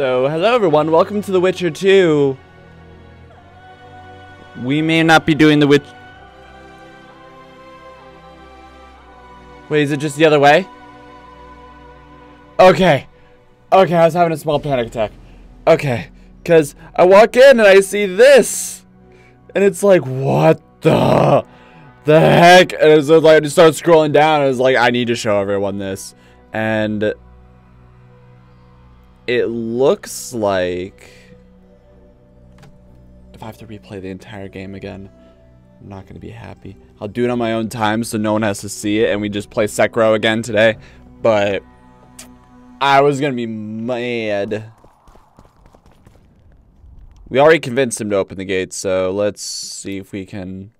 So, hello everyone, welcome to The Witcher 2. We may not be doing the witch... Wait, is it just the other way? Okay. Okay, I was having a small panic attack. Okay, because I walk in and I see this. And it's like, what the heck? And it's like, I just started scrolling down and I was like, I need to show everyone this. And... it looks like... if I have to replay the entire game again, I'm not going to be happy. I'll do it on my own time so no one has to see it and we just play Sekiro again today. But... I was going to be mad. We already convinced him to open the gate, so let's see if we can...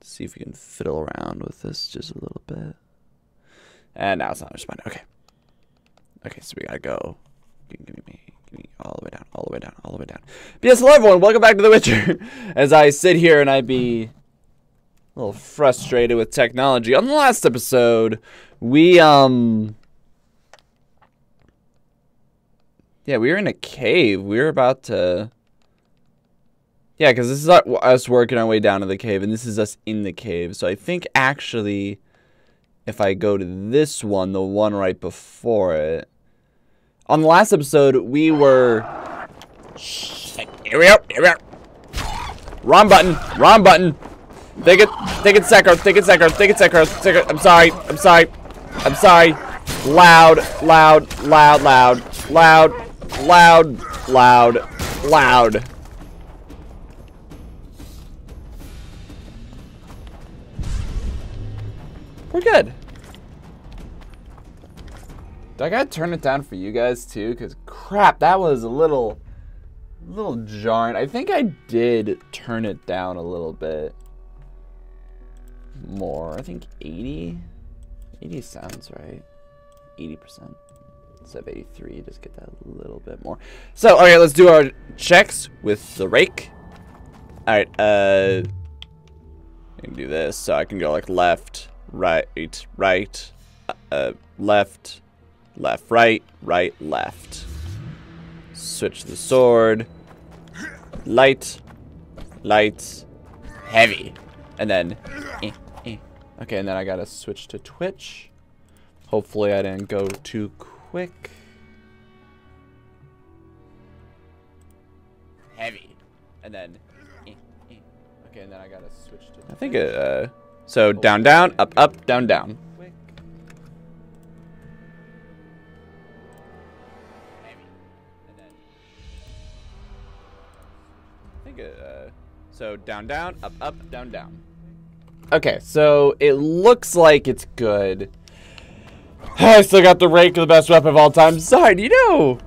see if we can fiddle around with this just a little bit. And now it's not responding. Okay. Okay, so we gotta go. Give me all the way down, all the way down, all the way down. But yes, hello everyone, welcome back to The Witcher. As I sit here and I be a little frustrated with technology. On the last episode, we yeah, we were in a cave. We were about to... yeah, because this is us working our way down to the cave, and this is us in the cave. So I think actually... if I go to this one, the one right before it. On the last episode, we were... here we go, here we go. Wrong button, wrong button. Think it, Sekiro, think it, Sekiro, think it, Sekiro, Sekiro. I'm sorry, I'm sorry, I'm sorry. Loud, loud, loud, loud, loud, loud, loud, loud. We're good. Do I gotta turn it down for you guys too? Cause crap, that was a little jarring. I think I did turn it down a little bit more. I think 80? 80 sounds right. 80%. Instead of 83, just get that a little bit more. So, okay, let's do our checks with the rake. Alright, I can do this, so I can go like left, right, right, left, left, right, left. Switch the sword. Light, light, heavy. And then, okay, and then I gotta switch to twitch. Hopefully I didn't go too quick. Heavy. And then, okay, and then I gotta switch to twitch. I think it, so down, down, up, up, down, down. I think it, so down, down, up, up, down, down. Okay, so it looks like it's good. I still got the rank of the best weapon of all time. Sorry, do you know?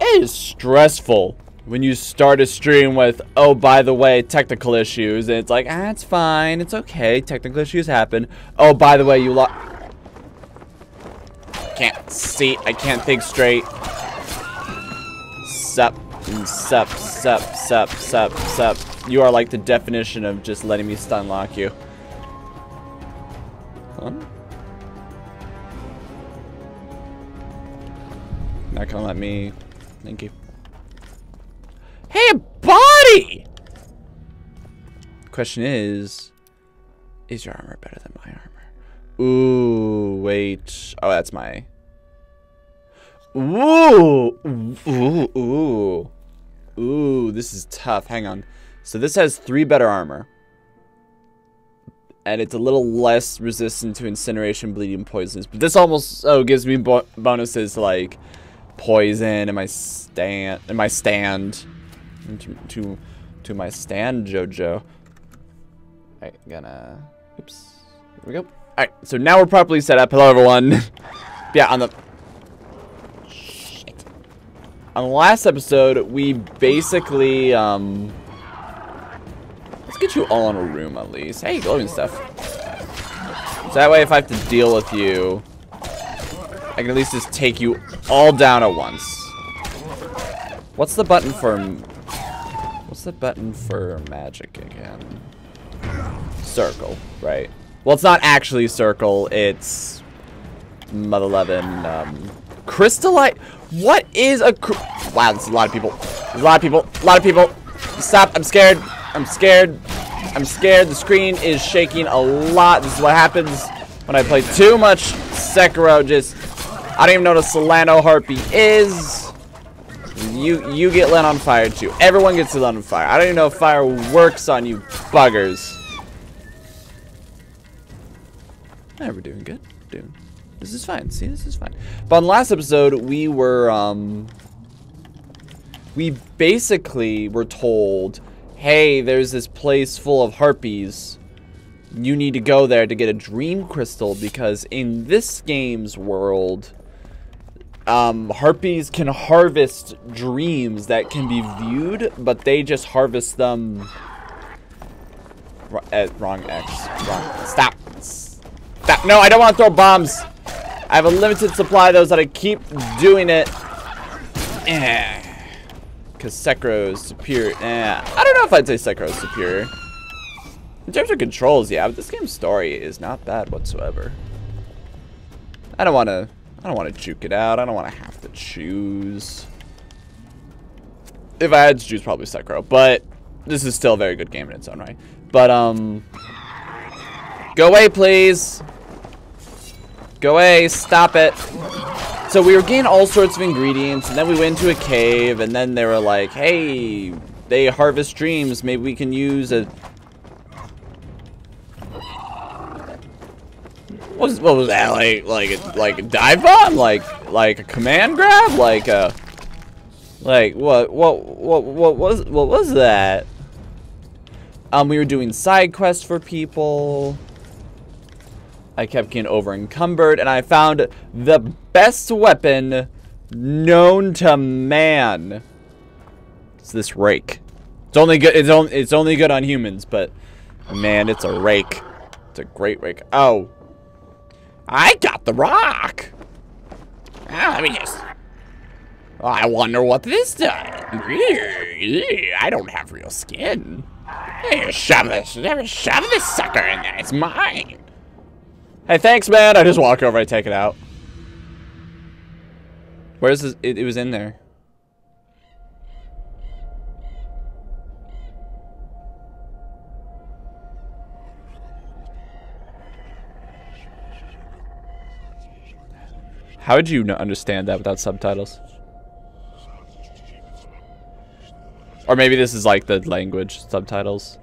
It is stressful when you start a stream with, oh, by the way, technical issues, and it's like, ah, it's fine, it's okay, technical issues happen. Oh, by the way, you lost. Can't see, I can't think straight. Sup, sup, sup, sup, sup, sup. You are like the definition of just letting me stun lock you. Huh? Not gonna let me, thank you. Hey, body! Question is your armor better than my armor? Ooh, wait. Oh, that's my... ooh! Ooh, ooh. Ooh, this is tough. Hang on. So this has 3 better armor. And it's a little less resistant to incineration, bleeding, poisons. But this almost, oh, gives me bonuses like poison and my stand. To my stand, Jojo. Alright, gonna... oops. There we go. Alright, so now we're properly set up. Hello, everyone. Yeah, on the... shit. On the last episode, we basically, let's get you all in a room, at least. Hey, glowing stuff. So that way, if I have to deal with you, I can at least just take you all down at once. What's the button for... what's the button for magic again? Circle, right. Well, it's not actually circle, it's... Mother 11, Crystallite? What is a wow, that's a lot of people. A lot of people. A lot of people. Stop. I'm scared. I'm scared. I'm scared. The screen is shaking a lot. This is what happens when I play too much Sekiro. Just, I don't even know what a Solano Harpy is. You get lit on fire too. Everyone gets lit on fire. I don't even know if fire works on you buggers. Yeah, we're doing good. Doing. This is fine. See, this is fine. But on the last episode, we were, we basically were told, hey, there's this place full of harpies. You need to go there to get a dream crystal because in this game's world, harpies can harvest dreams that can be viewed, but they just harvest them. Wrong X. Wrong. Stop. Stop. No, I don't want to throw bombs. I have a limited supply of those that I keep doing it. Because Sekiro is superior. I don't know if I'd say Sekiro is superior. In terms of controls, yeah, but this game's story is not bad whatsoever. I don't want to juke it out. I don't want to have to choose. If I had to choose, probably Sekiro, but this is still a very good game in its own right. But, go away, please. Go away, stop it. So we were getting all sorts of ingredients, and then we went into a cave, and then they were like, hey, they harvest dreams. Maybe we can use a... What was that? Like a dive bomb? Like a command grab? Like what was that? We were doing side quests for people. I kept getting over encumbered, and I found the best weapon known to man. It's this rake. It's only good. It's only good on humans, but man, it's a rake. It's a great rake. Oh, I got the rock. Ah, let me just. I wonder what this does. I don't have real skin. Hey, shove this sucker in there. It's mine. Hey, thanks, man. I just walk over. I take it out. Where's this? It was in there. How would you not understand that without subtitles? Or maybe this is like the language subtitles.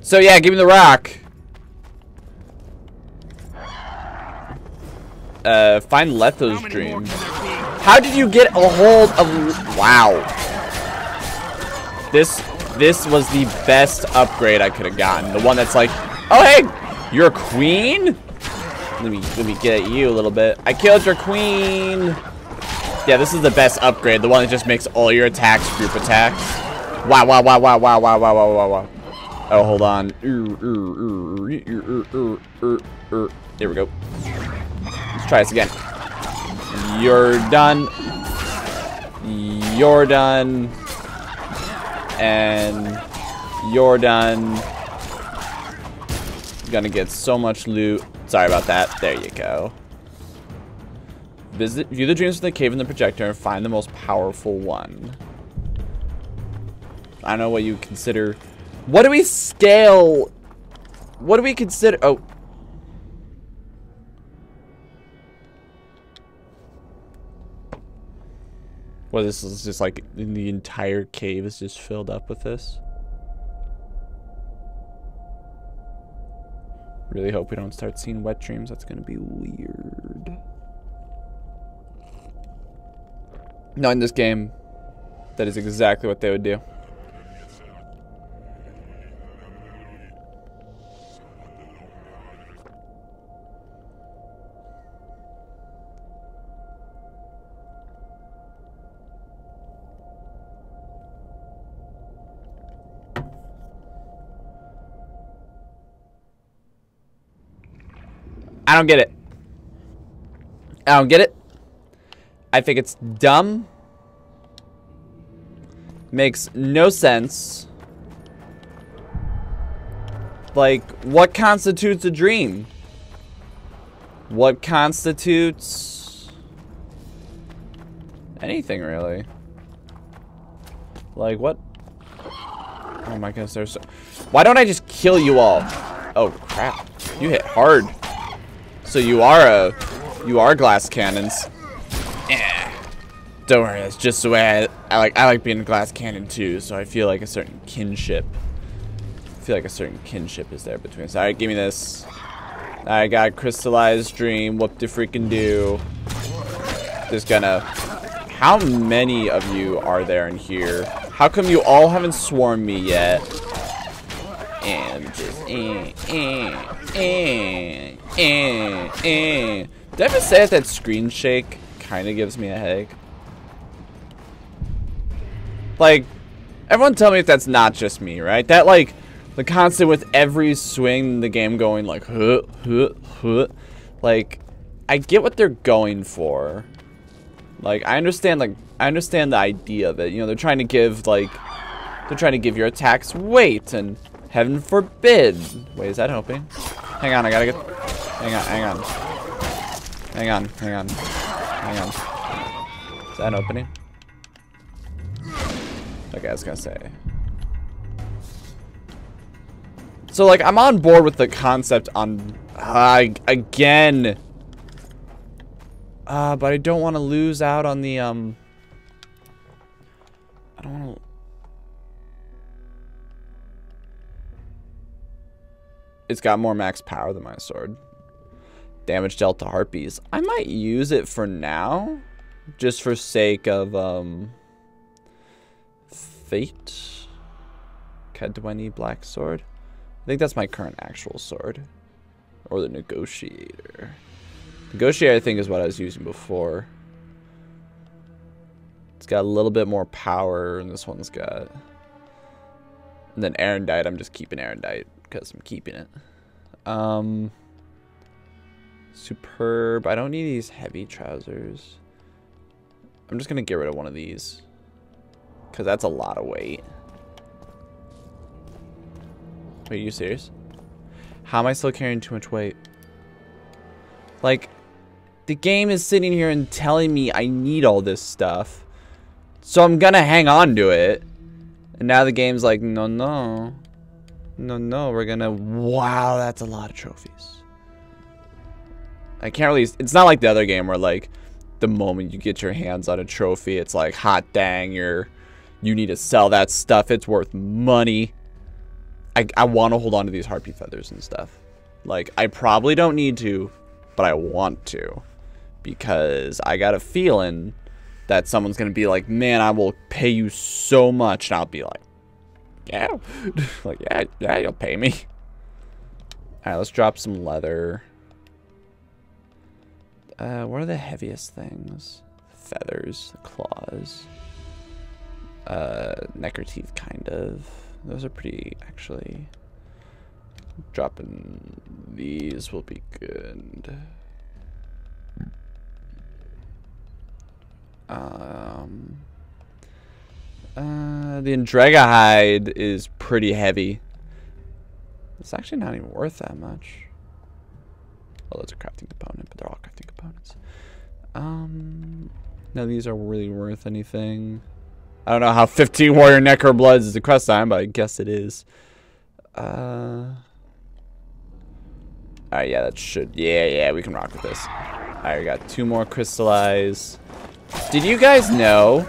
So yeah, give me the rock. Find Letho's dream. How did you get a hold of? Wow. This was the best upgrade I could have gotten. The one that's like, oh hey, you're a queen. Let me get at you a little bit. I killed your queen. Yeah, this is the best upgrade. The one that just makes all your attacks group attacks. Wow, wow, wow, wow, wow, wow, wow, wow, wow, wow. Oh, hold on. There we go. Let's try this again. You're done. You're done. And you're done. Gonna get so much loot. Sorry about that. There you go. View the dreams from the cave and the projector and find the most powerful one. I don't know what you consider... What do we scale? What do we consider? Oh. Well, this is just like in the entire cave is just filled up with this. Really hope we don't start seeing wet dreams. That's going to be weird. Not in this game. That is exactly what they would do. I don't get it. I don't get it. I think it's dumb. Makes no sense. Like, what constitutes a dream? What constitutes anything, really? Like, what? Oh my goodness, there's so... Why don't I just kill you all? Oh, crap. You hit hard. So you are glass cannons. Yeah. Don't worry, that's just the way I like being a glass cannon too, so I feel like a certain kinship. I feel like a certain kinship is there between us. Alright, give me this. I got a crystallized dream. Whoop de freaking do. Just gonna... How many of you are there in here? How come you all haven't swarmed me yet? And just... Did I ever say that screen shake kind of gives me a headache? Like, everyone tell me if that's not just me, right? That, like... The constant with every swing, the game going like, huh, huh, huh. Like, I get what they're going for. Like, I understand the idea of it. You know, they're trying to give, like, they're trying to give your attacks weight, and heaven forbid. Wait, is that helping? Hang on, I gotta get, hang on. Is that an opening? Okay, I was gonna say. So, like, I'm on board with the concept on... again! But I don't want to lose out on the, I don't want to... It's got more max power than my sword. Damage dealt to harpies. I might use it for now. Just for sake of, Fate? Kaedwen Black Sword? I think that's my current actual sword. Or the Negotiator. Negotiator, I think, is what I was using before. It's got a little bit more power, and this one's got... And then Arendite, I'm just keeping Arendite, because I'm keeping it. Superb. I don't need these heavy trousers. I'm just going to get rid of one of these. Because that's a lot of weight. Wait, are you serious? How am I still carrying too much weight? Like, the game is sitting here and telling me I need all this stuff. So I'm gonna hang on to it. And now the game's like, no, no. No, no, we're gonna... Wow, that's a lot of trophies. I can't really... It's not like the other game where, like, the moment you get your hands on a trophy, it's like, hot dang, you need to sell that stuff. It's worth money. I want to hold on to these harpy feathers and stuff. Like, I probably don't need to, but I want to. Because I got a feeling that someone's going to be like, man, I will pay you so much. And I'll be like, yeah. Like, yeah, you'll pay me. All right, let's drop some leather. What are the heaviest things? Feathers, claws. Nekker teeth, kind of. Those are pretty, actually. Dropping these will be good. The Andrega hide is pretty heavy. It's actually not even worth that much. Oh, that's a crafting component, but they're all crafting components. None of these are really worth anything. I don't know how 15 warrior Nekker bloods is a quest time, but I guess it is. Alright, yeah, that should... Yeah, we can rock with this. Alright, we got two more crystallized. Did you guys know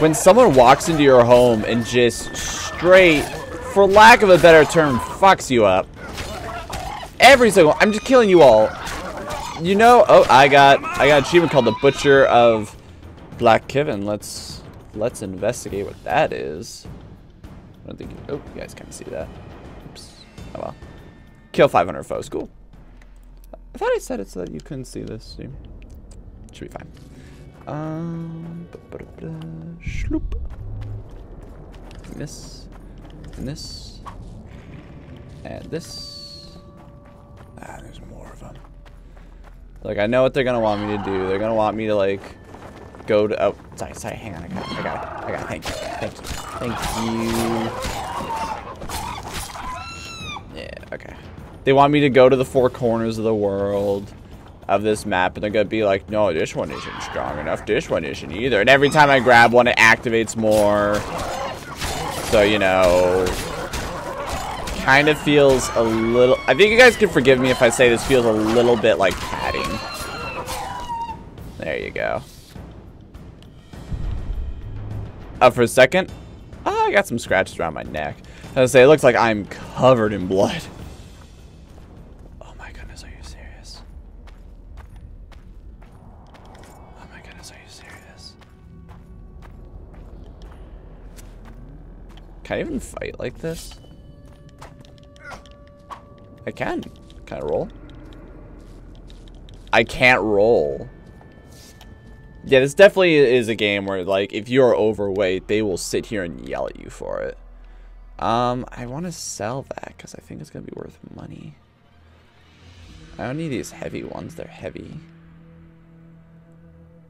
when someone walks into your home and just straight, for lack of a better term, fucks you up? Every single... I'm just killing you all. You know... Oh, I got an achievement called the Butcher of Black Kiven. Let's investigate what that is. I don't think you... Oh, you guys can't see that. Oops. Oh, well. Kill 500 foes. Cool. I thought I said it so that you couldn't see this. Dude. Should be fine. Shloop. This. And this. And this. Ah, there's more of them. Like, I know what they're gonna want me to do. They're gonna want me to, like, go to... Oh, sorry, hang on. I got it. Thank you. Yeah, okay. They want me to go to the four corners of the world of this map, and they're gonna be like, no, this one isn't strong enough. This one isn't either. And every time I grab one, it activates more. So, you know... Kind of feels a little... I think you guys can forgive me if I say this feels a little bit like padding. There you go. Up for a second. Oh, I got some scratches around my neck. I was gonna say, it looks like I'm covered in blood. Oh my goodness, are you serious? Oh my goodness, are you serious? Can I even fight like this? I can. Can I roll? I can't roll. Yeah, this definitely is a game where, like, if you're overweight, they will sit here and yell at you for it. I want to sell that because I think it's going to be worth money. I don't need these heavy ones. They're heavy.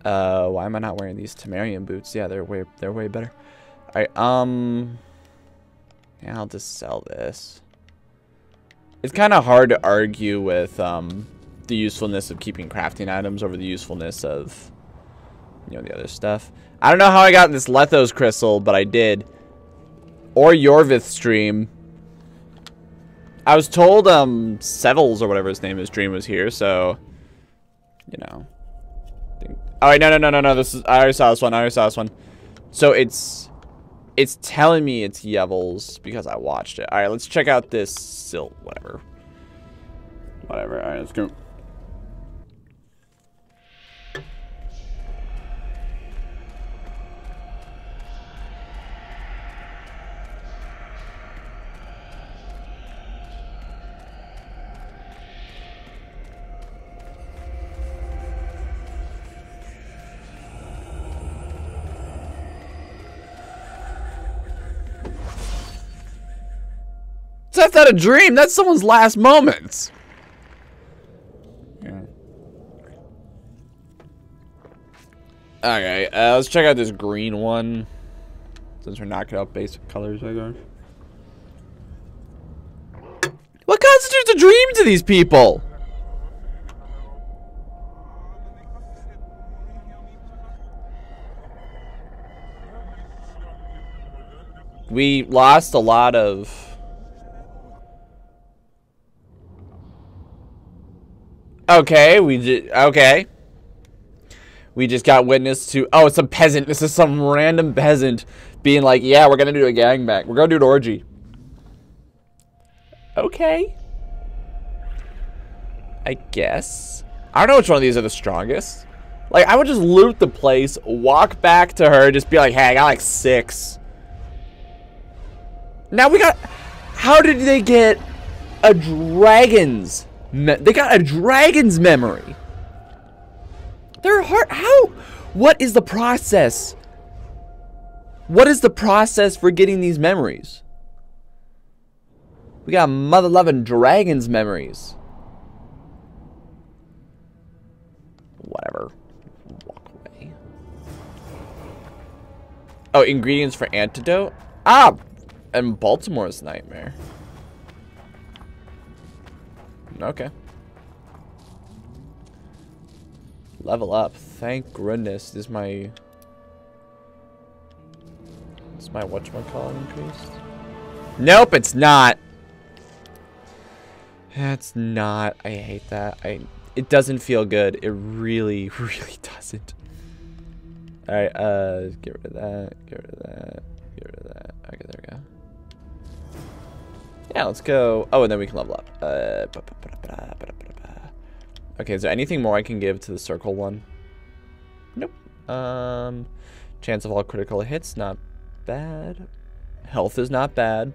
Why am I not wearing these Temerian boots? Yeah, they're way better. All right, yeah, I'll just sell this. It's kind of hard to argue with the usefulness of keeping crafting items over the usefulness of, you know, the other stuff. I don't know how I got this Lethos crystal, but I did. Or Iorveth stream. I was told Sevels or whatever his name is stream was here, so you know. All right, no. This is I already saw this one. So it's telling me it's Yevels because I watched it. All right, let's check out this silt, whatever. All right, let's go. That's not a dream. That's someone's last moments. Yeah. Okay, let's check out this green one. Since we're knocking out basic colors, I guess. What constitutes a dream to these people? We lost a lot of... Okay, we just got witness to... Oh, it's a peasant. This is some random peasant being like, yeah, we're going to do a gangbang. We're going to do an orgy. Okay. I guess. I don't know which one of these are the strongest. Like, I would just loot the place, walk back to her, just be like, hey, I got like 6. Now we got... How did they get a dragon's... They got a dragon's memory. They're hard. How? What is the process? What is the process for getting these memories? We got mother-loving dragon's memories. Whatever. Walk away. Oh, ingredients for antidote? Ah! And Baltimore's Nightmare. Okay. Level up. Thank goodness. Is my whatchamacallit increased? Nope, it's not. That's not. I hate that. It doesn't feel good. It really, really doesn't. Alright, get rid of that. Get rid of that. Get rid of that. Okay, there we go. Yeah, let's go. Oh, and then we can level up. Okay, is there anything more I can give to the circle one? Nope. Chance of all critical hits, not bad. Health is not bad.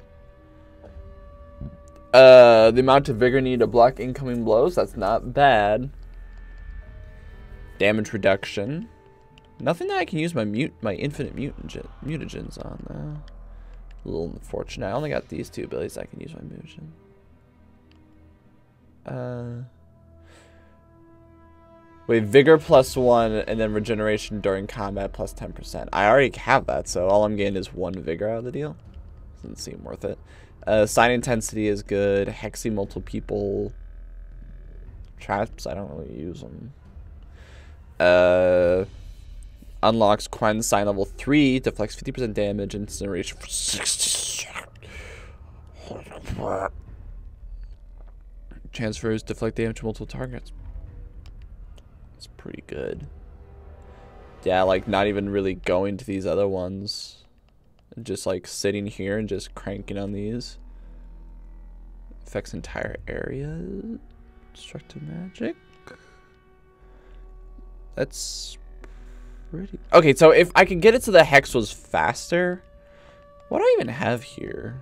The amount of vigor needed to block incoming blows, that's not bad. Damage reduction. Nothing that I can use my infinite mutagens on though. A little unfortunate. I only got these two abilities I can use my mutagen. Wait, vigor +1 and then regeneration during combat +10%. I already have that, so all I'm getting is 1 vigor out of the deal. Doesn't seem worth it. Sign intensity is good. Hexing multiple people. Traps, I don't really use them. Unlocks Quen sign level 3, deflects 50% damage, incineration for 60. Transfers deflect damage to multiple targets. It's pretty good. Yeah, like not even really going to these other ones. Just like sitting here and just cranking on these. Affects entire area. Destructive magic. That's pretty. Okay, so if I could get it so the hex was faster. What do I even have here?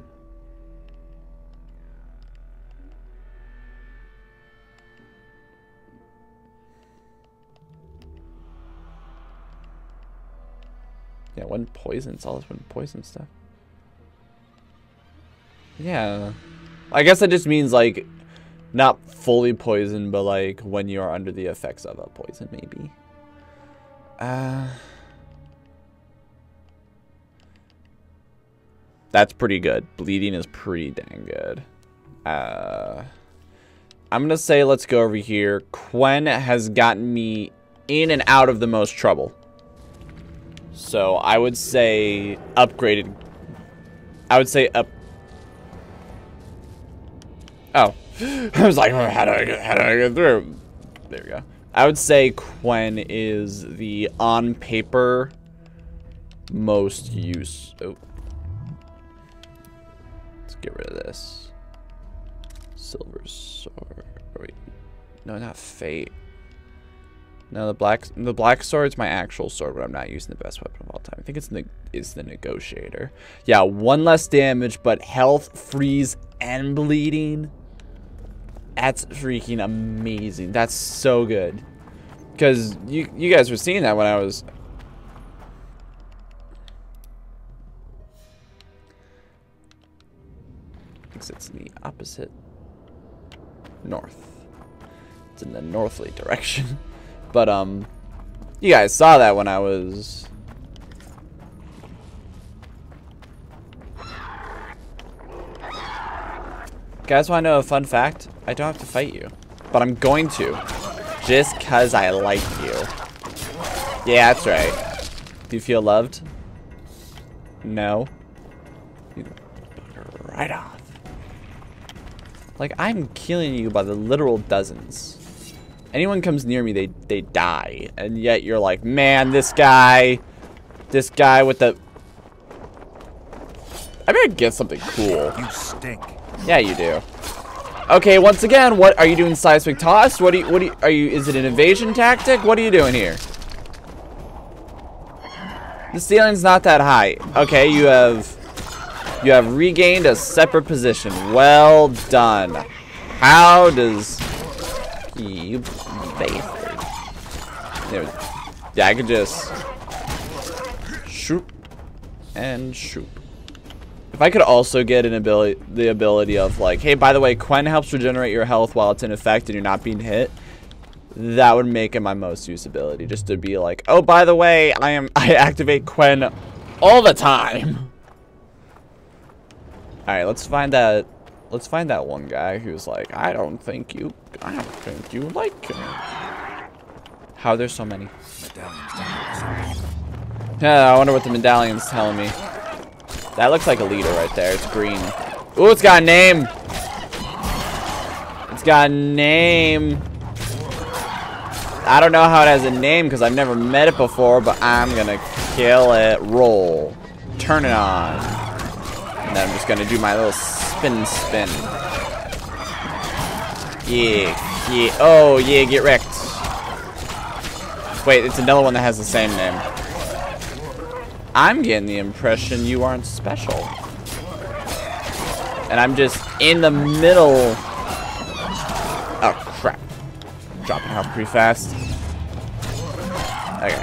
Yeah, one poison. It's all this one poison stuff. Yeah. I guess that just means, like, not fully poison, but, like, when you are under the effects of a poison, maybe. That's pretty good. Bleeding is pretty dang good. I'm going to say let's go over here. Quen has gotten me in and out of the most trouble. So I would say upgraded. I would say up. Oh, I was like, how do I get through? There we go. I would say Quen is the on paper most use. Oh, let's get rid of this. Silver sword. Wait, no, not Fate. No, the black sword's my actual sword, but I'm not using the best weapon of all time. I think it's the negotiator. Yeah, 1 less damage, but health, freeze, and bleeding. That's freaking amazing. That's so good. Because you guys were seeing that when I was... It's in the opposite north. It's in the northerly direction. But, you guys saw that when I was... Guys, want to know a fun fact? I don't have to fight you. But I'm going to. Just because I like you. Yeah, that's right. Do you feel loved? No. Right off. Like, I'm killing you by the literal dozens. Anyone comes near me, they die. And yet you're like, man, this guy with the... I better get something cool. You stink. Yeah, you do. Okay, once again, what are you doing? Seismic toss? What are you? Is it an invasion tactic? What are you doing here? The ceiling's not that high. Okay, you have regained a separate position. Well done. How does... You bastard. Yeah, I could just shoop and shoop. If I could also get an ability, the ability of like, hey, by the way, Quen helps regenerate your health while it's in effect and you're not being hit. That would make it my most use ability, just to be like, oh, by the way, I activate Quen all the time. All right, let's find that one guy who's like, I don't think you like him. How there's so many. Yeah, I wonder what the medallion's telling me. That looks like a leader right there. It's green. Ooh, it's got a name. It's got a name. I don't know how it has a name because I've never met it before, but I'm gonna kill it. Roll. Turn it on. And then I'm just gonna do my little spin. Yeah. Oh, yeah, get wrecked. Wait, it's another one that has the same name. I'm getting the impression you aren't special. And I'm just in the middle. Oh, crap. Dropping out pretty fast. Okay.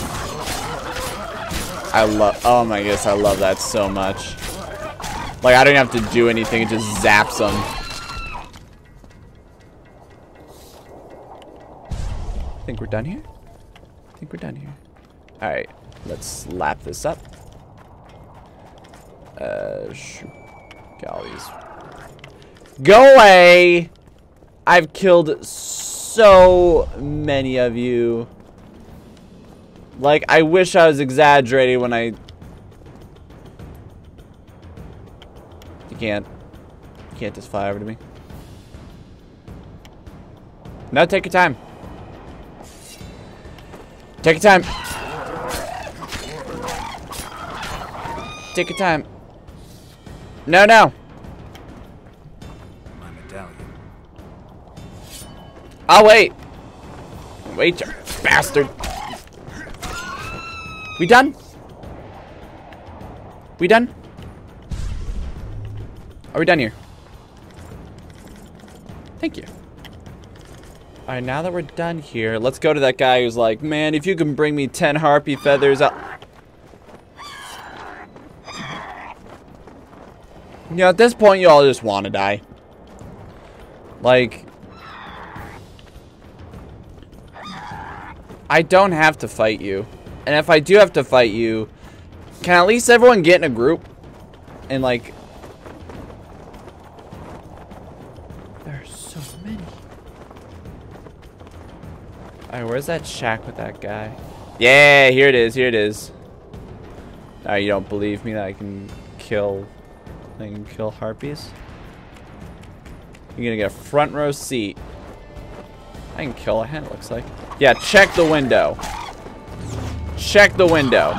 Oh my goodness, I love that so much. Like, I don't have to do anything, it just zaps them. I think we're done here. I think we're done here. All right, let's lap this up. Shoot. Galleys. Go away! I've killed so many of you. Like, I wish I was exaggerating when I... You can't. You can't just fly over to me. No, take your time. Take your time. Take your time. No, no. My medallion. I'll wait. Wait, you bastard. We done? We done? Are we done here? Thank you. All right, now that we're done here, let's go to that guy who's like, man, if you can bring me 10 harpy feathers up. You know, at this point, you all just want to die. Like, I don't have to fight you. And if I do have to fight you, can at least everyone get in a group? And, like, there are so many. Alright, where's that shack with that guy? Yeah, here it is, here it is. Alright, you don't believe me that I can kill harpies? You're gonna get a front row seat. I can kill a hen, it looks like. Yeah, check the window. Check the window.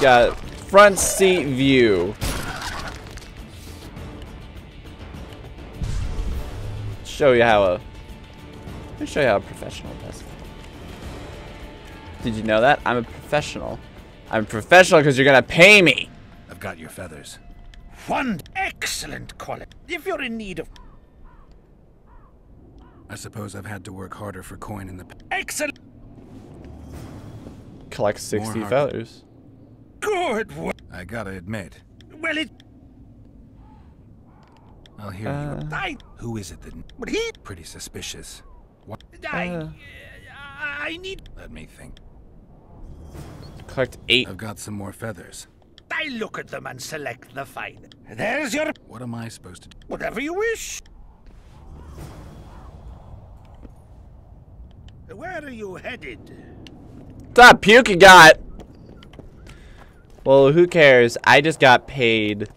Got front seat view. Show you how a professional does it. Did you know that? I'm a professional. I'm a professional because you're gonna pay me. I've got your feathers. One excellent quality. If you're in need of. I suppose I've had to work harder for coin in the excellent. Collect 60 feathers. Good work. I gotta admit. Well, it. I'll hear you. Who is it that? But he pretty suspicious. What? I need. Let me think. Collect 8. I've got some more feathers. I look at them and select the fine. There's your. What am I supposed to do? Whatever you wish. Where are you headed? That puke you got. Well, who cares? I just got paid.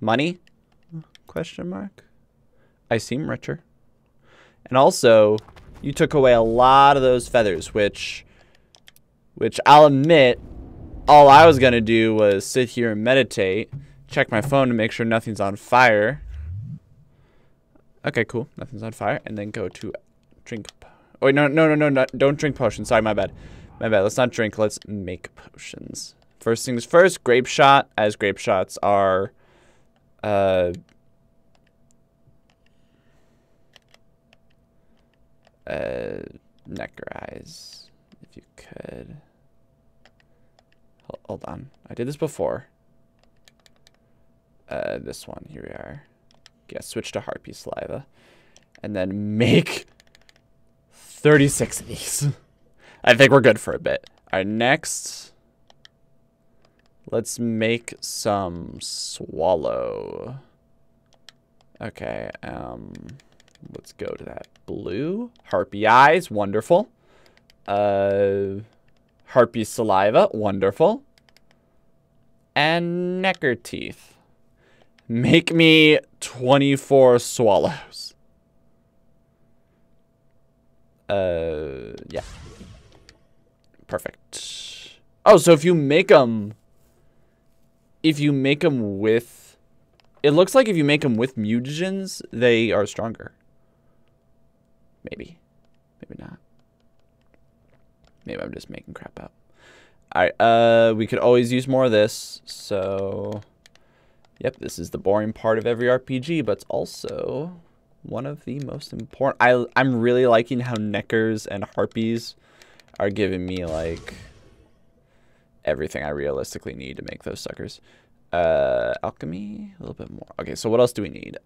Money? Question mark. I seem richer. And also, you took away a lot of those feathers, which I'll admit, all I was gonna do was sit here and meditate, check my phone to make sure nothing's on fire. Okay, cool. Nothing's on fire. And then go to drink. Oh, wait, no, don't drink potions. Sorry, my bad. My bad. Let's not drink. Let's make potions. First things first, Grapeshot, as Grapeshots are... Nekker eyes, if you could. Hold on. I did this before. This one. Here we are. Yeah, switch to Harpy Saliva. And then make... 36 of these. I think we're good for a bit. All right, next. Let's make some swallow. Okay, let's go to that blue. Harpy eyes, wonderful. Harpy saliva, wonderful. And Nekker teeth. Make me 24 swallows. Yeah. Perfect. Oh, so if you make them with, it looks like if you make them with mutagens, they are stronger. Maybe. Maybe not. Maybe I'm just making crap up. Alright, we could always use more of this, so... Yep, this is the boring part of every RPG, but it's also... one of the most important. I'm really liking how Nekkers and Harpies are giving me like everything I realistically need to make those suckers. Alchemy, a little bit more. Okay, so what else do we need?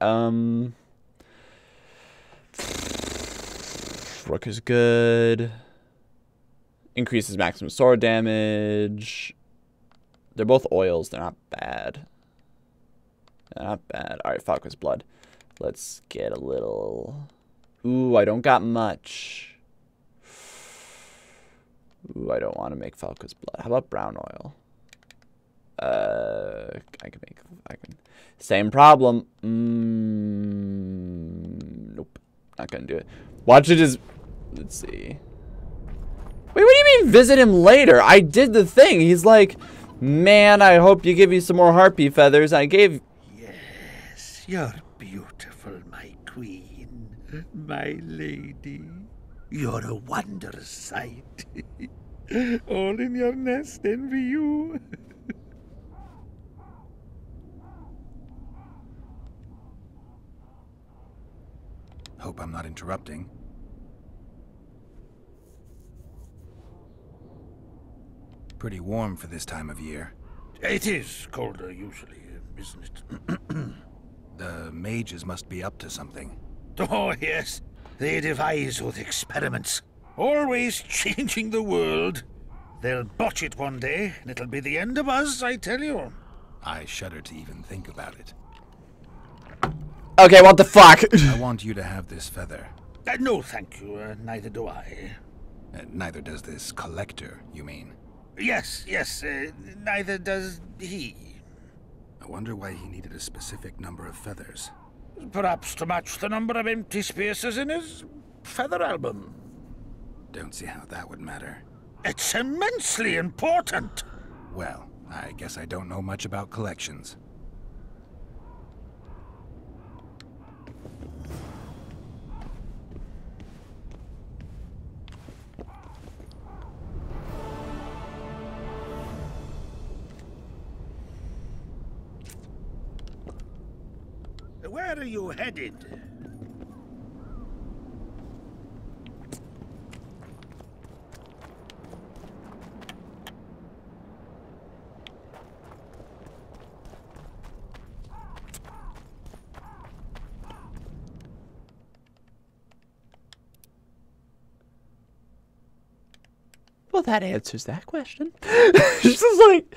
Rook is good. Increases maximum sword damage. They're both oils. They're not bad. They're not bad. All right, Falco's Blood. Let's get a little... Ooh, I don't got much. Ooh, I don't want to make Falco's Blood. How about brown oil? I can. Same problem. Nope. Not gonna do it. Watch it as... Let's see. Wait, what do you mean visit him later? I did the thing. He's like, man, I hope you give you some more harpy feathers. I gave... Yes, you're beautiful, my queen, my lady. You're a wondrous sight. All in your nest envy you. Hope I'm not interrupting. Pretty warm for this time of year. It is colder usually, isn't it? The mages must be up to something. Oh, yes. They devise those experiments. Always changing the world. They'll botch it one day, and it'll be the end of us, I tell you. I shudder to even think about it. Okay, what the fuck? I want you to have this feather. No, thank you. Neither do I. Neither does this collector, you mean? Yes, yes. Neither does he. I wonder why he needed a specific number of feathers. Perhaps to match the number of empty spaces in his feather album. Don't see how that would matter. It's immensely important. Well, I guess I don't know much about collections. Where are you headed? Well, that answers that question. She's just like...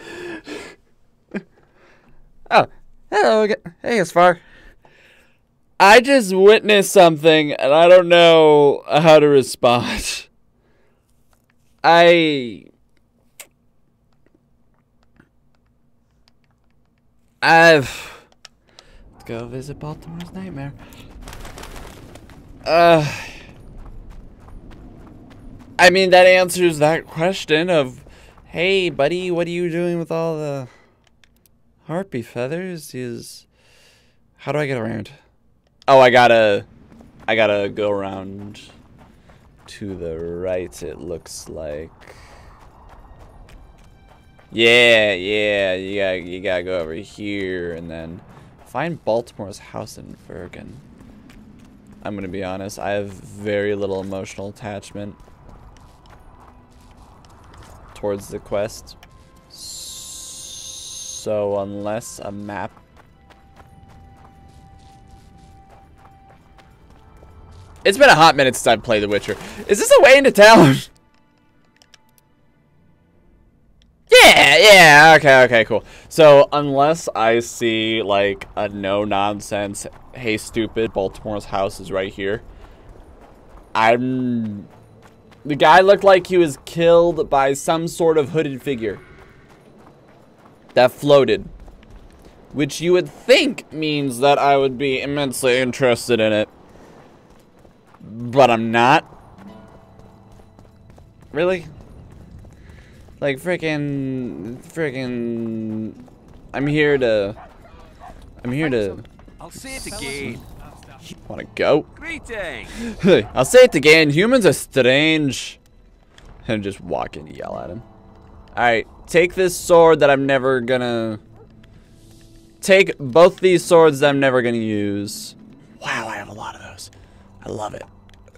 Oh, hello again. Hey, Asfar. I just witnessed something, and I don't know how to respond. Let's go visit Baltimore's Nightmare. I mean, that answers that question of, hey, buddy, what are you doing with all the harpy feathers? How do I get around? Oh, I gotta go around to the right, it looks like. Yeah, you gotta go over here and then find Baltimore's house in Vergen. I'm gonna be honest, I have very little emotional attachment towards the quest. So unless a map It's been a hot minute since I've played The Witcher. Is this a way into town? Yeah, okay, cool. So, unless I see, like, a no-nonsense, hey, stupid, Baltimore's house is right here. The guy looked like he was killed by some sort of hooded figure that floated, which you would think means that I would be immensely interested in it. But I'm not. Really? Like, freaking... I'm here to... I'll say it again. Wanna go? Greetings. I'll say it again. Humans are strange. And just walk in and yell at him. Alright, take this sword that I'm never gonna... Take both these swords that I'm never gonna use. Wow, I have a lot of those. I love it.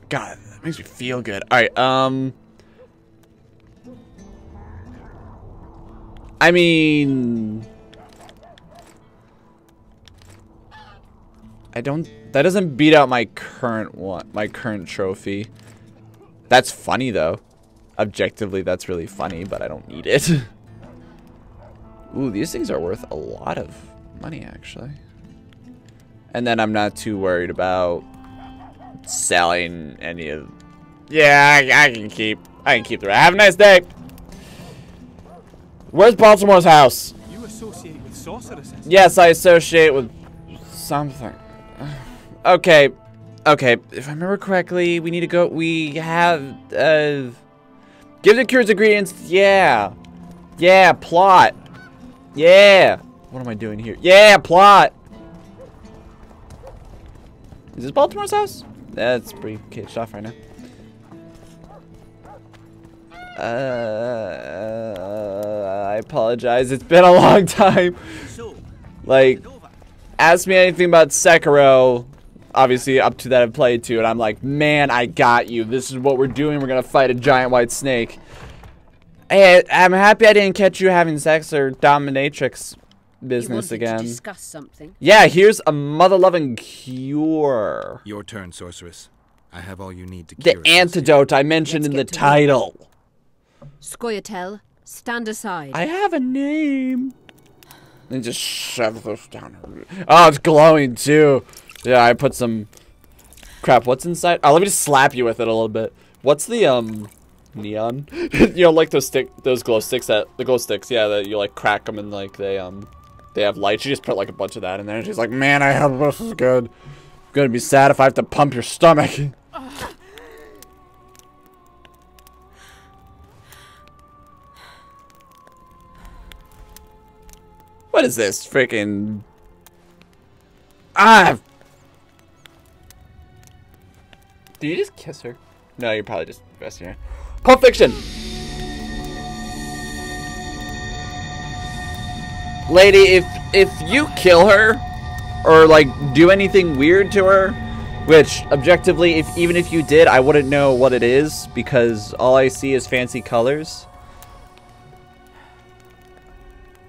God, that makes me feel good. Alright, I mean... That doesn't beat out my current trophy. That's funny, though. Objectively, that's really funny, but I don't need it. Ooh, these things are worth a lot of money, actually. And then I'm not too worried about selling any of... Yeah, I can keep the... Have a nice day! Where's Baltimore's house? You associate with sorceresses. Yes, I associate with something. Okay. Okay, if I remember correctly, we need to go... We have... Give the cures ingredients. Yeah. Yeah, plot. Yeah. What am I doing here? Yeah, plot. Is this Baltimore's house? That's pretty caged off right now. I apologize. It's been a long time. Like, ask me anything about Sekiro. Obviously, up to that I've played to, and I'm like, man, I got you. This is what we're doing. We're gonna fight a giant white snake. Hey, I'm happy I didn't catch you having sex or dominatrix business again. To discuss something. Yeah, here's a mother-loving cure. Your turn, sorceress. I have all you need to cure. The antidote I mentioned in the title. Scoyatel, stand aside. I have a name. And just shove this down her. Oh, it's glowing too. Yeah, I put some crap. What's inside? Oh, let me just slap you with it a little bit. What's the neon? You know, like those glow sticks that the glow sticks. Yeah, that you like crack them and like they have light. She just put like a bunch of that in there. And she's like, man, I hope this is good. I'm gonna be sad if I have to pump your stomach. What is this freaking? Ah. Did you just kiss her? No, you're probably just resting her. Pulp Fiction! Lady, if you kill her, or like do anything weird to her, which objectively, even if you did, I wouldn't know what it is because all I see is fancy colors.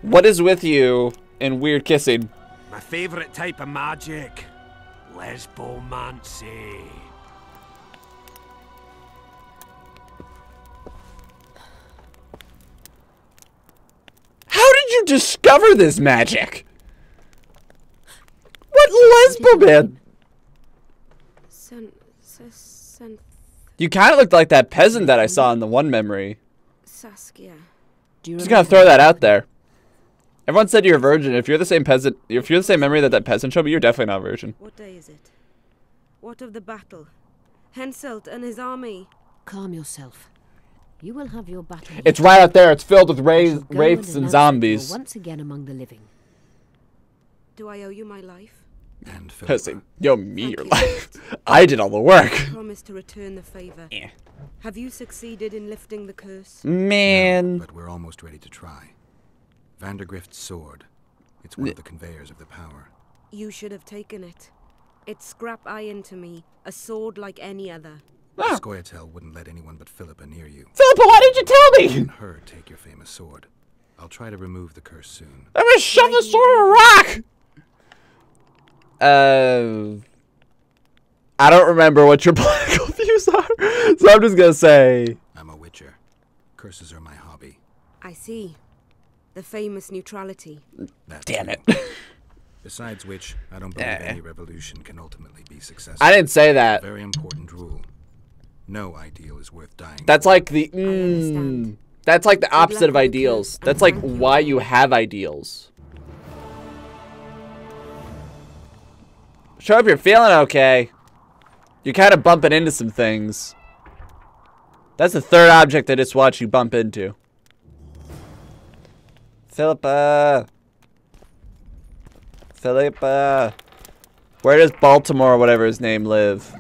What is with you in weird kissing? My favorite type of magic, lesbomancy. How did you discover this magic? What lesboman? You kind of looked like that peasant that I saw in the one memory. Saskia. Just gonna throw that out there. Everyone said you're a virgin. If you're the same peasant, if you're the same memory that peasant showed me, you're definitely not a virgin. What day is it? What of the battle? Henselt and his army. Calm yourself. You will have your battle. It's right out there. It's filled with wraiths and zombies. Once again among the living. Do I owe you my life? And Philippa. Yo, me your life. I did all the work. I promise to return the favor. Yeah. Have you succeeded in lifting the curse? Man. No, but we're almost ready to try. Vandergrift's sword. It's one of the conveyors of the power. You should have taken it. It's scrap iron to me. A sword like any other. Ah. Scoyatel wouldn't let anyone but Philippa near you. Philippa, why didn't you tell me? Her take your famous sword. I'll try to remove the curse soon. I'm gonna shove the sword in a rock! I don't remember what your political views are, so I'm just gonna say... I'm a witcher. Curses are my hobby. I see. The famous neutrality. That's damn it. Besides which, I don't believe any revolution can ultimately be successful. I didn't say that. Very important rule. No ideal is worth dying. That's like the that's like the opposite of ideals. That's like why you have ideals. Show up, you're feeling okay. You're kind of bumping into some things. That's the third object I just watched you bump into. Philippa. Philippa. Where does Baltimore, whatever his name, live?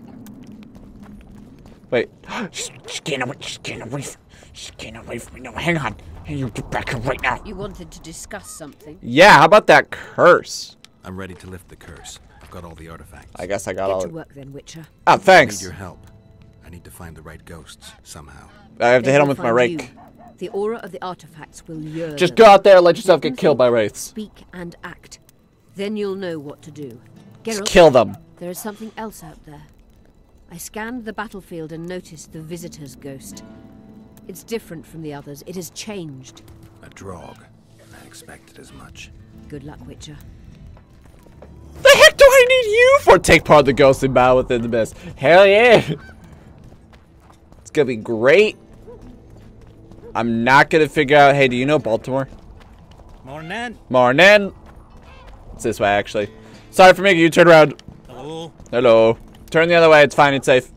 Wait. She's getting away. She's getting away. She's getting away from me. No, hang on. Hey, you get back here right now. You wanted to discuss something. Yeah, how about that curse? I'm ready to lift the curse. I've got all the artifacts. I guess I got all. Get to work then, Witcher. Ah, thanks. I need your help. I need to find the right ghosts somehow. I have to hit them with my rake. You. The aura of the artifacts will lure. Just go out there and let yourself get killed by wraiths. Speak and act. Then you'll know what to do. Geralt, just kill them. There is something else out there. I scanned the battlefield and noticed the visitor's ghost. It's different from the others. It has changed. A Draug. I expected as much. Good luck, Witcher. The heck do I need you for? Take part in the ghostly battle within the mist. Hell yeah! It's gonna be great. I'm not gonna figure out. Hey, do you know Baltimore? Morning. Morning. It's this way, actually. Sorry for making you turn around. Hello. Hello. Turn the other way. It's fine. It's safe.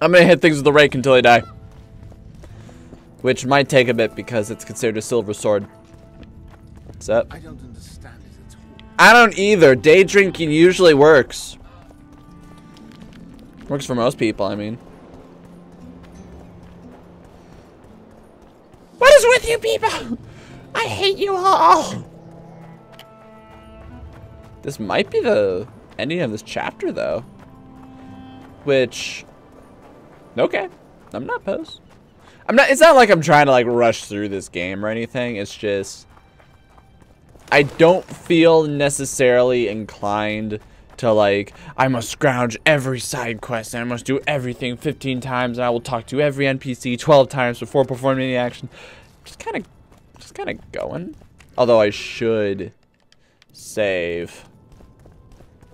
I'm gonna hit things with the rake until I die. Which might take a bit because it's considered a silver sword. What's up? I don't understand it at all. I don't either. Day drinking usually works. Works for most people, I mean. What is with you people? I hate you all. This might be the ending of this chapter, though. Which, okay, I'm not opposed. I'm not. It's not like I'm trying to like rush through this game or anything. It's just I don't feel necessarily inclined to like I must scrounge every side quest and I must do everything 15 times and I will talk to every NPC 12 times before performing any action. Just kind of going. Although I should save.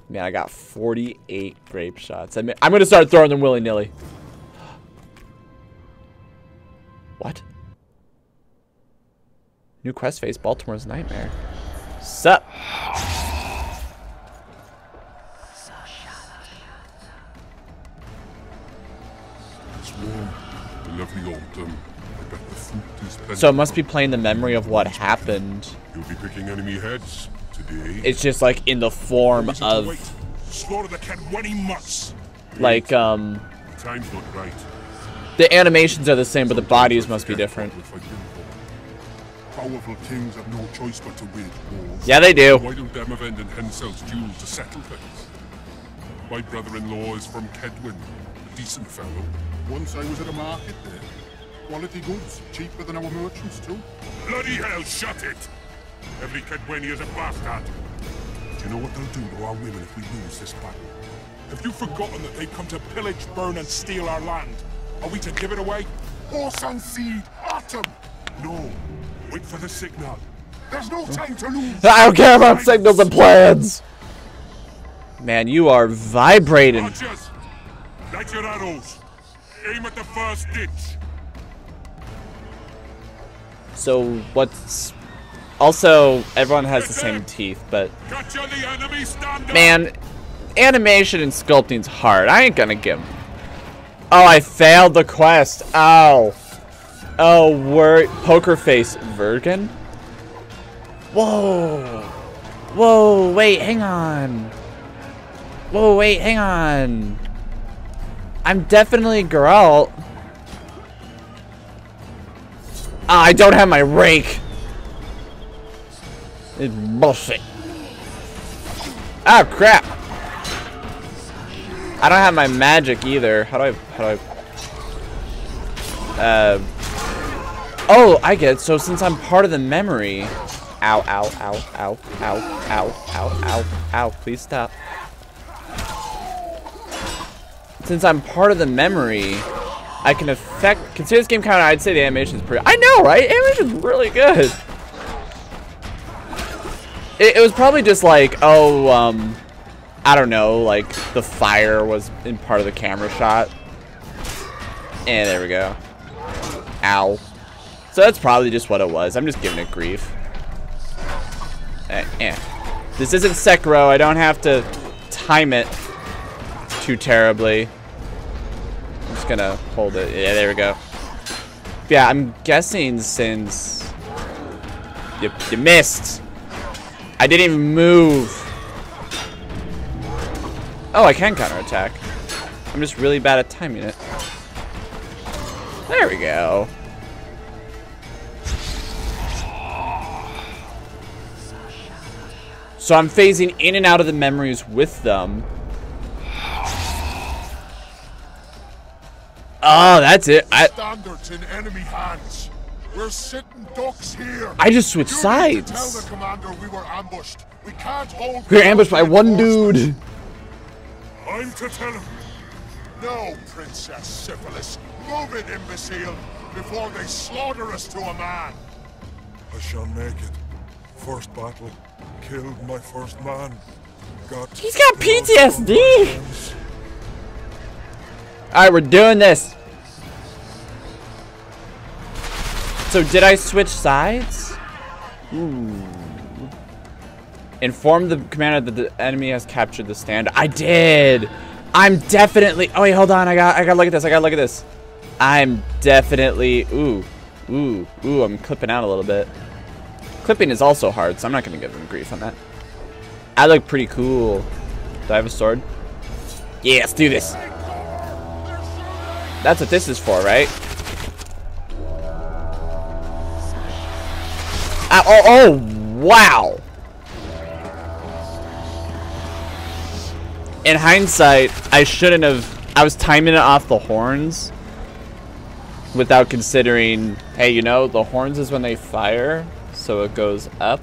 Man, I got 48 grape shots. I mean, I'm gonna start throwing them willy-nilly. What? New quest phase, Baltimore's Nightmare. Sup? So it must be playing the memory of what happened. You'll be picking enemy heads today. It's just like in the form of like time's not right. The animations are the same, but the bodies must be different. Powerful kings have no choice but to wage wars. Yeah, they do. Why do Demavend and Henselt's duel to settle things? My brother-in-law is from Kaedwen, a decent fellow. Once I was at a market there. Quality goods, cheaper than our merchants too. Bloody hell, shut it! Every Kaedweni is a bastard. Do you know what they'll do to our women if we lose this battle? Have you forgotten that they've come to pillage, burn, and steal our land? Are we to give it away? Horse and seed, autumn! No, wait for the signal. There's no time to lose. I don't care about signals and plans. Man, you are vibrating. Archers, light your arrows. Aim at the first ditch. So what's... Also, everyone has the same teeth, but... Man, animation and sculpting's hard. I ain't gonna give them. Oh, I failed the quest. Ow. Oh, word. Poker face Vergen? Whoa. Whoa, wait, hang on. Whoa, wait, hang on. I'm definitely Geralt. Ah, I don't have my rake. It's bullshit. Oh, crap. I don't have my magic either. How do I... Oh, I get it. So since I'm part of the memory... Ow, ow, ow, ow, ow, ow, ow, ow, ow. Please stop. Since I'm part of the memory, I can affect... Consider this game kind of... I'd say the animation's pretty... I know, right? Animation's really good. It was probably just like, oh, I don't know, like, the fire was in part of the camera shot. And there we go. Ow. So that's probably just what it was. I'm just giving it grief. This isn't Sekiro. I don't have to time it too terribly. I'm just gonna hold it. Yeah, there we go. Yeah, I'm guessing since... You missed. I didn't even move. Oh, I can counterattack. I'm just really bad at timing it. There we go. So I'm phasing in and out of the memories with them. Oh, that's it. Standards in enemy hands. We're sitting ducks here. I just switched sides. Tell the commander we were ambushed. We can't hold. We were ambushed by one dude. I'm to tell him No, Princess Syphilis. Move it, imbecile, before they slaughter us to a man. I shall make it. First battle. Killed my first man. Got He's got PTSD! Alright, we're doing this. So did I switch sides? Ooh. Inform the commander that the enemy has captured the stand. I did! I'm definitely oh wait, hold on, I gotta look at this, I'm definitely ooh, I'm clipping out a little bit. Clipping is also hard, so I'm not gonna give him grief on that. I look pretty cool. Do I have a sword? Yeah, let's do this. That's what this is for, right? Oh, wow! In hindsight, I shouldn't have. I was timing it off the horns without considering, hey, you know, the horns is when they fire, so it goes up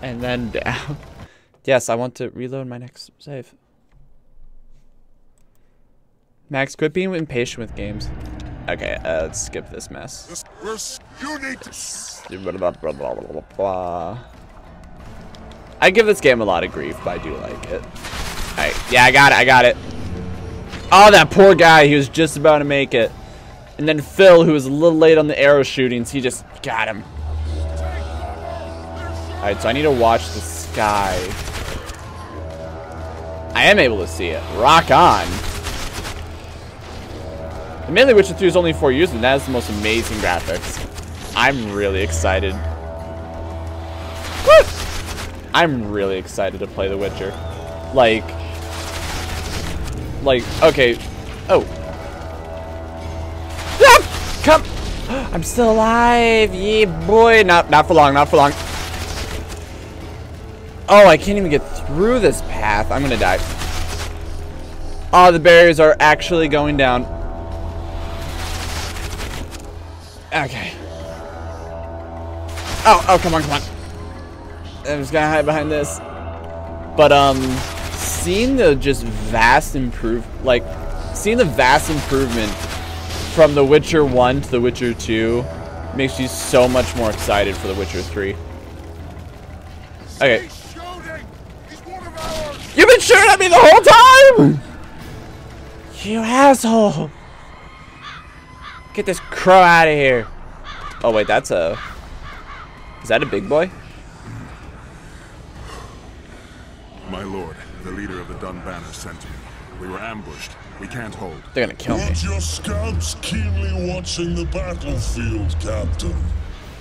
and then down. Yes, I want to reload my next save. Max, quit being impatient with games. Okay, let's skip this mess. You need to... I give this game a lot of grief, but I do like it. Alright, yeah, I got it. Oh, that poor guy, he was just about to make it. And then Phil, who was a little late on the arrow shootings, he just got him. Alright, so I need to watch the sky. I am able to see it. Rock on. And mainly Witcher 2 is only 4 years, and that is the most amazing graphics. I'm really excited. Woo! I'm really excited to play The Witcher. Like, okay. Oh. Ah! Come! I'm still alive! Yeah, boy! Not for long. Oh, I can't even get through this path. I'm gonna die. Oh, the barriers are actually going down. Okay. Oh, come on. I'm just gonna hide behind this. But, seeing the just vast improvement from The Witcher 1 to The Witcher 2 makes you so much more excited for The Witcher 3. Okay. You've been shooting at me the whole time! You asshole! Get this crow out of here. Oh wait, that's a... Is that a big boy? My lord, the leader of the Dunbanner sent me. We were ambushed. We can't hold. They're gonna kill me. Watch your scouts keenly watching the battlefield, Captain.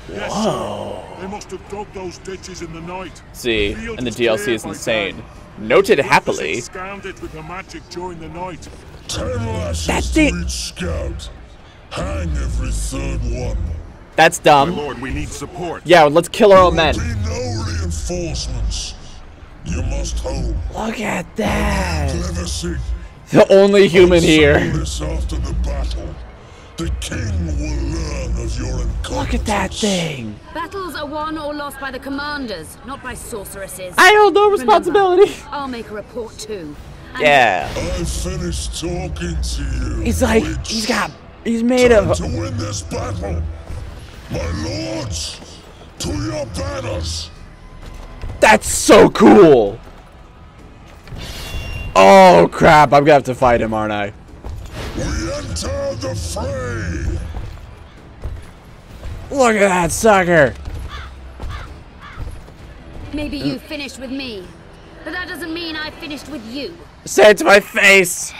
Yes, whoa. Sir. They must have dug those ditches in the night. See, and the DLC is insane. Noted happily. Scammed it with the magic during the night. 10 lashes to each scout. Hang every third one. That's dumb. My lord, we need support. Yeah, let's kill our own men. There will be no reinforcements. You must hope. Look at that! The only human here. After the battle, the king will learn of your incompetence. Look at that thing! Battles are won or lost by the commanders, not by sorceresses. I hold no responsibility. Remember, I'll make a report too. And yeah. I finished talking to you. He's like, he's made of. To win this battle, my lords, to your banners. That's so cool! Oh crap, I'm gonna have to fight him, aren't I? We enter the fray! Look at that sucker! Maybe you finished with me, but that doesn't mean I finished with you. Say it to my face!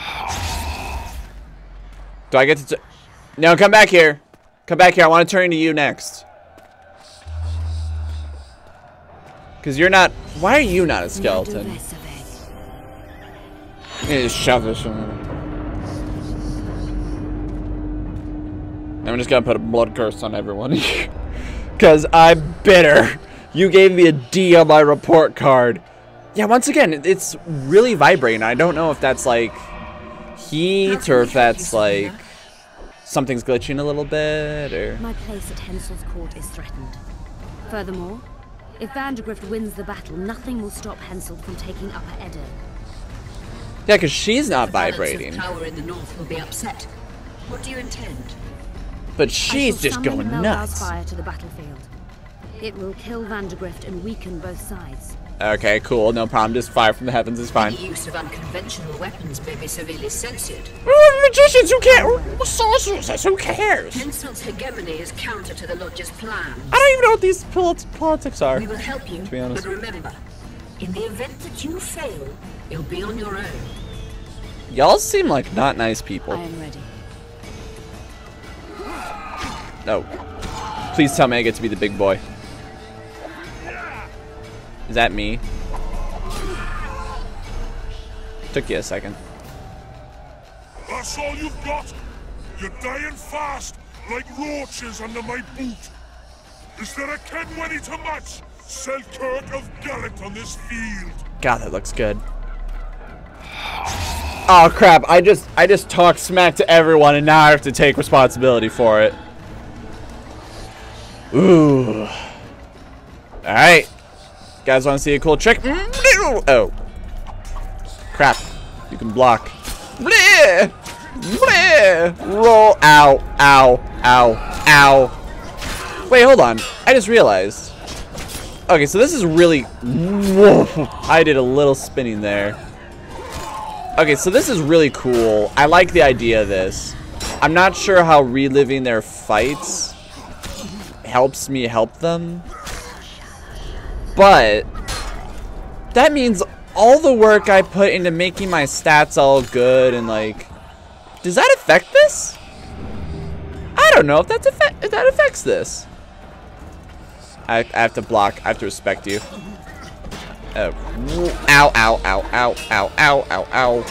Do I get to... No, come back here. Come back here, I want to turn to you next. Because you're not... Why are you not a skeleton? I'm just gonna put a blood curse on everyone. Because I'm bitter. You gave me a D on my report card. Yeah, once again, it's really vibrating. I don't know if that's like... heat or if that's like... something's glitching a little bit or... My place at Henselt's court is threatened. Furthermore... if Vandergrift wins the battle, nothing will stop Henselt from taking Upper Aedirn. Yeah, because she's not vibrating. The tower in the north will be upset. What do you intend? But she's just going nuts. Fire to the battlefield. It will kill Vandergrift and weaken both sides. Okay, cool. No problem. Just fire from the heavens is fine. The use of unconventional weapons may be severely censored. Magicians, who cares? Sorcerers, who cares? Henselt's hegemony is counter to the Lodge's plan. I don't even know what these politics are. We will help you, to be honest. But remember, in the event that you fail, you'll be on your own. Y'all seem like not nice people. I am ready. No. Oh. Please tell me I get to be the big boy. Is that me? Took you a second. That's all you've got? You're dying fast, like roaches under my boot. Is there a Kaedwen to match? Selkirk of Garrett on this field. God, that looks good. Oh crap, I just talked smack to everyone and now I have to take responsibility for it. Ooh. Alright. Guys want to see a cool trick? Oh. Crap. You can block. Bleh! Bleh! Roll. Ow. Ow. Ow. Ow. Wait, hold on. I just realized. Okay, so this is really... Whoa. I did a little spinning there. Okay, so this is really cool. I like the idea of this. I'm not sure how reliving their fights helps me help them, but that means all the work I put into making my stats all good and like, does that affect this? I don't know if that's affects this. I have to block. I have to respect you. Oh. Ow! Ow! Ow! Ow! Ow! Ow! Ow! Ow!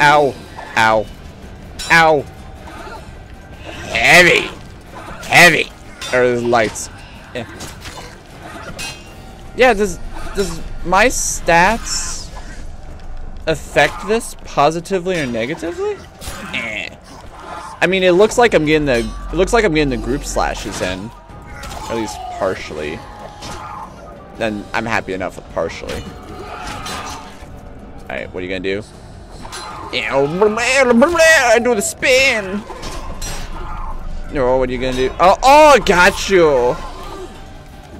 Ow! Ow! Ow! Heavy! Heavy! Or lights. Yeah. Yeah, does my stats affect this positively or negatively? Eh. I mean, it looks like I'm getting the group slashes in, or at least partially. Then I'm happy enough with partially. All right, what are you gonna do? I do the spin. No, what are you gonna do? Oh, oh, got you.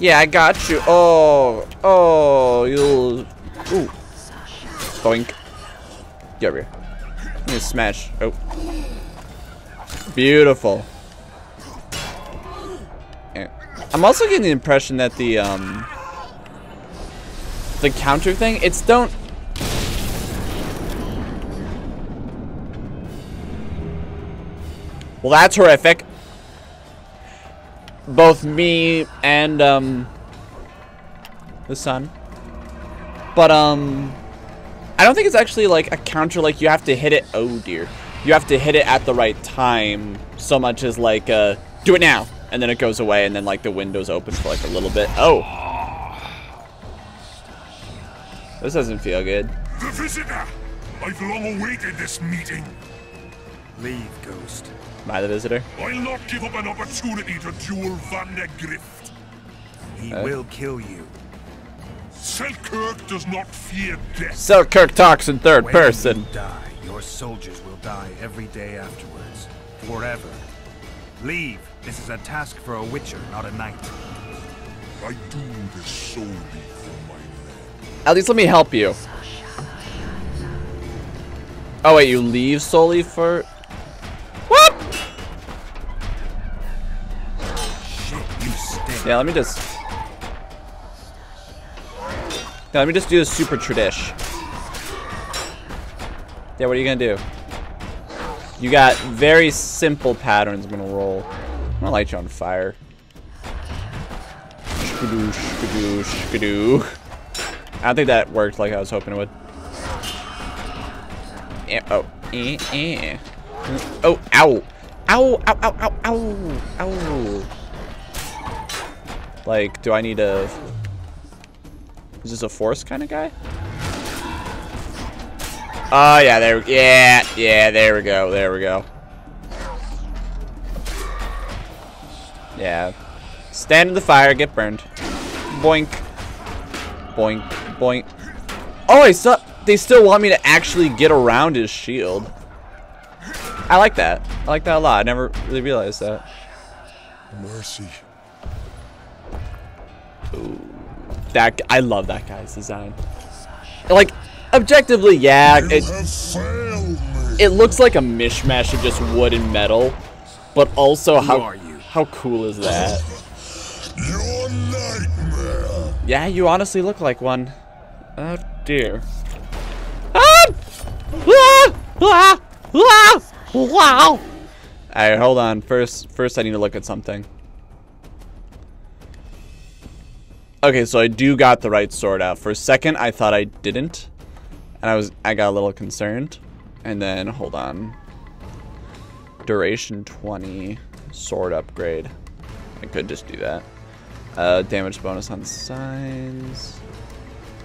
Yeah, I got you. Oh, oh, you little. Ooh. Boink. Get over here. I'm gonna smash. Oh. Beautiful. I'm also getting the impression that the counter thing, it's don't. Well, that's horrific. Both me and, the sun. But, I don't think it's actually, like, a counter, like, you have to hit it, oh dear. You have to hit it at the right time, so much as, like, do it now! And then it goes away, and then, like, the window's open for, like, a little bit. Oh! This doesn't feel good. The visitor! I've long awaited this meeting. Leave, ghost. Am I the visitor? I'll not give up an opportunity to duel Vandergrift. He will kill you. Selkirk does not fear death. Selkirk talks in third person. When you die, your soldiers will die every day afterwards. Forever. Leave. This is a task for a witcher, not a knight. I do this solely for my men. At least let me help you. Oh wait, you leave solely for... What? Yeah, let me just do the super tradish. Yeah, what are you gonna do? You got very simple patterns. I'm gonna roll. I'm gonna light you on fire. Shkadoo, shkadoo, shkadoo. I don't think that worked like I was hoping it would. Oh. Oh, ow. Ow, ow, ow, ow, ow, ow. Like, do I need a... Is this a force kind of guy? Oh, yeah, there... Yeah, yeah, there we go, there we go. Yeah. Stand in the fire, get burned. Boink. Boink, boink. Oh, I suck. they still want me to actually get around his shield. I like that. I like that a lot. I never really realized that. Mercy. Ooh, that I love that guy's design. Like, objectively, yeah, it looks like a mishmash of just wood and metal, but also how cool is that? Your nightmare. Yeah, you honestly look like one. Oh dear. Ah! Ah! Ah! Ah! Wow! Alright, hold on. First I need to look at something. Okay, so I do got the right sword out. For a second I thought I didn't. And I got a little concerned. And then hold on. Duration 20 sword upgrade. I could just do that. Damage bonus on signs.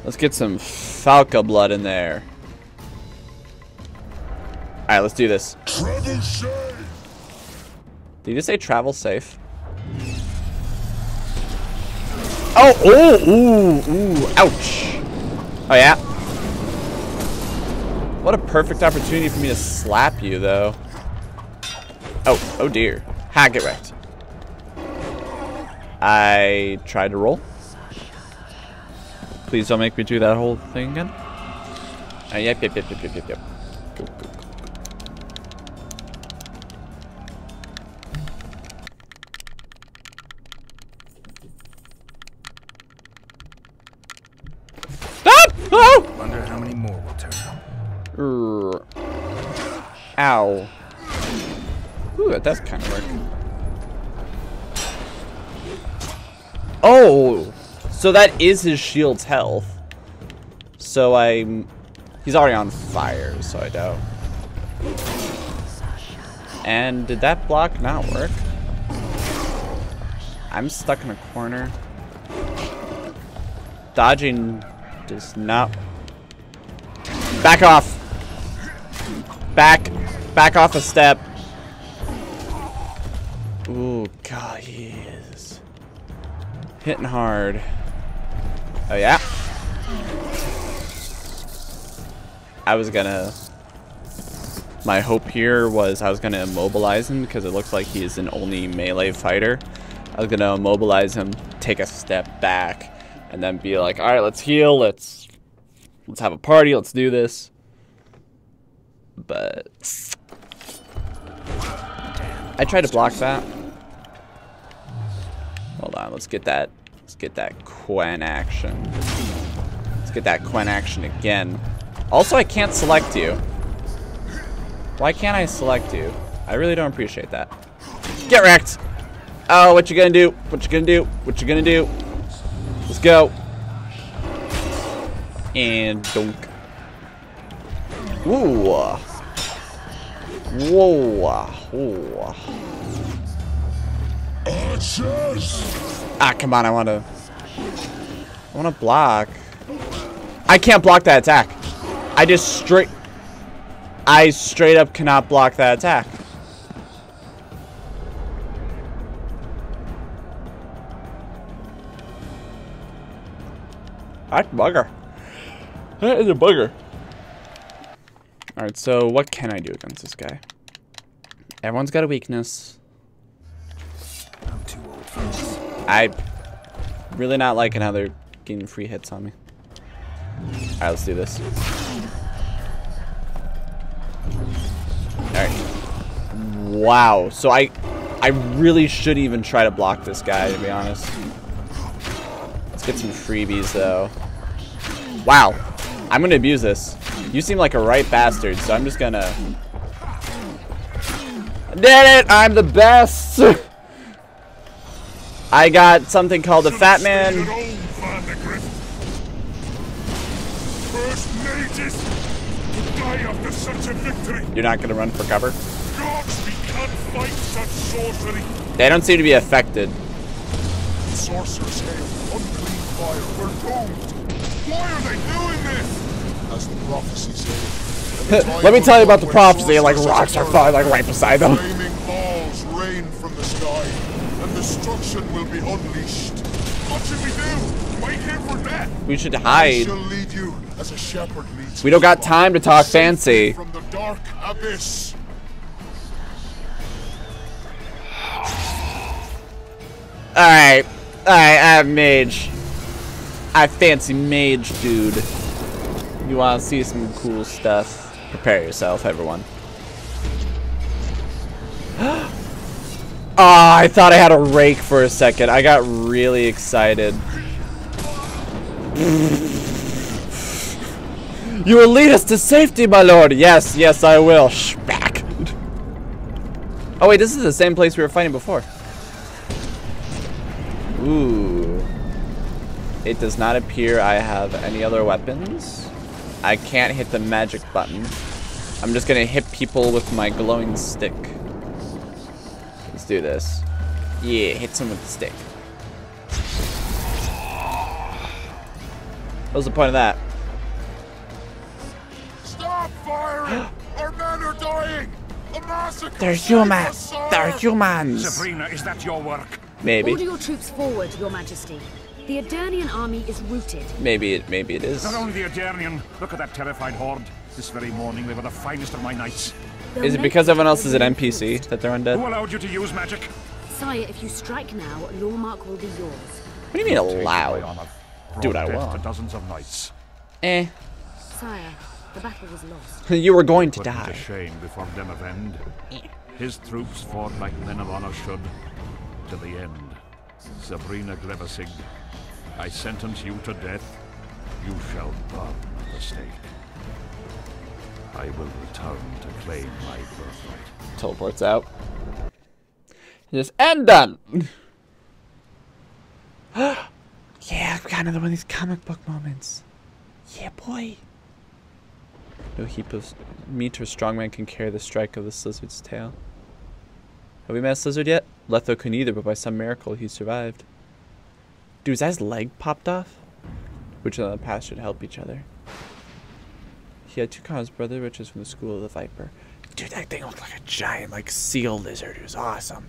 Let's get some Falca blood in there. Alright, let's do this. Travel safe. Did you just say travel safe? Oh, ooh, ooh, ooh, ouch. Oh, yeah. What a perfect opportunity for me to slap you, though. Oh, oh dear. Ha, get wrecked. I tried to roll. Please don't make me do that whole thing again. Yep. Go. Ow. Ooh, that does kind of work. Oh! So that is his shield's health. So he's already on fire, so I doubt. And did that block not work? I'm stuck in a corner. Dodging does not... Back off! Back off a step. Ooh, God, he is hitting hard. Oh, yeah. My hope here was I was gonna immobilize him because it looks like he is an only melee fighter. I was gonna immobilize him, take a step back, and then be like, all right, let's heal. Let's have a party. Let's do this. But I tried to block that. Hold on, let's get that Quen action. Let's get that Quen action again. Also, I can't select you. Why can't I select you? I really don't appreciate that. Get wrecked! Oh, what you gonna do? What you gonna do? What you gonna do? Let's go. And donk. Ooh. Whoa. Whoa. Ah, come on, I wanna block. I can't block that attack. I straight up cannot block that attack. That's a bugger. That is a bugger. Alright, so what can I do against this guy? Everyone's got a weakness. I'm too old for this. I'm really not liking how they're getting free hits on me. Alright, let's do this. Alright. Wow, so I really should even try to block this guy, to be honest. Let's get some freebies, though. Wow, I'm gonna abuse this. You seem like a right bastard, so I'm just gonna... Did it! I'm the best! I got something called a fat man. You're not gonna run for cover? They don't seem to be affected. Sorcerers have unclean fire. We're doomed. Why are they doing this? As the prophecy said, let me tell you about the prophecy. Like rocks are falling, like right beside them. Flaming balls rain from the sky, and destruction will be unleashed. What should we do? Wait here for death. We should hide. I shall lead you as a shepherd meets we don't got time to talk fancy. From the dark abyss. Alright. Alright, I have mage. I fancy mage, dude. You wanna see some cool stuff? Prepare yourself, everyone. Ah, oh, I thought I had a rake for a second. I got really excited. You will lead us to safety, my lord. Yes, yes, I will. Shback. Oh wait, this is the same place we were fighting before. Ooh. It does not appear I have any other weapons. I can't hit the magic button. I'm just gonna hit people with my glowing stick. Let's do this. Yeah, hit some with the stick. What was the point of that? Stop firing! Our men are dying! A massacre! They're humans! They're humans! Sabrina, is that your work? Maybe. Order your troops forward, Your Majesty. The Aedirnian army is routed. Maybe it is. Not only the Aedirnian. Look at that terrified horde. This very morning they were the finest of my knights. Is it because everyone else is an NPC that they're undead? Who allowed you to use magic? Sire, if you strike now, your mark will be yours. What do you mean allowed? Do what I want. Dozens of knights. Eh. Sire, the battle was lost. You were going to die. It's a shame before Demavend. His troops fought like men of honor should, to the end. Sabrina Glevesig, I sentence you to death. You shall burn at the stake. I will return to claim my birthright. Teleports out. Just and done. Yeah, kind of one of these comic book moments. Yeah, boy. No heap of meat or strongman can carry the strike of the lizard's tail. Have we met a lizard yet? Letho couldn't either, but by some miracle he survived. Dude, is that his leg popped off? Which on the path should help each other. He had two cousins, brother, which is from the school of the viper. Dude, that thing looked like a giant, like, seal lizard. It was awesome.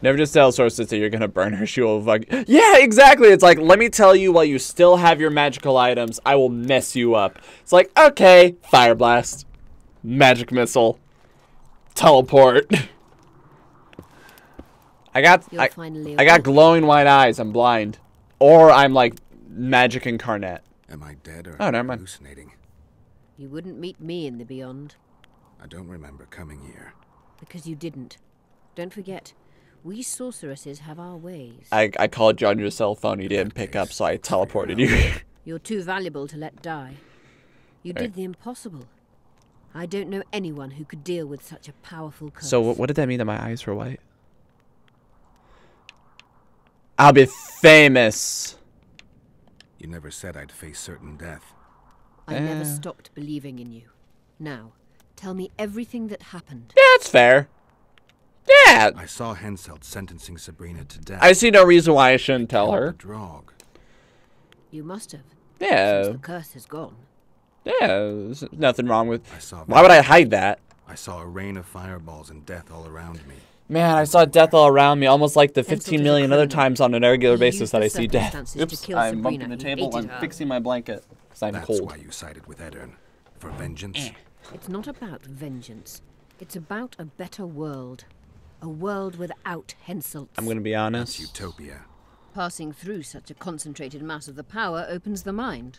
Never just tell Sorceress that you're gonna burn her. She will fuck. Yeah, exactly. It's like, let me tell you while you still have your magical items, I will mess you up. It's like, okay, fire blast, magic missile, teleport. I got glowing white eyes. I'm blind. Or I'm like magic incarnate. Am I dead or am I hallucinating? You wouldn't meet me in the beyond. I don't remember coming here. Because you didn't. Don't forget, we sorceresses have our ways. I called you on your cell phone. You didn't pick up, so I teleported you. You're too valuable to let die. You did the impossible. I don't know anyone who could deal with such a powerful curse. So what did that mean that my eyes were white? I'll be famous. You never said I'd face certain death. I never stopped believing in you. Now, tell me everything that happened. Yeah, that's fair. Yeah. I saw Henselt sentencing Sabrina to death. I see no reason why I shouldn't tell her. Draug. You must have. Yeah. Since the curse is gone. Yeah, there's nothing wrong with. Why would I hide that? I saw a rain of fireballs and death all around me. Man, I saw death all around me, almost like the 15 million other times on an irregular basis that I see death. Oops, I'm bumping the table, I'm fixing my blanket, because I'm cold. That's why you sided with Aedirn, for vengeance? It's not about vengeance. It's about a better world. A world without Henselt. I'm going to be honest. That's utopia. Passing through such a concentrated mass of the power opens the mind.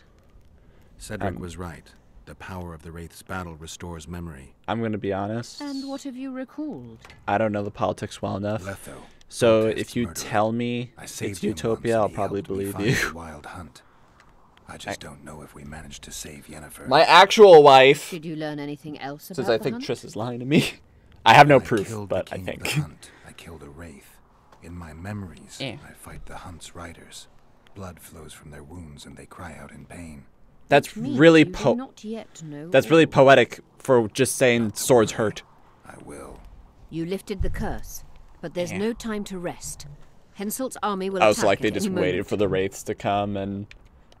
Cedric was right. The power of the Wraith's battle restores memory. I'm going to be honest. And what have you recalled? I don't know the politics well enough. Letho, so if you tell me it's utopia, I'll probably believe you. Wild hunt. I just don't know if we managed to save Yennefer. My actual wife. Did you learn anything else about the hunt? Since I think Triss is lying to me. I have no proof, but I think. I killed a Wraith. In my memories, I fight the hunt's riders. Blood flows from their wounds and they cry out in pain. That's really poetic for just saying swords hurt. I will. You lifted the curse, but there's no time to rest. Henselt's army will attack. Oh, so like they just waited for the Wraiths to come and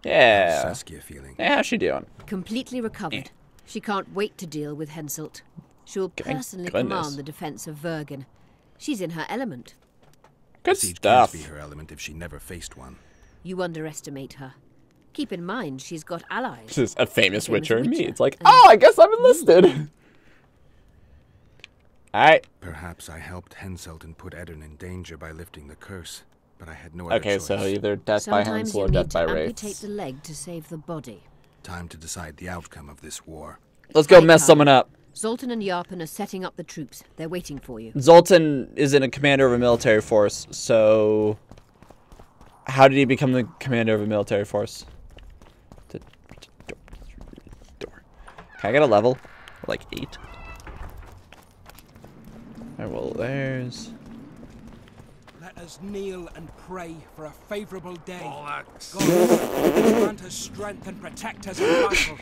Saskia feeling. Yeah, how's she doing? Completely recovered. She can't wait to deal with Henselt. She'll personally command the defense of Vergen. She's in her element. Good siege stuff. Can't be her element if she never faced one. You underestimate her. Keep in mind, she's got allies. This is a famous Witcher and me. It's like, oh, I guess I'm enlisted. Alright. Perhaps I helped Henselt and put Aedirn in danger by lifting the curse, but I had no other choice. Okay, so either death Sometimes by Hensel or death by Wraith. Amputate the leg to save the body. Time to decide the outcome of this war. Let's go mess someone up. Zoltan and Yarpen are setting up the troops. They're waiting for you. Zoltan is in a commander of a military force, so... How did he become the commander of a military force? Can I get a level? Like 8? Alright, well, there's... Let us kneel and pray for a favorable day. God grant us strength and protect us in battle.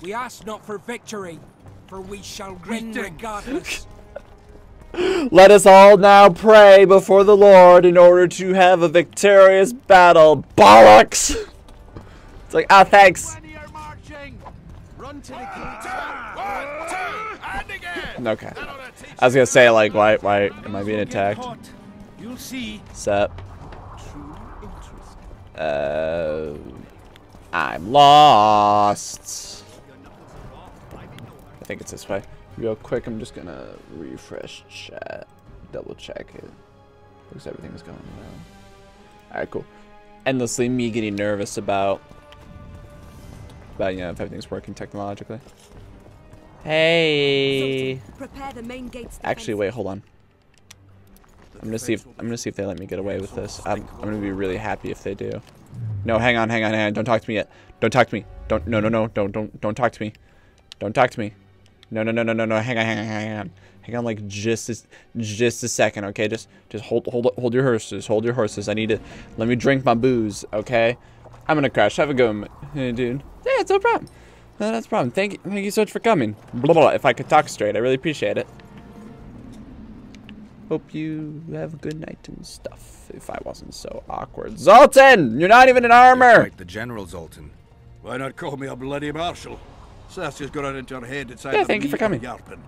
We ask not for victory, for we shall win regardless. Let us all now pray before the Lord in order to have a victorious battle. Bollocks! It's like, ah, thanks. Run to the and okay. I was gonna say, like, why am I being attacked? You'll see. Sup? I'm lost. I think it's this way. Real quick, I'm just gonna refresh chat, double check it. Looks everything's going well. Alright, cool. Endlessly me getting nervous about you know, if everything's working technologically. Hey. Prepare the main gates. Actually, wait, hold on. I'm gonna see if they let me get away with this. I'm gonna be really happy if they do. No, hang on. Don't talk to me yet. Don't talk to me. Don't. No. Don't talk to me. Don't talk to me. No. Hang on, like just a second, okay? Just hold your horses. I need to let me drink my booze, okay? I'm gonna crash. Have a go, dude. Yeah, it's no problem. No, that's a problem. Thank you so much for coming. Blah, blah, blah. If I could talk straight, I really appreciate it. Hope you have a good night and stuff. If I wasn't so awkward, Zoltan, you're not even in armor. You're like the general, Zoltan. Why not call me a bloody marshal? Saskia's got it into her head. It's either me or Yarpen.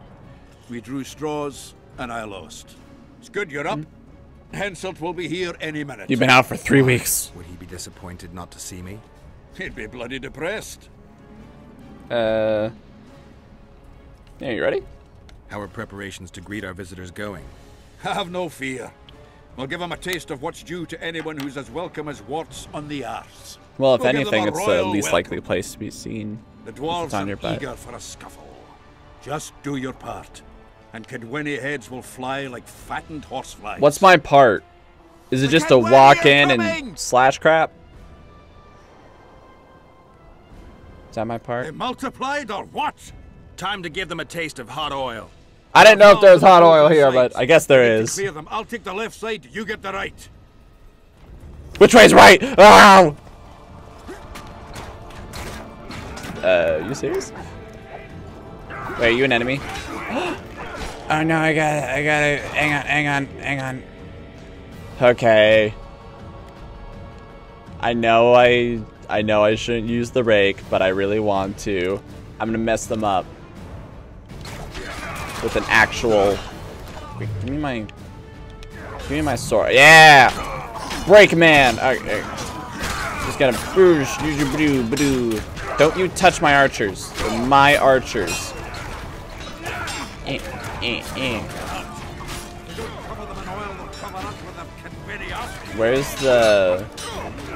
We drew straws, and I lost. It's good you're up. Henselt will be here any minute. You've been out for 3 weeks. Would he be disappointed not to see me? He'd be bloody depressed. Yeah, you ready? How are preparations to greet our visitors going? Have no fear. We'll give them a taste of what's due to anyone who's as welcome as warts on the arse. Well, if anything, it's the least likely place to be seen. The dwarves are eager for a scuffle. Just do your part, and Kaedwen heads will fly like fattened horseflies. What's my part? Is it just to walk in and slash crap? Is that my part? They multiplied or what? Time to give them a taste of hot oil. I didn't know if there was hot oil here, but I guess there is. Clear them. I'll take the left side. You get the right. Which way's right? Ow! You serious? Wait, are you an enemy? Oh no, I gotta, hang on. Okay. I know I shouldn't use the rake, but I really want to. I'm gonna mess them up with an actual. Wait, give me my sword. Yeah, break man. Okay. Just gotta boosh. Don't you touch my archers. They're my archers. Where's the...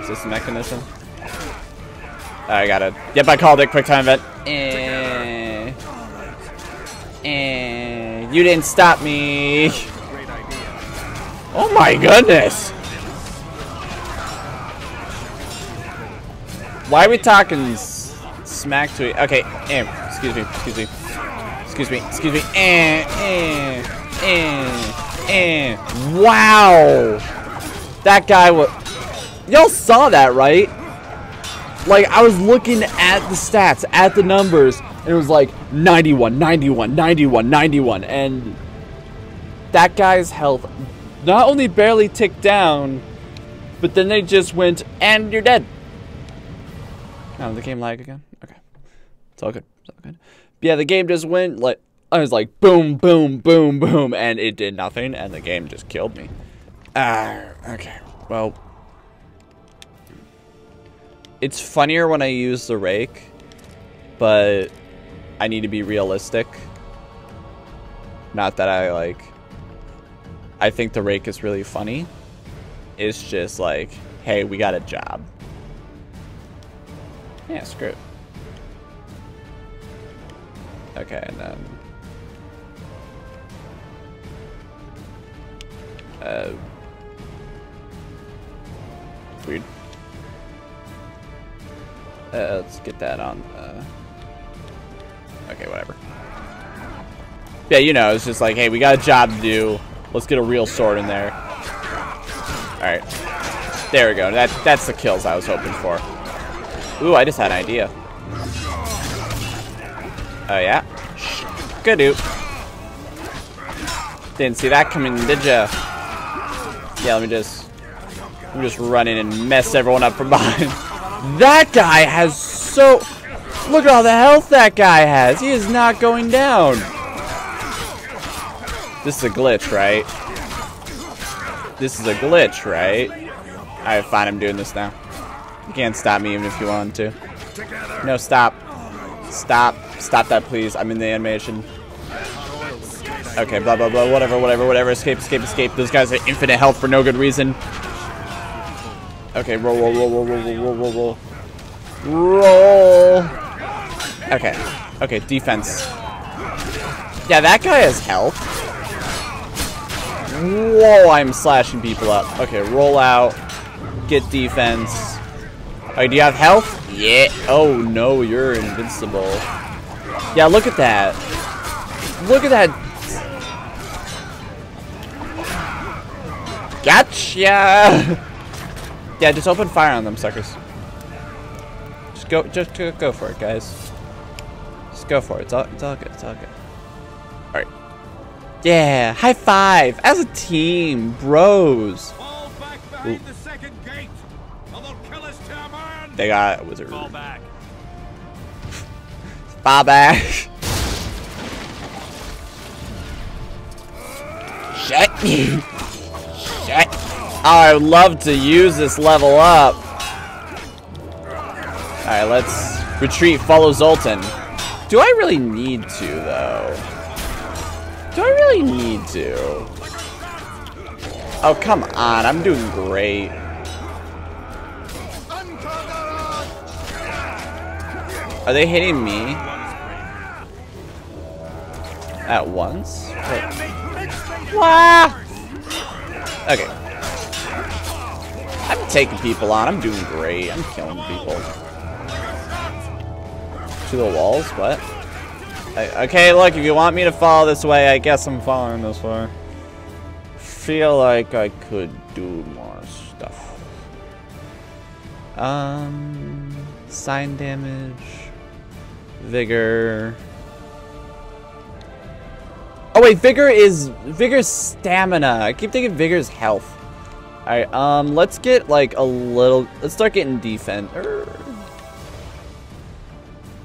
Is this mechanism? Oh, I got it. Yep, I called it. Quick time event. You didn't stop me. Oh my goodness. Why are we talking smack to it? Okay, excuse me. Wow! That guy was... Y'all saw that, right? Like, I was looking at the stats, at the numbers, and it was like, 91, and... That guy's health not only barely ticked down, but then they just went, and you're dead. Oh, the game lag again? Okay. It's all good. Yeah, the game just went, like, I was like, boom, boom, boom, boom, and it did nothing, and the game just killed me. Okay. Well, it's funnier when I use the rake, but I need to be realistic. Not that I like, I think the rake is really funny. It's just like, hey, we got a job. Yeah, screw it. Okay, and then weird. Let's get that on. Okay, whatever. Yeah, you know, it's just like, hey, we got a job to do. Let's get a real sword in there. All right, there we go. That's the kills I was hoping for. Ooh, I just had an idea. Oh yeah, good-oo. Didn't see that coming, did ya? Yeah, let me just run in and mess everyone up from behind. That guy has so... Look at all the health that guy has. He is not going down. This is a glitch, right? This is a glitch, right? Alright, fine, I'm doing this now. You can't stop me even if you want to. No, stop. Stop. Stop that, please. I'm in the animation. Okay, blah, blah, blah. Whatever, whatever, whatever. Escape, escape, escape. Those guys have infinite health for no good reason. Okay, roll, roll, roll, roll, roll, roll, roll, roll. Roll. Okay. Okay, defense. Yeah, that guy has health. Whoa, I'm slashing people up. Okay, roll out. Get defense. Alright, do you have health? Yeah. Oh no, you're invincible. Yeah, look at that. Look at that. Gotcha. Yeah, just open fire on them suckers. Just go for it, guys. Just go for it. It's all good. It's all good. All right. Yeah. High five as a team, bros. Fall back behind the second gate. They got a wizard. Fall back. Fall back. Shit. Shit. Oh, I would love to use this level up. Alright, let's retreat. Follow Zoltan. Do I really need to, though? Do I really need to? Oh, come on. I'm doing great. Are they hitting me at once? Wah! Okay. I'm taking people on. I'm doing great. I'm killing people. To the walls? What? Okay, look, if you want me to follow this way, I guess I'm following this way. Feel like I could do more stuff. Sign damage. Vigor. Oh wait, vigor's stamina. I keep thinking vigor's health. All right, let's get like a little. Let's start getting defense.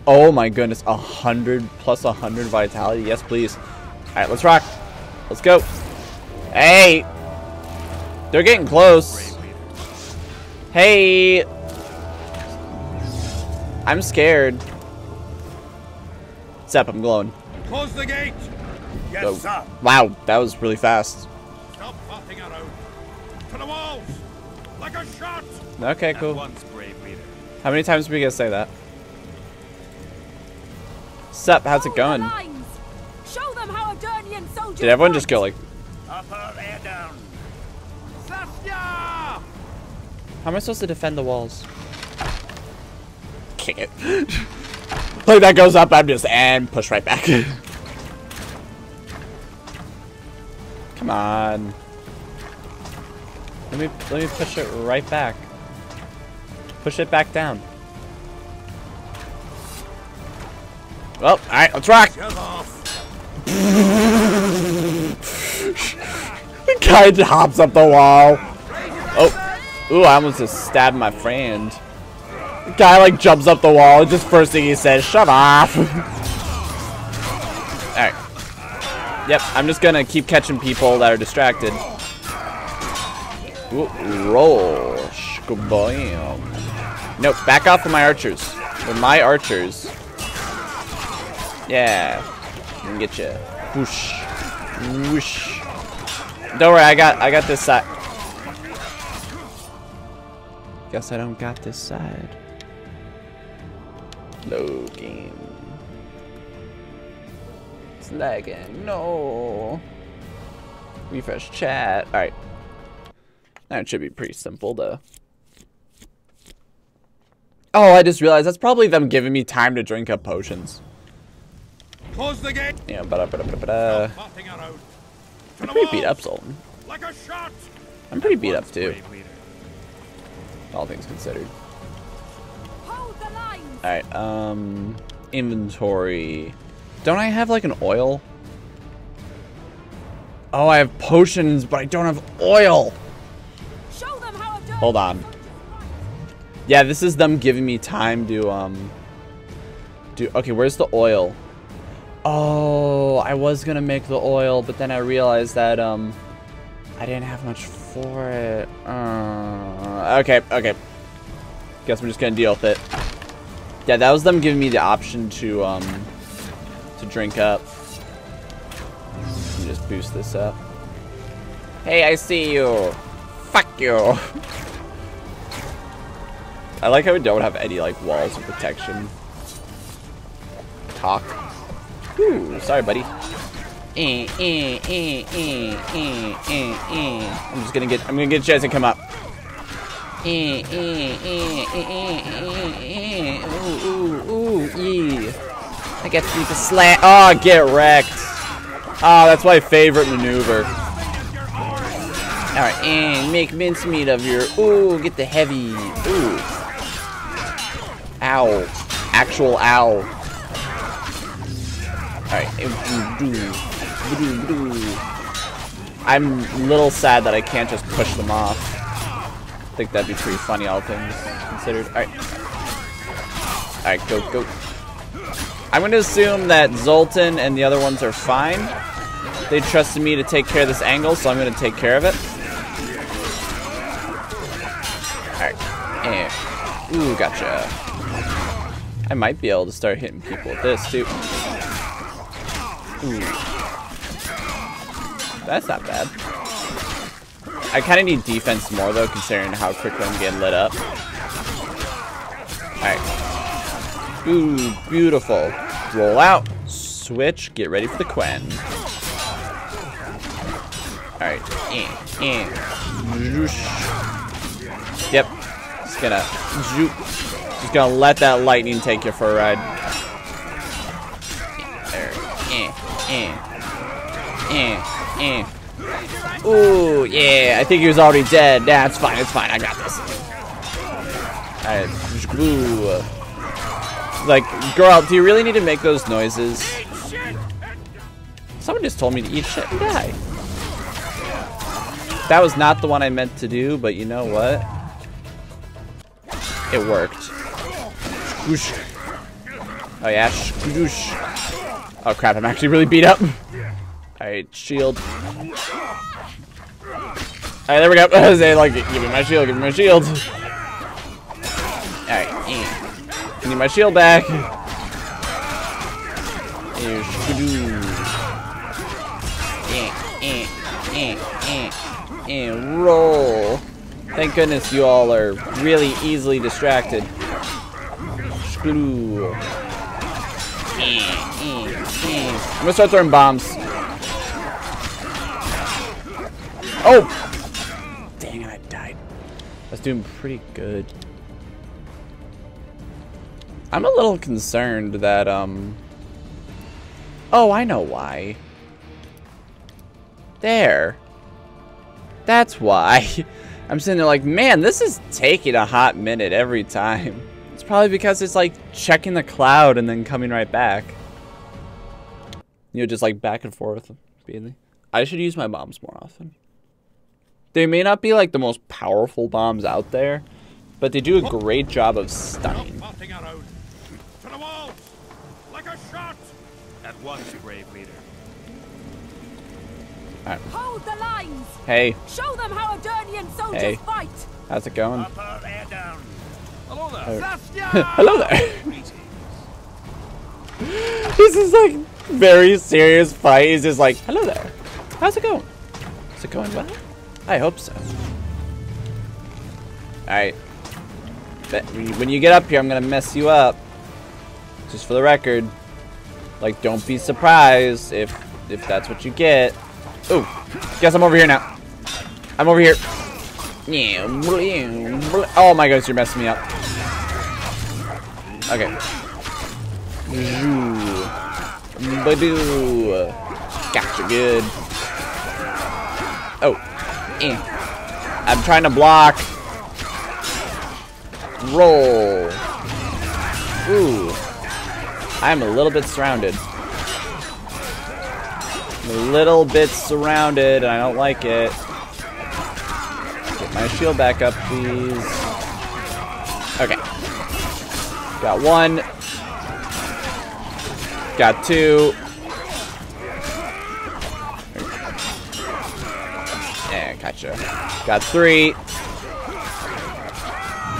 Oh my goodness, 100 plus 100 vitality. Yes, please. All right, let's rock. Let's go. Hey, they're getting close. Hey, I'm scared. What's up? I'm glowing. Close the gate. Yes, oh, sir. Wow, that was really fast. Stop farting around. To the walls, like a shot. Okay, cool. How many times are we gonna say that? Sup? How's it going? Show them how Aedirnian soldiers. Did everyone just go like? Upper Aedirn. Saskia! How am I supposed to defend the walls? Kick it. Play that goes up, I'm just and push right back. Come on. Let me push it right back. Push it back down. Well, alright, let's rock! The guy hops up the wall. Oh. Ooh, I almost just stabbed my friend. Guy like jumps up the wall. Just first thing he says, "Shut off." All right. Yep, I'm just gonna keep catching people that are distracted. Ooh, roll. Shkabam. Nope, back off with my archers. With my archers. Yeah. I can get you. Whoosh. Whoosh. Don't worry, I got this side. Guess I don't got this side. No game. It's lagging. No. Refresh chat. Alright. That should be pretty simple, though. Oh, I just realized that's probably them giving me time to drink up potions. Close the gate. Yeah, I'm pretty beat up, Zoltan. Like a shot. I'm pretty beat up, too. All things considered. Alright, inventory. Don't I have, like, an oil? Oh, I have potions, but I don't have oil! Hold on. Yeah, this is them giving me time to, okay, where's the oil? Oh, I was gonna make the oil, but then I realized that, I didn't have much for it. Okay. Guess we're just gonna deal with it. Yeah, that was them giving me the option to drink up. And just boost this up. Hey, I see you! Fuck you! I like how we don't have any, like, walls of protection. Talk. Ooh, sorry, buddy. I'm gonna get a chance to come up. I got you to slam. Oh, get wrecked. Oh, that's my favorite maneuver. Alright, and make mincemeat of your. Ooh, get the heavy. Ooh. Ow. Actual ow. Alright. I'm a little sad that I can't just push them off. I think that'd be pretty funny, all things considered. Alright. Alright, go. I'm gonna assume that Zoltan and the other ones are fine. They trusted me to take care of this angle, so I'm gonna take care of it. Alright. Ooh, gotcha. I might be able to start hitting people with this, too. Ooh. That's not bad. I kind of need defense more, though, considering how quickly I'm getting lit up. Alright. Ooh, beautiful. Roll out. Switch. Get ready for the Quen. Alright. Yep. Just gonna let that lightning take you for a ride. There. Ooh, yeah. I think he was already dead. Nah, it's fine. It's fine. I got this. Alright. Ooh. Like, Geralt, do you really need to make those noises? Someone just told me to eat shit and die. That was not the one I meant to do, but you know what? It worked. Whoosh. Oh yeah, whoosh. Oh crap, I'm actually really beat up. Alright, shield. Alright, there we go. They like, give me my shield. Alright, I need my shield back. And roll. Thank goodness you all are really easily distracted. Screw. I'm gonna start throwing bombs. Oh! Dang it, I died. I was doing pretty good. I'm a little concerned that, oh, I know why. There. That's why. I'm sitting there like, man, this is taking a hot minute every time. It's probably because it's like checking the cloud and then coming right back. You know, just like back and forth. I should use my bombs more often. They may not be like the most powerful bombs out there, but they do a great job of stunning. To the walls, like a shot. At once, brave leader. Right. Hold the lines. Hey. Show them how Aedirnian soldiers fight. How's it going? Upper Aedirn. Hello there. Hello there. This is like very serious fight. He's just like, hello there. How's it going? Is it going well? I hope so. Alright. When you get up here, I'm gonna mess you up. Just for the record. Like, don't be surprised if that's what you get. Ooh. Guess I'm over here now. I'm over here. Oh my gosh, you're messing me up. Okay. Gotcha good. Oh. I'm trying to block. Roll. Ooh. I'm a little bit surrounded. I'm a little bit surrounded, and I don't like it. Get my shield back up, please. Okay. Got one. Got two. Yeah, gotcha. Got three.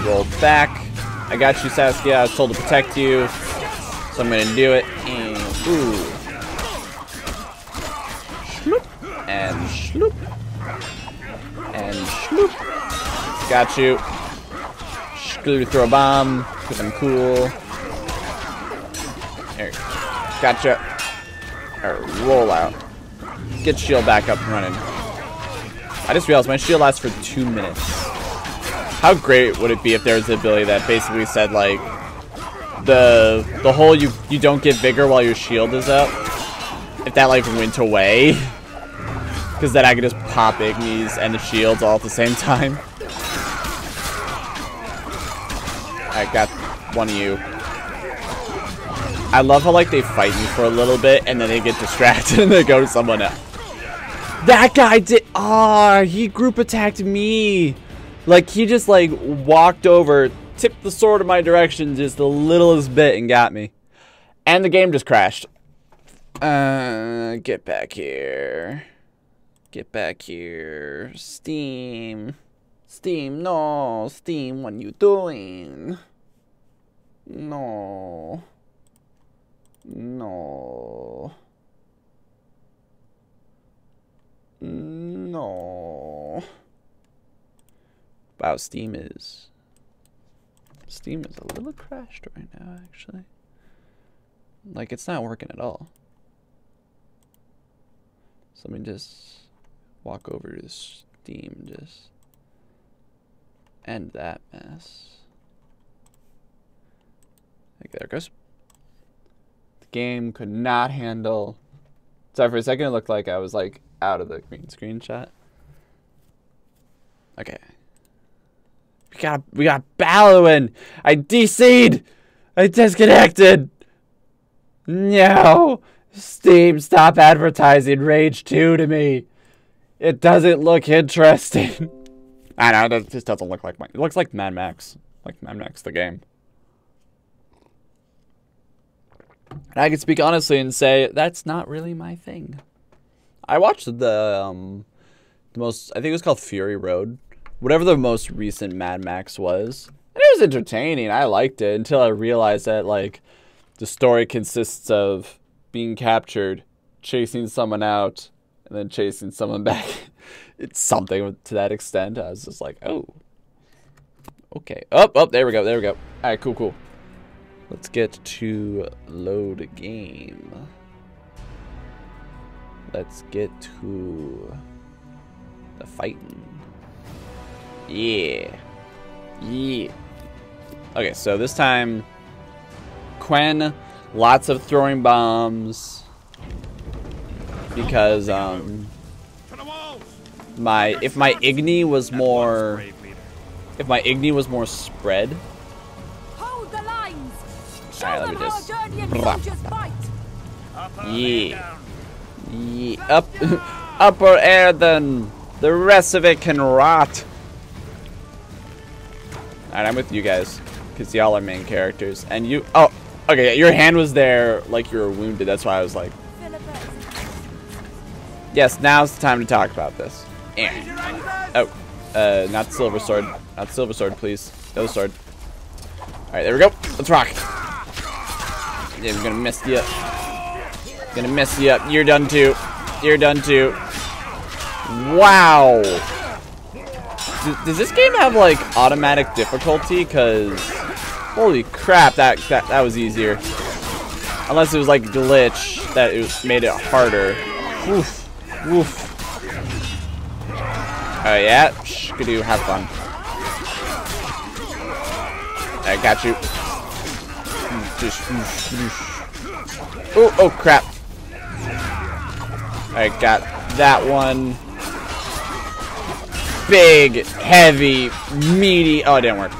Roll back. I got you, Saskia. I was told to protect you, so I'm gonna do it. And shloop. And shloop. And shloop. Got you. Shloop to throw a bomb, because I'm cool. There you go. Gotcha. Alright, roll out. Get shield back up and running. I just realized my shield lasts for 2 minutes. How great would it be if there was an ability that basically said, like, the whole you don't get vigor while your shield is up? If that, like, went away? Because then I could just pop Ignis and the shields all at the same time. I got one of you. I love how, like, they fight you for a little bit and then they get distracted and they go to someone else. That guy did... Ah, he group attacked me! Like, he just, like, walked over, tipped the sword in my direction just the littlest bit and got me. And the game just crashed. Get back here. Get back here. Steam. Steam, no. Steam, what are you doing? No. No. No. Wow, Steam is a little crashed right now, actually. Like, it's not working at all. So let me just walk over to Steam, just end that mess. Okay, there it goes. The game could not handle. Sorry, for a second it looked like I was, like, out of the green screen shot. Okay. We got Balduin. I DC'd. I disconnected. No. Steam, stop advertising Rage 2 to me. It doesn't look interesting. I know, it just doesn't look like mine. It looks like Mad Max. Like Mad Max the game. And I can speak honestly and say, that's not really my thing. I watched the most, I think it was called Fury Road. Whatever the most recent Mad Max was, and it was entertaining. I liked it until I realized that, like, the story consists of being captured, chasing someone out, and then chasing someone back. It's something to that extent. I was just like, oh, okay. Oh, there we go. There we go. All right, cool, cool. Let's get to load game. Let's get to the fighting. Yeah. Yeah. Okay, so this time, Quen, lots of throwing bombs. Because, if my Igni was more spread. Hold the lines. Show them how Aedirnian soldiers fight. Yeah. Yeah. Upper Aedirn. The rest of it can rot. Alright, I'm with you guys, because y'all are main characters, and you- oh, okay, your hand was there like you were wounded, that's why I was like... Yes, now's the time to talk about this. Oh, not silver sword. Not silver sword, please. The other sword. Alright, there we go. Let's rock. Yeah, I'm gonna mess you up. Gonna mess you up. You're done too. You're done too. Wow. Does this game have, like, automatic difficulty? Because, holy crap, that was easier. Unless it was, like, glitch that made it harder. Woof. Woof. Oh, yeah. Shkadoo, have fun. I got you. Oh, oh, crap. I got that one. Big, heavy, meaty. Oh, it didn't work.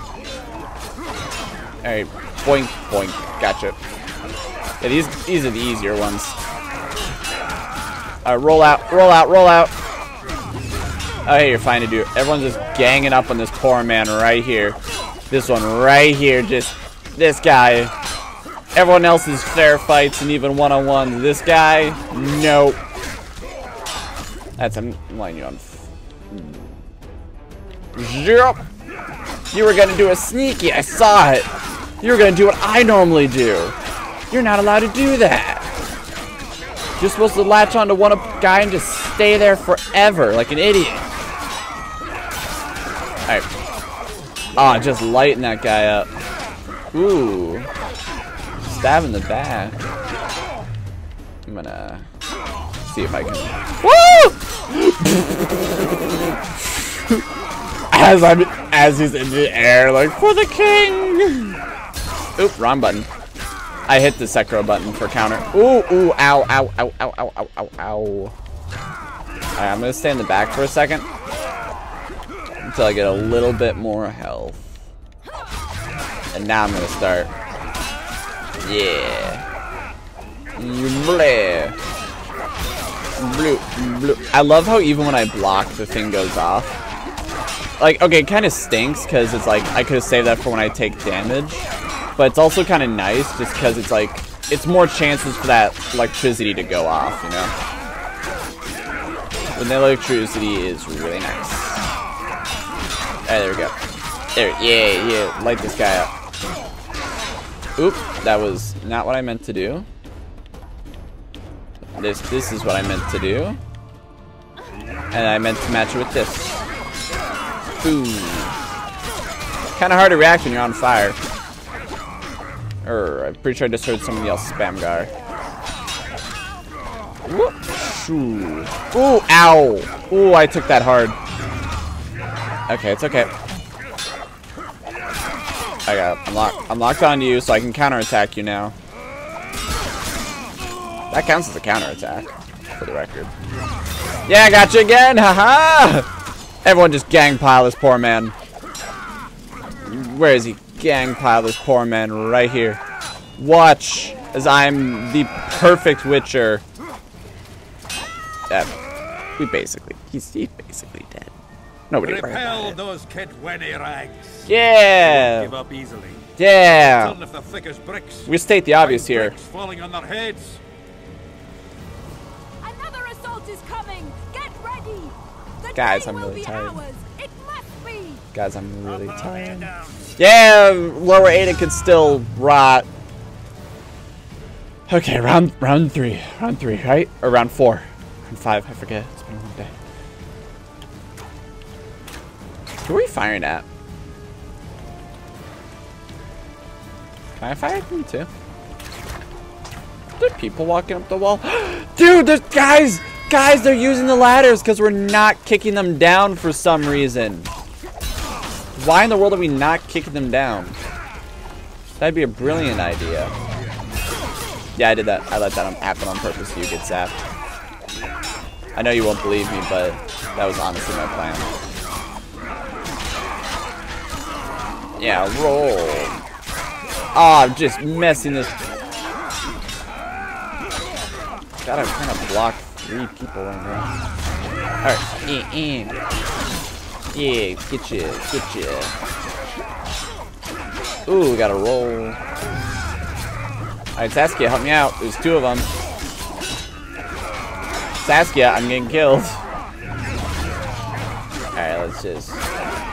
Alright, boink, boink. Gotcha. Yeah, these are the easier ones. Alright, roll out, roll out, roll out. Oh, hey, you're fine to do. Everyone's just ganging up on this poor man right here. This one right here, just this guy. Everyone else is fair fights and even one-on-one. This guy, nope. That's, I'm lining you on. Yep. You were gonna do a sneaky, I saw it. You were gonna do what I normally do. You're not allowed to do that. You're supposed to latch onto one guy and just stay there forever, like an idiot. Alright. Ah, oh, just lighten that guy up. Ooh. Stab in the back. I'm gonna see if I can. Woo! as he's in the air, like, for the king! Oop, wrong button. I hit the Sekiro button for counter. Ooh, ooh, ow, ow, ow, ow, ow, ow, ow, ow. Alright, I'm gonna stay in the back for a second. Until I get a little bit more health. And now I'm gonna start. Yeah. Bleh. Blue, blue. I love how even when I block, the thing goes off. Like, okay, it kind of stinks, because it's like, I could have saved that for when I take damage. But it's also kind of nice, just because it's like, it's more chances for that electricity to go off, you know? And the electricity is really nice. Alright, there we go. There, yeah, yeah, light this guy up. Oop, that was not what I meant to do. This is what I meant to do. And I meant to match it with this. Boom. Kind of hard to react when you're on fire. I'm pretty sure I just heard somebody else spam guard. Whoop. Ooh, ow. Ooh, I took that hard. Okay, it's okay. I got it. I'm locked onto you, so I can counterattack you now. That counts as a counterattack, for the record. Yeah, I got you again! Haha! Everyone just gangpile this poor man. Where is he? Gangpile this poor man right here. Watch, as I'm the perfect Witcher. He's basically dead. Nobody repel those Kaedwen rags. Yeah. Give up easily. Yeah. We state the obvious here. Falling on their heads. Another assault is coming. Get ready. Guys, I'm really tired. It must be. Guys, I'm really tired. Yeah, lower Aedirn can still rot. Okay, round three, right? Or round four. And five, I forget. It's been a long day. Who are we firing at? Can I fire at them too? There's people walking up the wall. Dude, there's guys! Guys, they're using the ladders because we're not kicking them down for some reason. Why in the world are we not kicking them down? That'd be a brilliant idea. Yeah, I did that. I let that happen on purpose so you get zapped. I know you won't believe me, but that was honestly my plan. Yeah, roll. Ah, oh, I'm just messing this. Gotta kind of block three people in there. Alright. Yeah, get you, get you. Ooh, gotta roll. Alright, Saskia, help me out. There's two of them. Saskia, I'm getting killed. Alright, let's just...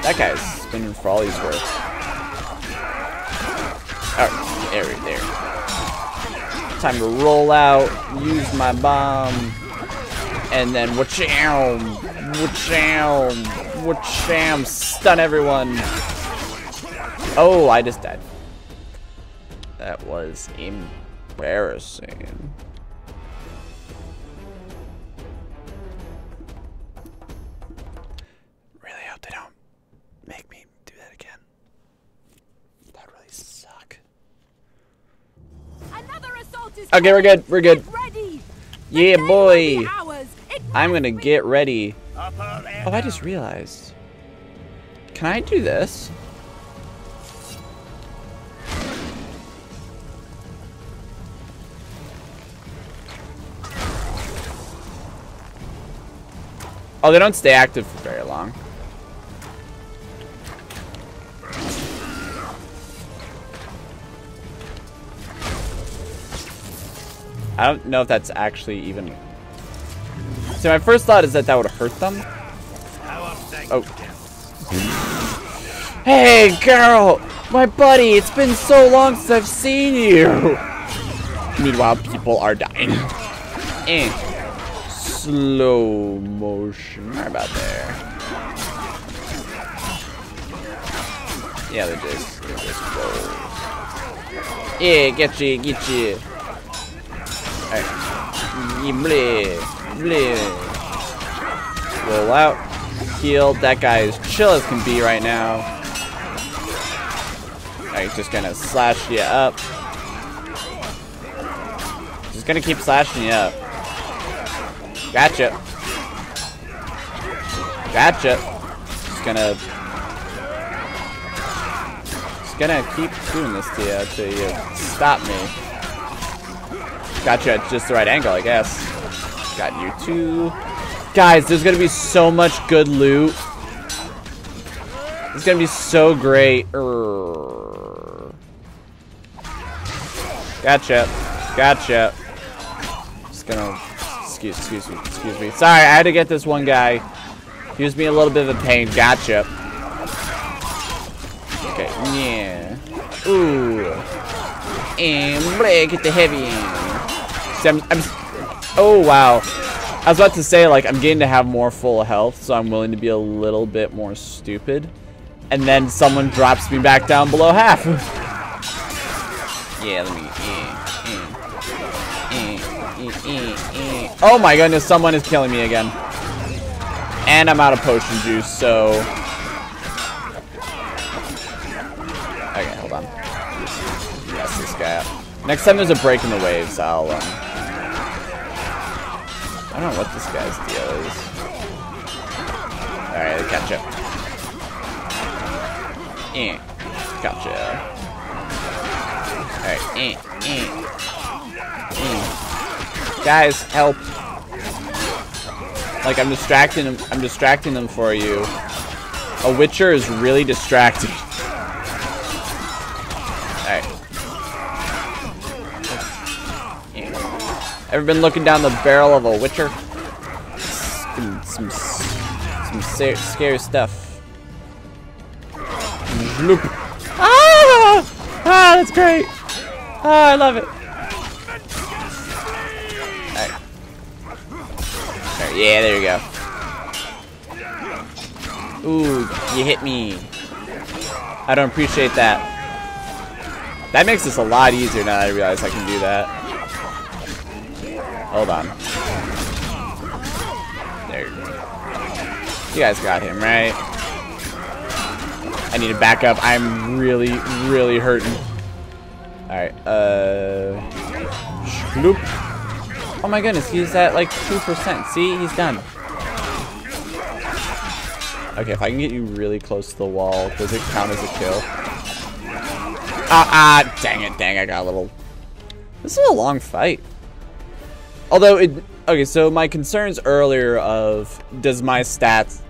That guy's spinning for all he's worth. Alright, there. Time to roll out, use my bomb, and then wacham! Wacham! Wacham! Stun everyone! Oh, I just died. That was embarrassing. Really hope they don't make me do that again. That would really suck. Another assault is okay, we're good. We're good. Yeah, boy. I'm gonna get ready. Oh, I just realized. Can I do this? Oh, they don't stay active for very long. I don't know if that's actually even... See, my first thought is that that would hurt them. Oh. Hey, girl! My buddy, it's been so long since I've seen you! Meanwhile, people are dying. Slow motion. Right about there. Yeah, they're just roll. Yeah, get you. Alright. Yeah, bleh. Roll out. Heal. That guy is chill as can be right now. Alright, just gonna slash you up. Just gonna keep slashing you up. Gotcha. Just gonna keep doing this to you until you stop me. Gotcha at just the right angle, I guess. Got you too. Guys, there's gonna be so much good loot. It's gonna be so great. Gotcha. Just gonna... Excuse me. Sorry, I had to get this one guy. He was being a little bit of a pain. Gotcha. Okay. Yeah. Ooh. And bleh, get the heavy. See, I'm oh, wow. I was about to say, like, I'm getting to have more full health, so I'm willing to be a little bit more stupid. And then someone drops me back down below half. Yeah, let me... Oh my goodness, someone is killing me again. And I'm out of potion juice, so... Okay, hold on. Yes, this guy up. Next time there's a break in the waves, I'll... I don't know what this guy's deal is. Alright, gotcha. Gotcha. Alright, Guys, help. Like, I'm distracting them for you. A Witcher is really distracting. Alright. Yeah. Ever been looking down the barrel of a Witcher? Some scary stuff. Loop. Ah, that's great. Ah, I love it. Yeah, there you go. Ooh, you hit me. I don't appreciate that. That makes this a lot easier now that I realize I can do that. Hold on. There you go. You guys got him, right? I need to back up. I'm really, really hurting. Alright, shloop. Oh my goodness, he's at like 2%. See, he's done. Okay, if I can get you really close to the wall, does it count as a kill? Dang it, I got a little... This is a long fight. Although, it... Okay, so my concerns earlier of, does my stats...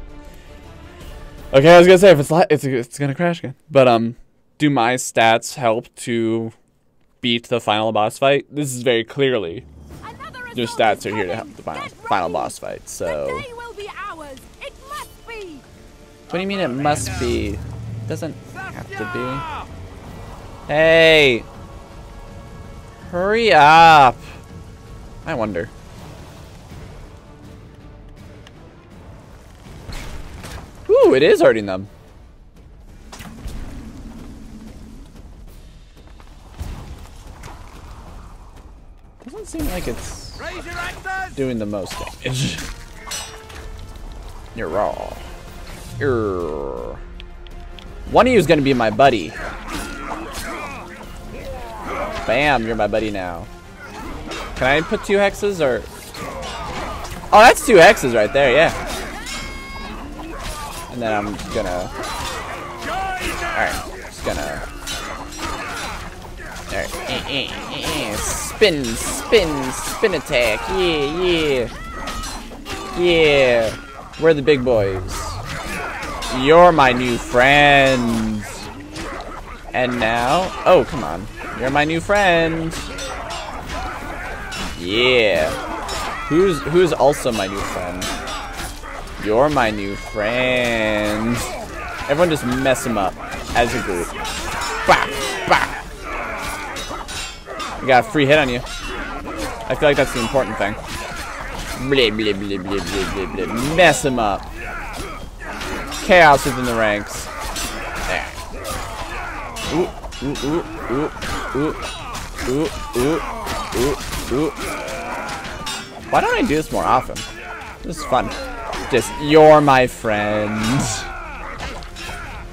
Okay, I was gonna say, if it's gonna crash again. But, do my stats help to beat the final boss fight? This is very clearly... New stats are here to help the final boss fight, so... What do you mean it must be? It doesn't have to be. Hey! Hurry up! I wonder. Ooh, it is hurting them. Doesn't seem like it's doing the most damage. You're raw. Urgh. One of you is gonna be my buddy. Bam, you're my buddy now. Can I put two hexes or? Oh, that's two hexes right there, yeah. And then I'm gonna. Alright, just gonna. Alright. Spin attack. Yeah. We're the big boys. You're my new friend. And now... Oh, come on. You're my new friend. Yeah. Who's also my new friend? You're my new friend. Everyone just mess them up as a group. Bah, bah. You got a free hit on you. I feel like that's the important thing. Blah, blah, blah, blah, blah, blah, blah. Mess them up. Chaos within the ranks. There. Ooh, ooh, ooh, ooh, ooh, ooh, ooh, ooh, ooh. Why don't I do this more often? This is fun. Just, you're my friend.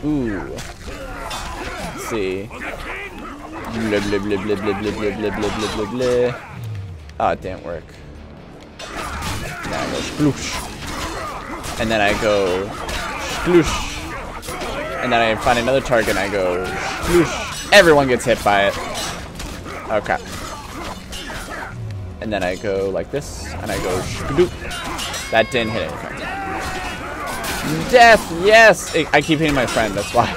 Ooh. Let's see. Blah, blah, blah, blah, blah, blah, blah, blah, blah, blah, blah. Oh, it didn't work. Now I go sploosh. And then I go... sploosh. And then I find another target and I go sploosh. Everyone gets hit by it. Okay. And then I go like this and I go shkadoop. That didn't hit anything. Death, yes! I keep hitting my friend, that's why.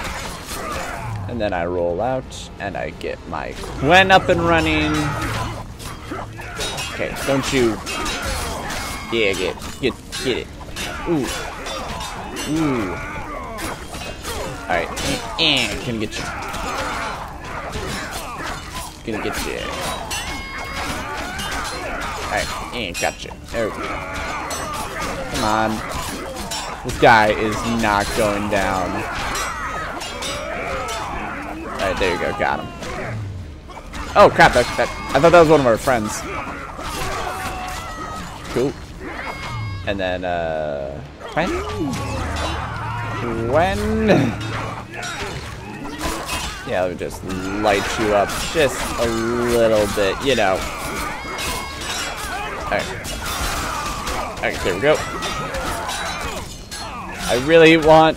And then I roll out and I get my Quen up and running. Okay, don't you... Yeah, get it. Ooh. Ooh. Alright. Gonna get you. Gonna get you. Alright. Gotcha. There we go. Come on. This guy is not going down. Alright, there you go. Got him. Oh, crap. I thought that was one of our friends. Cool. And then, Quen? Yeah, let me just light you up just a little bit, you know. Alright. Alright, there we go. I really want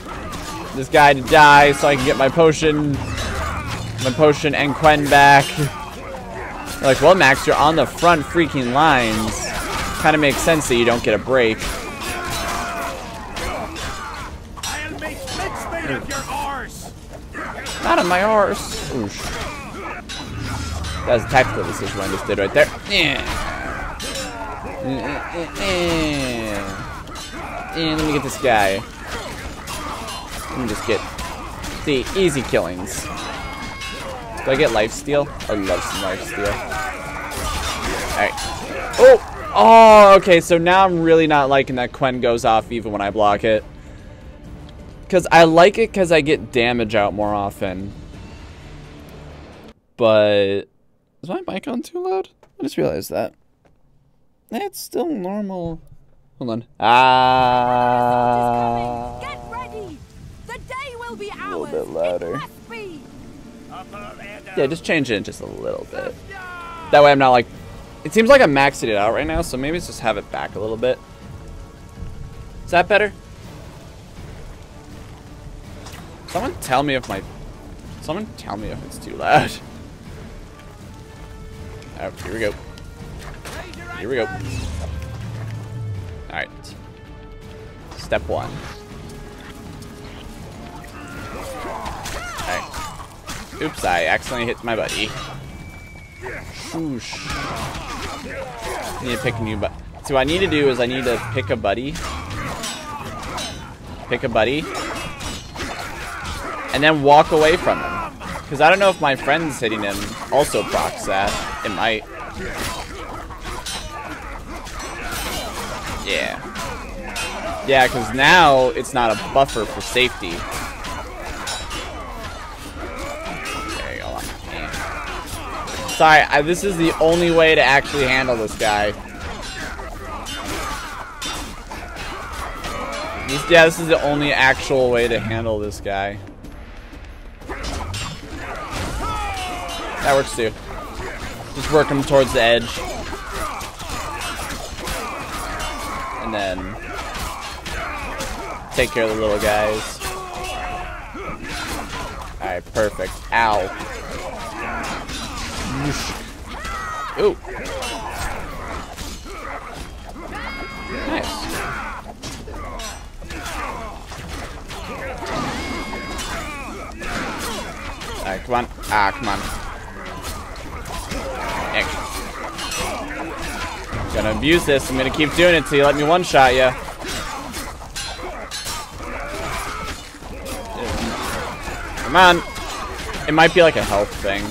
this guy to die so I can get my potion. My potion and Quen back. Like, well, Max, you're on the front freaking lines. Kind of makes sense that you don't get a break. Out of my arse. Oosh. That was a tactical decision I just did right there. Let me get this guy. Let me just get the easy killings. Do I get lifesteal? I love some lifesteal. Alright. Oh, okay, so now I'm really not liking that Quen goes off even when I block it. Because I like it because I get damage out more often. But... Is my mic on too loud? I just realized that. It's still normal. Hold on. Ah... Get ready. The day will be ours. A little bit louder. Yeah, just change it just a little bit. That way I'm not like... It seems like I'm maxing it out right now, so maybe let's just have it back a little bit. Is that better? Someone tell me if it's too loud. Oh, here we go. Here we go. Alright. Step one. Alright. Oops, I accidentally hit my buddy. Shoosh. I need to pick a new buddy. So what I need to do is I need to pick a buddy. Pick a buddy. And then walk away from him. Because I don't know if my friend's hitting him also procs that. It might. Yeah. Yeah, because now it's not a buffer for safety. Sorry, this is the only way to actually handle this guy. Yeah, this is the only actual way to handle this guy. That works too. Just work him towards the edge. And then take care of the little guys. Alright, perfect. Ow. Ooh. Nice. Alright, come on. Ah, come on. Heck. I'm gonna abuse this. I'm gonna keep doing it till you let me one-shot ya. Come on. It might be like a health thing.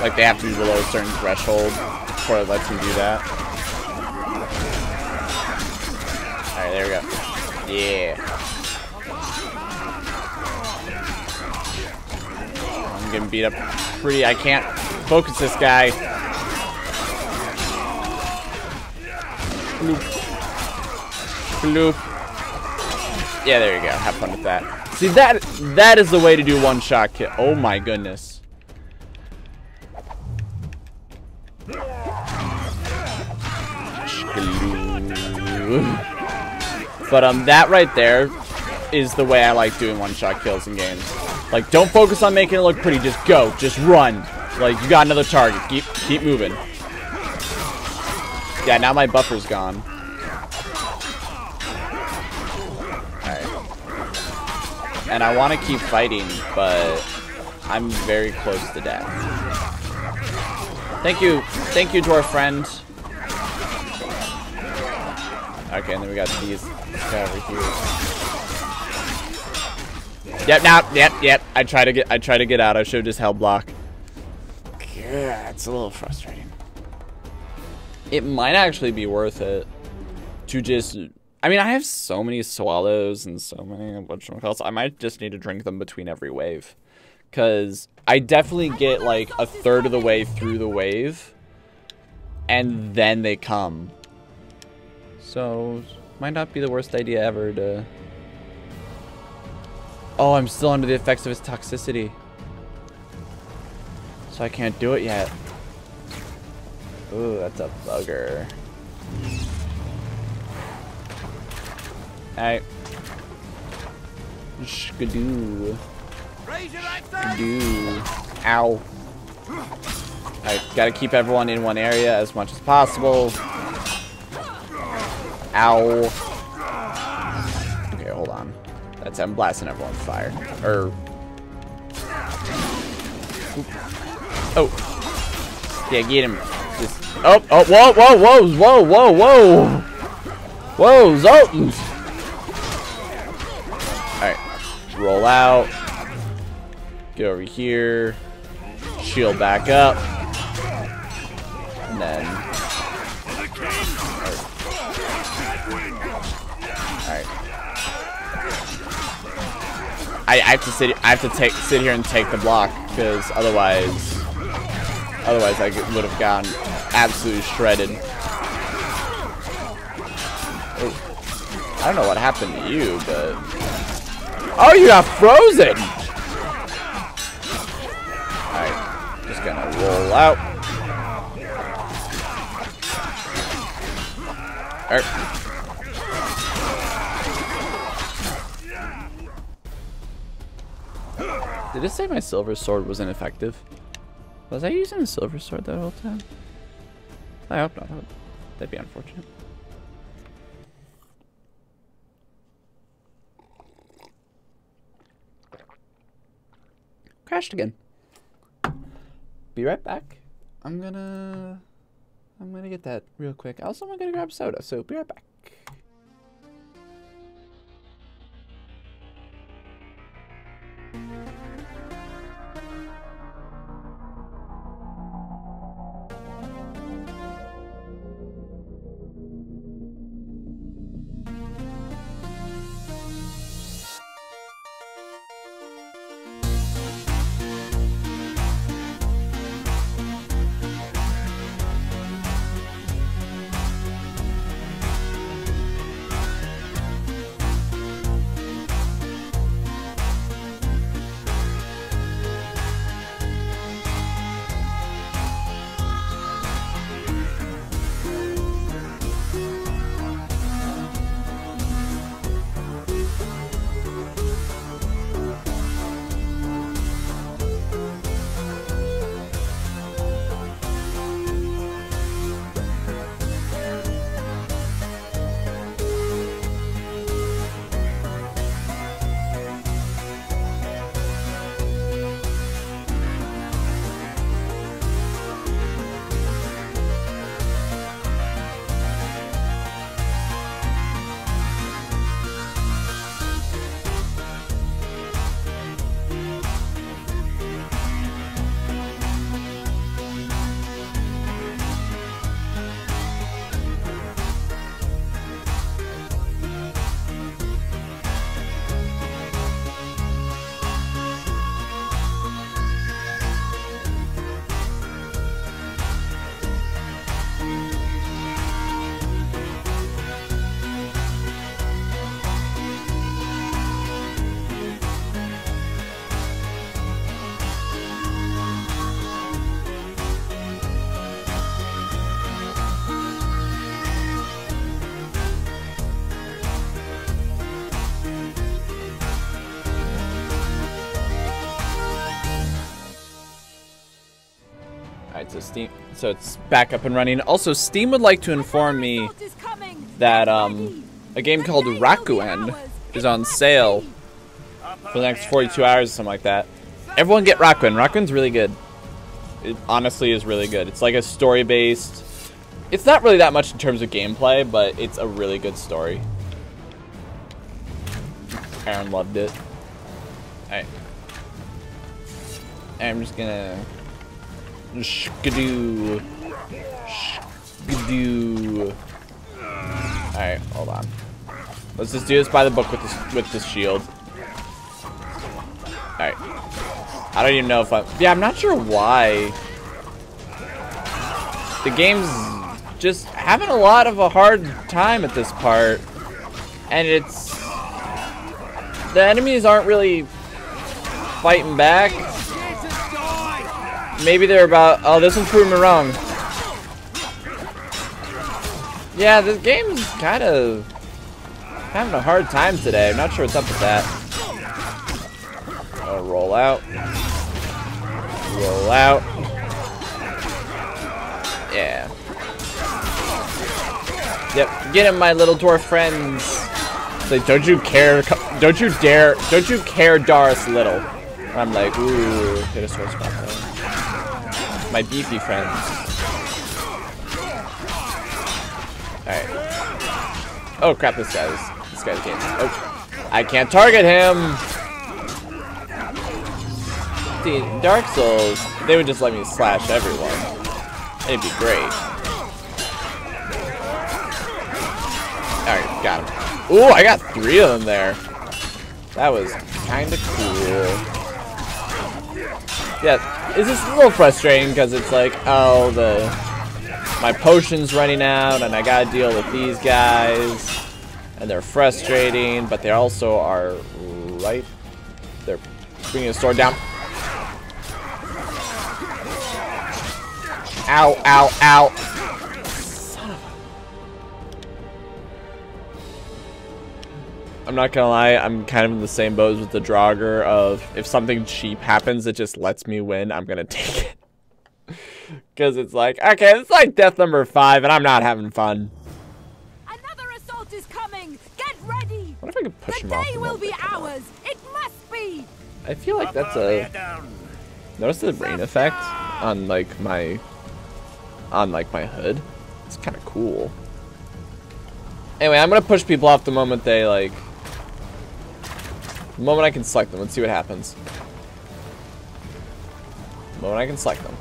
Like, they have to be below a certain threshold before it lets me do that. Alright, there we go. Yeah. I'm getting beat up pretty... I can't focus this guy. Bloop. Bloop. Yeah, there you go. Have fun with that. See, that is the way to do one-shot kill. Oh my goodness. But that right there is the way I like doing one-shot kills in games. Like, don't focus on making it look pretty. Just go. Just run. Like, you got another target. Keep moving. Yeah, now my buffer's gone. Alright. And I want to keep fighting, but I'm very close to death. Thank you. Thank you to our friend. Okay, and then we got these over here. Yep, now, yep. I try to get out. I should have just held block. Yeah, it's a little frustrating. It might actually be worth it to just. I mean, I have so many swallows and so many whatchamacallits. I might just need to drink them between every wave, because I definitely get like a third of the way through the wave, and then they come. So, might not be the worst idea ever to... Oh, I'm still under the effects of his toxicity. So I can't do it yet. Ooh, that's a bugger. Alright. Shkadoo. Shkadoo. Ow. Alright, gotta keep everyone in one area as much as possible. Ow. Okay, hold on. That's I'm blasting everyone with fire. Oh. Yeah, get him. Just, oh, whoa. Whoa, Zoltan. Alright. Roll out. Get over here. Shield back up. And then... I have to sit here and take the block, because otherwise I would have gotten absolutely shredded. Oh, I don't know what happened to you, but oh, you got frozen. All right, just gonna roll out. All right. Did it say my silver sword was ineffective? Was I using a silver sword that whole time? I hope not. That'd be unfortunate. Crashed again. be right back. I'm gonna get that real quick. Also, I'm gonna grab soda, so be right back. So Steam, so it's back up and running. Also, Steam would like to inform me that a game called Rakuen is on sale for the next 42 hours or something like that. Everyone get Rakuen. Rakuen's really good. It honestly is really good. It's like a story-based... It's not really that much in terms of gameplay, but it's a really good story. Aaron loved it. Alright. I'm just gonna... Skidoo. Skidoo. Alright, hold on. Let's just do this by the book with this shield. Alright. I don't even know if I'm... Yeah, I'm not sure why. The game's just having a lot of a hard time at this part. And it's... The enemies aren't really fighting back. Maybe they're about... Oh, this one's proving me wrong. Yeah, this game's kind of having a hard time today. I'm not sure what's up with that. I'll roll out. Roll out. Yeah. Yep. Get him, my little dwarf friends. Like, don't you care? Don't you dare? Don't you care, Doris Little? And I'm like, ooh, hit a sword spot there. My beefy friends. Alright. Oh crap, this guy's game. Oh, I can't target him! See, in Dark Souls, they would just let me slash everyone. It'd be great. Alright, got him. Ooh, I got three of them there. That was kinda cool. Yeah. It's just a little frustrating because it's like, oh, my potion's running out and I gotta deal with these guys. And they're frustrating, but they also are right. They're bringing a sword down. Ow, ow, ow. Son of a... I'm not gonna lie, I'm kind of in the same boat with the Draugr of if something cheap happens that just lets me win, I'm gonna take it. Cause it's like, okay, it's like death number 5 and I'm not having fun. Another assault is coming. Get ready. What if I could push him off? The day will be ours. It must be. I feel like that's a Notice the rain effect on like my hood. It's kind of cool. Anyway, I'm gonna push people off the moment they like. The moment I can select them. Let's see what happens. The moment I can select them.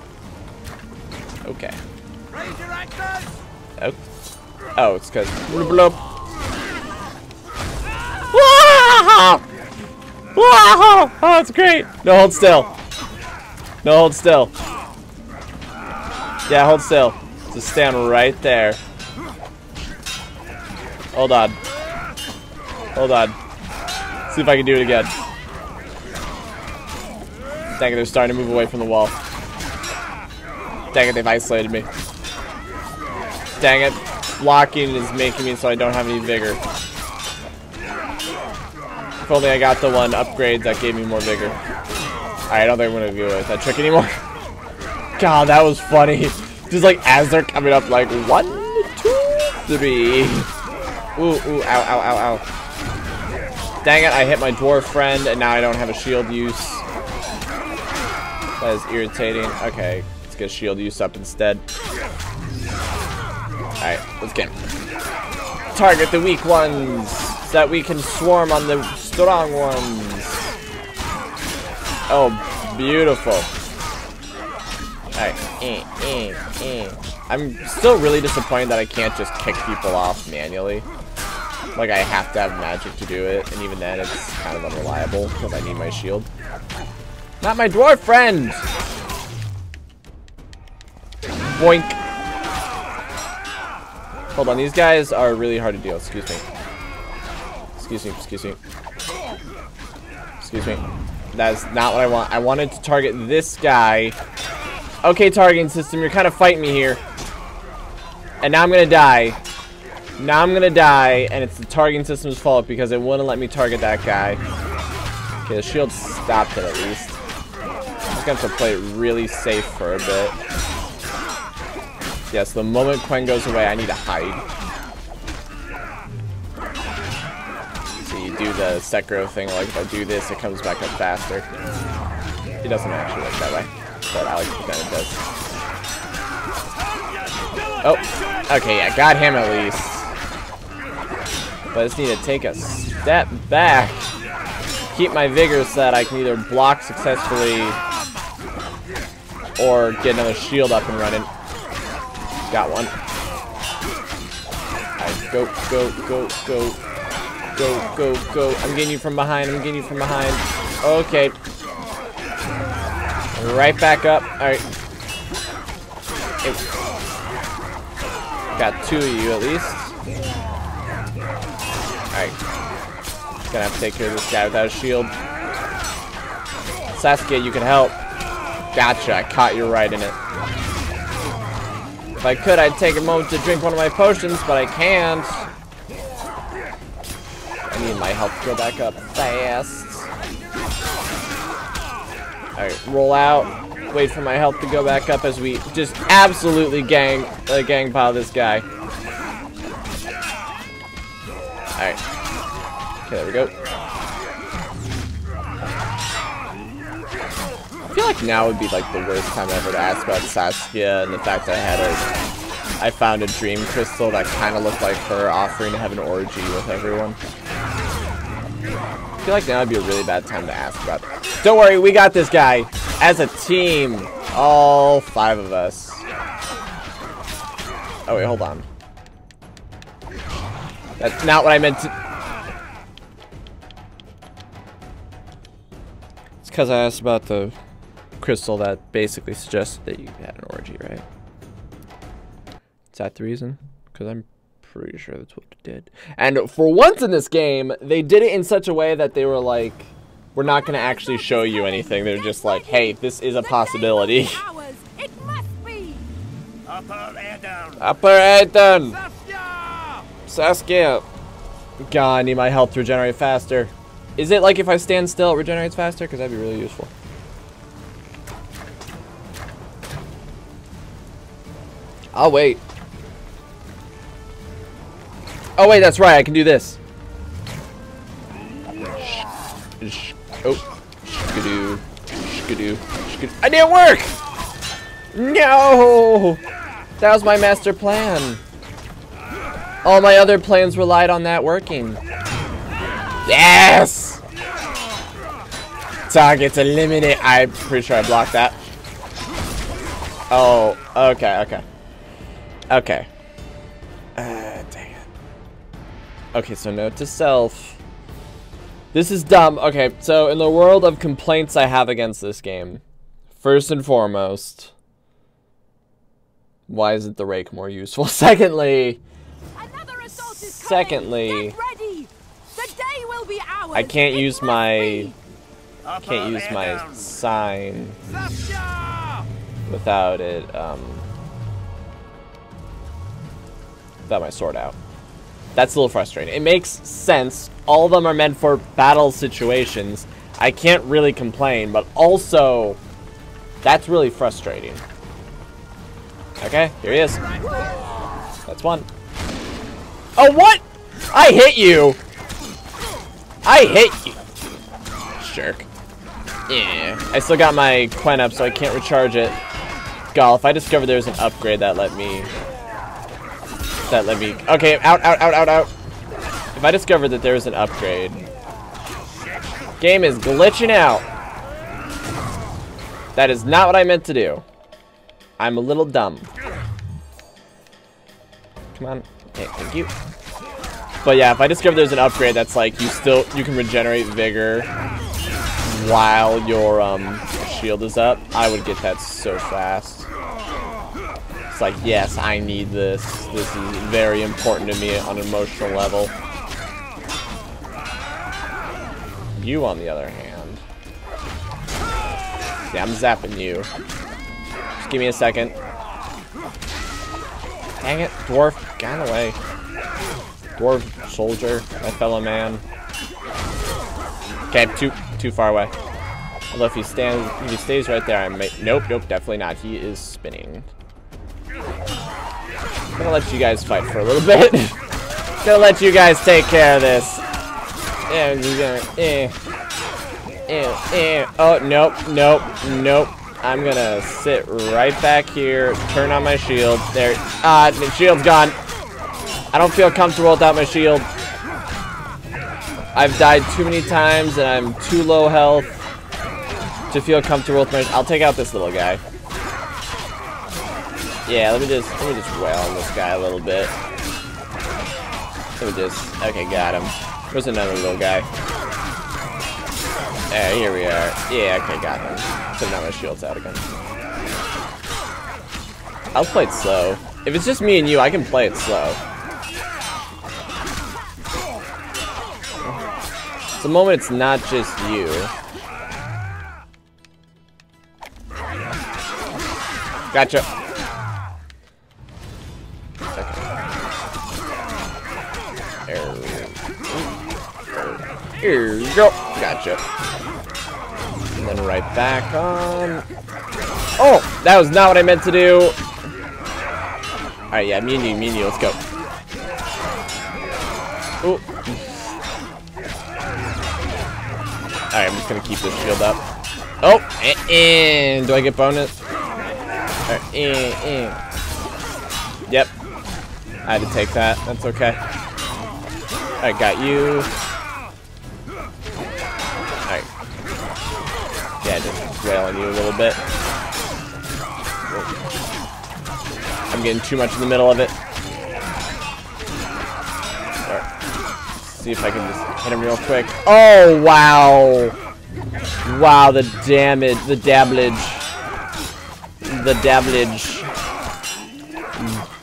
Okay. Oh. Oh, it's because. Wow! Oh, it's great. No, hold still. No, hold still. Yeah, hold still. Just stand right there. Hold on. Hold on. See if I can do it again. Dang it, they're starting to move away from the wall. Dang it, they've isolated me. Dang it. Blocking is making me so I don't have any vigor. If only I got the one upgrade that gave me more vigor. I don't think I'm going to go with that trick anymore. God, that was funny. Just like as they're coming up, like 1, 2, 3. Ooh, ooh, ow, ow, ow, ow. Dang it, I hit my dwarf friend and now I don't have a shield use. That is irritating. Okay, let's get shield use up instead. Alright, let's get him. Target the weak ones so that we can swarm on the strong ones. Oh, beautiful. Alright. I'm still really disappointed that I can't just kick people off manually. Like, I have to have magic to do it, and even then it's kind of unreliable because I need my shield. Not my dwarf friend! Boink. Hold on, these guys are really hard to deal. Excuse me. Excuse me, excuse me. Excuse me. That's not what I want. I wanted to target this guy. Okay, targeting system, you're kind of fighting me here. And now I'm gonna die. Now I'm gonna die, and it's the targeting system's fault because it wouldn't let me target that guy. Okay, the shield stopped it at least. I'm just gonna have to play it really safe for a bit. Yeah, so the moment Quen goes away, I need to hide. So you do the Sekiro thing, like if I do this, it comes back up faster. It doesn't actually work that way, but I like to pretend it does. Oh, okay, yeah, got him at least. But I just need to take a step back. Keep my vigor so that I can either block successfully or get another shield up and running. Got one. Alright, go, go, go, go. Go, go, go. I'm getting you from behind. I'm getting you from behind. Okay. Right back up. Alright. Got two of you at least. Alright. Gonna have to take care of this guy without a shield. Saskia, you can help. Gotcha. I caught you right in it. If I could, I'd take a moment to drink one of my potions, but I can't. I need my health to go back up fast. Alright, roll out. Wait for my health to go back up as we just absolutely gang pile this guy. Alright. Okay, there we go. I feel like now would be like the worst time ever to ask about Saskia and the fact that I found a dream crystal that kind of looked like her offering to have an orgy with everyone. I feel like now would be a really bad time to ask about that. Don't worry, we got this guy as a team. All five of us. Oh wait, hold on. That's not what I meant to... It's because I asked about the... crystal that basically suggested that you had an orgy, right? Is that the reason? Because I'm pretty sure that's what they did. And for once in this game, they did it in such a way that they were like, we're not going to actually show you anything. They're just like, hey, this is a possibility. It must be. Upper Aedirn! Upper Aedirn! Saskia! God, I need my health to regenerate faster. Is it like if I stand still, it regenerates faster? Because that'd be really useful. I'll wait. Oh wait, that's right, I can do this. Oh, skidoo, skidoo, I didn't work! No! That was my master plan. All my other plans relied on that working. Yes! Targets eliminated. I'm pretty sure I blocked that. Oh, okay, okay. Okay. Dang it. Okay, so note to self. This is dumb. Okay, so in the world of complaints I have against this game, first and foremost, why isn't the rake more useful? Secondly, get ready. The day will be ours. I can't use my sign without it, without my sword out. That's a little frustrating. It makes sense. All of them are meant for battle situations. I can't really complain, but also, that's really frustrating. Okay, here he is. That's one. Oh, what? I hit you. I hit you. Jerk. Yeah. I still got my Quen up, so I can't recharge it. Golf. If I discovered there's an upgrade that let me... Okay, out. If I discovered that there was an upgrade... Game is glitching out. That is not what I meant to do. I'm a little dumb. Come on. Okay, thank you. But yeah, if I discover there's an upgrade that's like you can regenerate vigor while your shield is up, I would get that so fast. It's like, yes, I need this. This is very important to me on an emotional level. You, on the other hand, yeah, I'm zapping you. Just give me a second. Dang it, dwarf, got away. Dwarf soldier, my fellow man. Okay, too far away. Although if he stands, if he stays right there, I might. Nope, definitely not. He is spinning. I'm gonna let you guys fight for a little bit. Gonna let you guys take care of this. Oh, nope. I'm gonna sit right back here, turn on my shield. There, the shield's gone. I don't feel comfortable without my shield. I've died too many times and I'm too low health to feel comfortable with my... I'll take out this little guy. Yeah, let me just wail on this guy a little bit. Okay, got him. There's another little guy. Alright, here we are. Yeah, okay, got him. So now my shield's out again. I'll play it slow. If it's just me and you, I can play it slow. It's a moment it's not just you. Gotcha. Okay. Here we go. Gotcha. And then right back on. Oh, that was not what I meant to do. All right, yeah, me and you, let's go. Ooh. All right, I'm just gonna keep this shield up. Oh, and do I get bonus? All right, Yep, I had to take that. That's okay. I got you. Yeah, just wailing you a little bit. I'm getting too much in the middle of it. Right. See if I can just hit him real quick. Oh, wow. Wow, the damage, the dablage.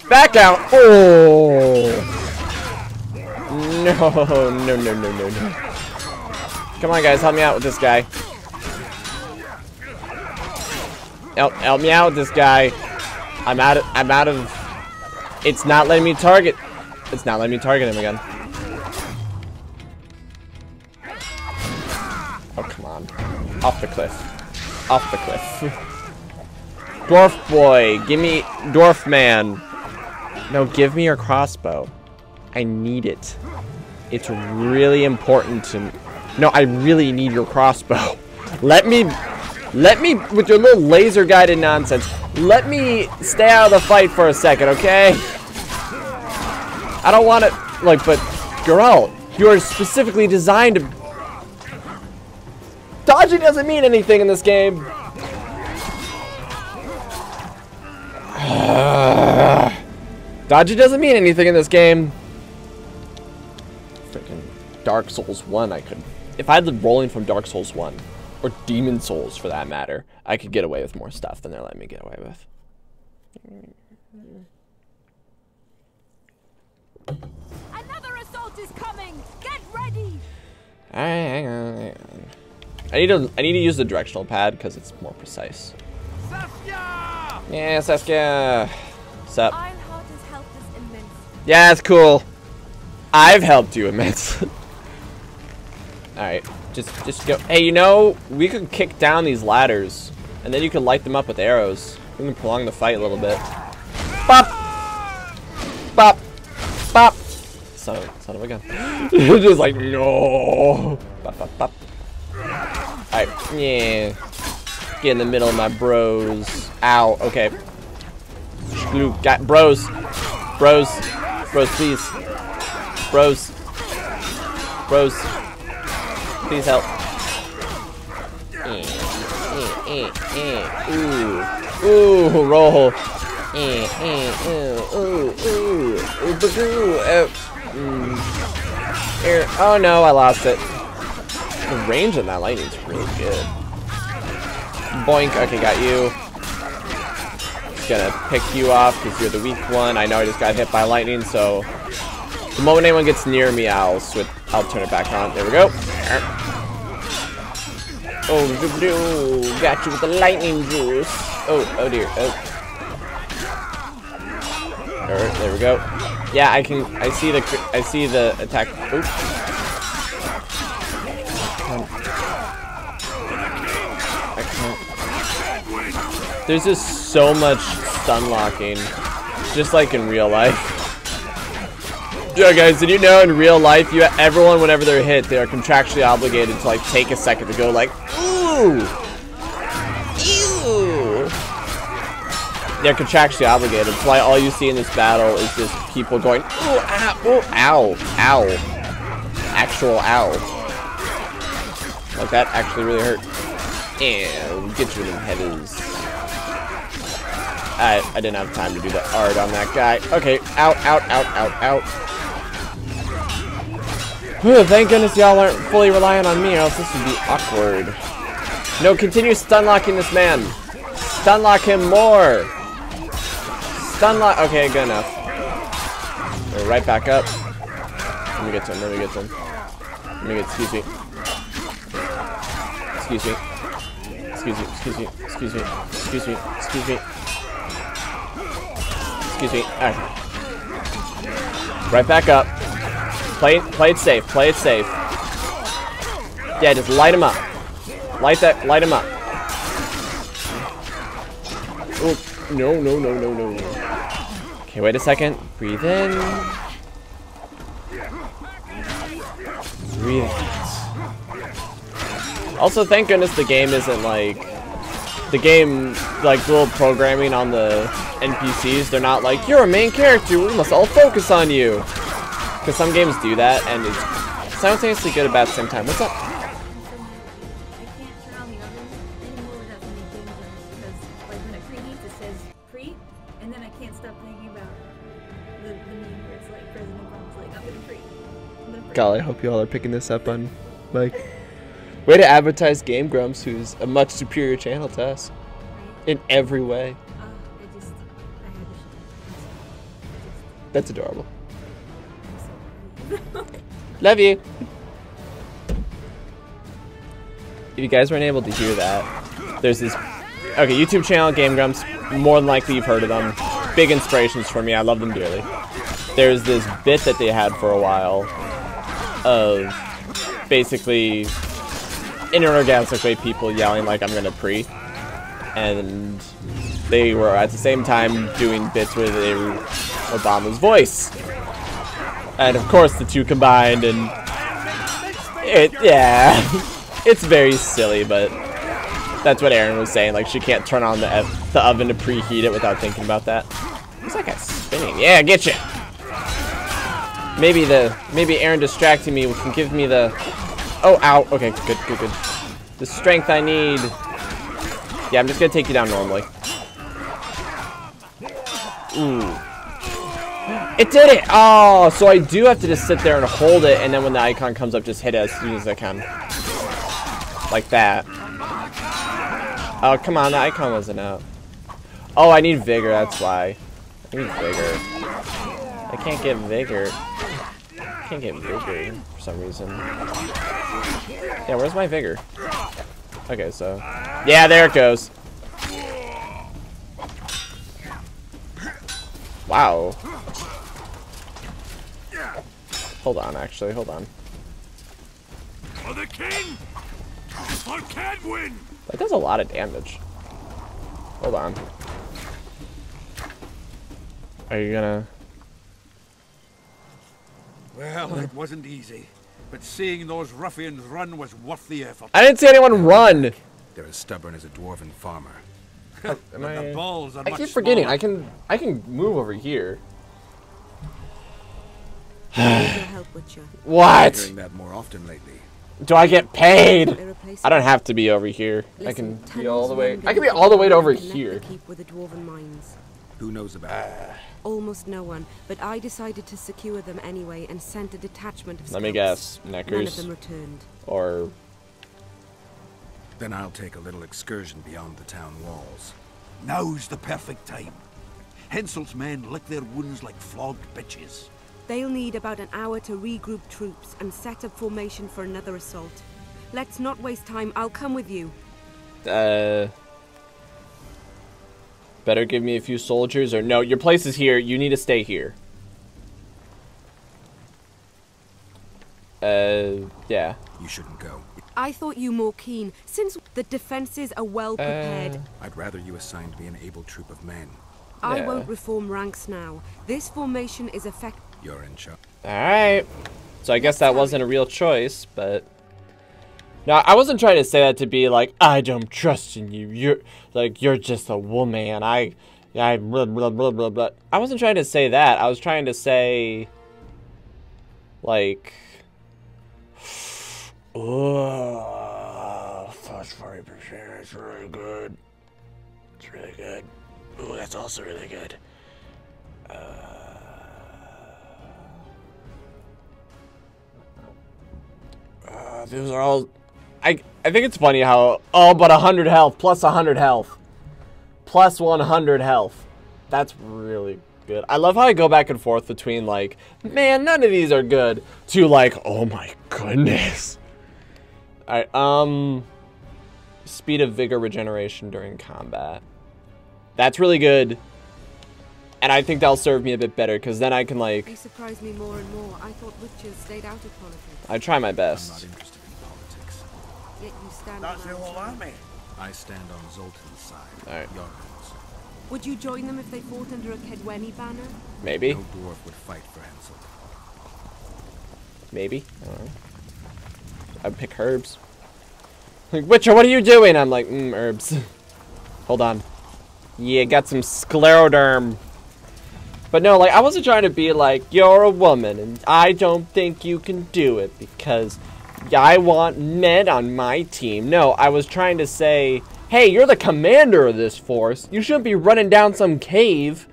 Back out. Oh. No. Come on, guys, help me out with this guy. Help me out with this guy. I'm out of. It's not letting me target. It's not letting me target him again. Oh, come on. Off the cliff. Dwarf boy, give me. Dwarf man. No, give me your crossbow. I need it. It's really important to me. No, I really need your crossbow. Let me. Let me, with your little laser guided nonsense, let me stay out of the fight for a second, okay? I don't want to, like, but Geralt, you are specifically designed to... Dodging doesn't mean anything in this game. Dodging doesn't mean anything in this game. Freaking Dark Souls 1, I could... If I had the rolling from Dark Souls 1, or Demon Souls for that matter, I could get away with more stuff than they're letting me get away with. Another assault is coming! Get ready! Hang on. I need to use the directional pad because it's more precise. Saskia! Yeah, Saskia. What's up? Eilhart has helped us immensely. Yeah, that's cool. I've helped you immensely. Alright, just go. Hey, you know, we could kick down these ladders and then you can light them up with arrows. We can prolong the fight a little bit. Bop! Bop! Bop! Son of a gun. Just like, no! Bop, bop, bop. Alright, yeah. Get in the middle of my bros. Ow, okay. Got bros. Bros. Bros, please. Bros. Bros. Please help. Ooh. Ooh, roll. Oh no, I lost it. The range on that lightning's really good. Boink, okay, got you. Just gonna pick you off because you're the weak one. I know I just got hit by lightning, so the moment anyone gets near me, I'll turn it back on. There we go. Oh, got you with the lightning juice. Oh dear. Oh. There we go. Yeah, I see the attack. Oops. I can't. There's just so much stun locking, just like in real life. Yo guys, did you know in real life, everyone whenever they're hit, they are contractually obligated to like take a second to go like, ooh. They're contractually obligated. That's why all you see in this battle is just people going, ooh, ah, ooh, ow, ow. Actual ow. Like, that actually really hurt. And get you in the headers. I didn't have time to do the art on that guy. Okay, out, out, out, out, out. Whew, thank goodness y'all aren't fully relying on me, or else this would be awkward. No, continue stun locking this man. Stun lock him more. Stunlock. Okay, good enough. We're right back up. Let me get to him. Excuse me. All right. Right back up. Play it safe. Yeah, just light him up. Light him up. Oh. No. Okay, wait a second. Breathe in. Breathe out. Also, thank goodness the game isn't like... The game, like, the little programming on the NPCs, they're not like, you're a main character, we must all focus on you. Because some games do that, and it's simultaneously good and bad at the same time. What's up? I hope you all are picking this up on, like, way to advertise Game Grumps, who's a much superior channel to us in every way. That's adorable. Love you. If you guys weren't able to hear that, there's this, okay, YouTube channel, Game Grumps, more than likely you've heard of them. Big inspirations for me, I love them dearly. There's this bit that they had for a while of basically in an orgasmic way people yelling like I'm gonna pre, and they were at the same time doing bits with Obama's voice, and of course the two combined, and yeah, it's very silly, but That's what Aaron was saying, like she can't turn on the oven to preheat it without thinking about that. What's that guy spinning? Yeah, get you. Maybe Aaron distracting me can give me the... Oh, ow. Okay, good. The strength I need. Yeah, I'm just gonna take you down normally. Ooh. It did it! Oh, so I do have to just sit there and hold it, and then when the icon comes up, just hit it as soon as I can. Like that. Oh, come on, the icon wasn't up. Oh, I need vigor, that's why. I need vigor. I can't get vigor. I can't get vigor for some reason. Yeah, where's my vigor? Okay, so... Yeah, there it goes. Wow. Hold on, actually, hold on. For the king! For Kaedwen! That does a lot of damage. Hold on. Are you gonna... Well, it wasn't easy, but seeing those ruffians run was worth the effort. I didn't see anyone run! They're as stubborn as a dwarven farmer. The balls are I keep forgetting, smaller. I can move over here. What? That more often lately. Do I get paid? I don't have to be over here. I can be all the way. I can be all the way to over here. Who knows about it? Almost no one, but I decided to secure them anyway and sent a detachment of scouts. Let me guess, Nekkers. Or then I'll take a little excursion beyond the town walls. Now's the perfect time. Henselt's men lick their wounds like flogged bitches. They'll need about an hour to regroup troops and set up formation for another assault. Let's not waste time. I'll come with you. Better give me a few soldiers or no, your place is here. You need to stay here. Yeah. You shouldn't go. I thought you more keen, since the defenses are well prepared. I'd rather you assigned me an able troop of men. I won't reform ranks now. This formation is effective. You're in shock. Alright. So I guess that wasn't a real choice, but... No, I wasn't trying to say that to be like, I don't trust in you. You're just a woman. I blah, blah, blah, blah, blah. I wasn't trying to say that. I was trying to say... Like... Oh, that's very prepared. It's really good. It's really good. Ooh, that's also really good. Those are all... I think it's funny how... Oh, but 100 health, plus 100 health. Plus 100 health. That's really good. I love how I go back and forth between, like, man, none of these are good, to, like, oh my goodness. Alright, speed of vigor regeneration during combat. That's really good. And I think that'll serve me a bit better, because then I can, like... They surprised me more and more. I thought witches stayed out of politics. I try my best. I'm not interested in politics. Yet you stand on the whole army. I stand on Zoltan's side. All right. Would you join them if they fought under a Kaedweni banner? Maybe. No dwarf would fight for Henselt. Maybe. I don't know. I'd pick herbs. Like, Witcher, what are you doing? I'm like, herbs. Hold on. Yeah, got some scleroderm. But no, like, I wasn't trying to be like, you're a woman, and I don't think you can do it, because I want men on my team. No, I was trying to say, hey, you're the commander of this force. You shouldn't be running down some cave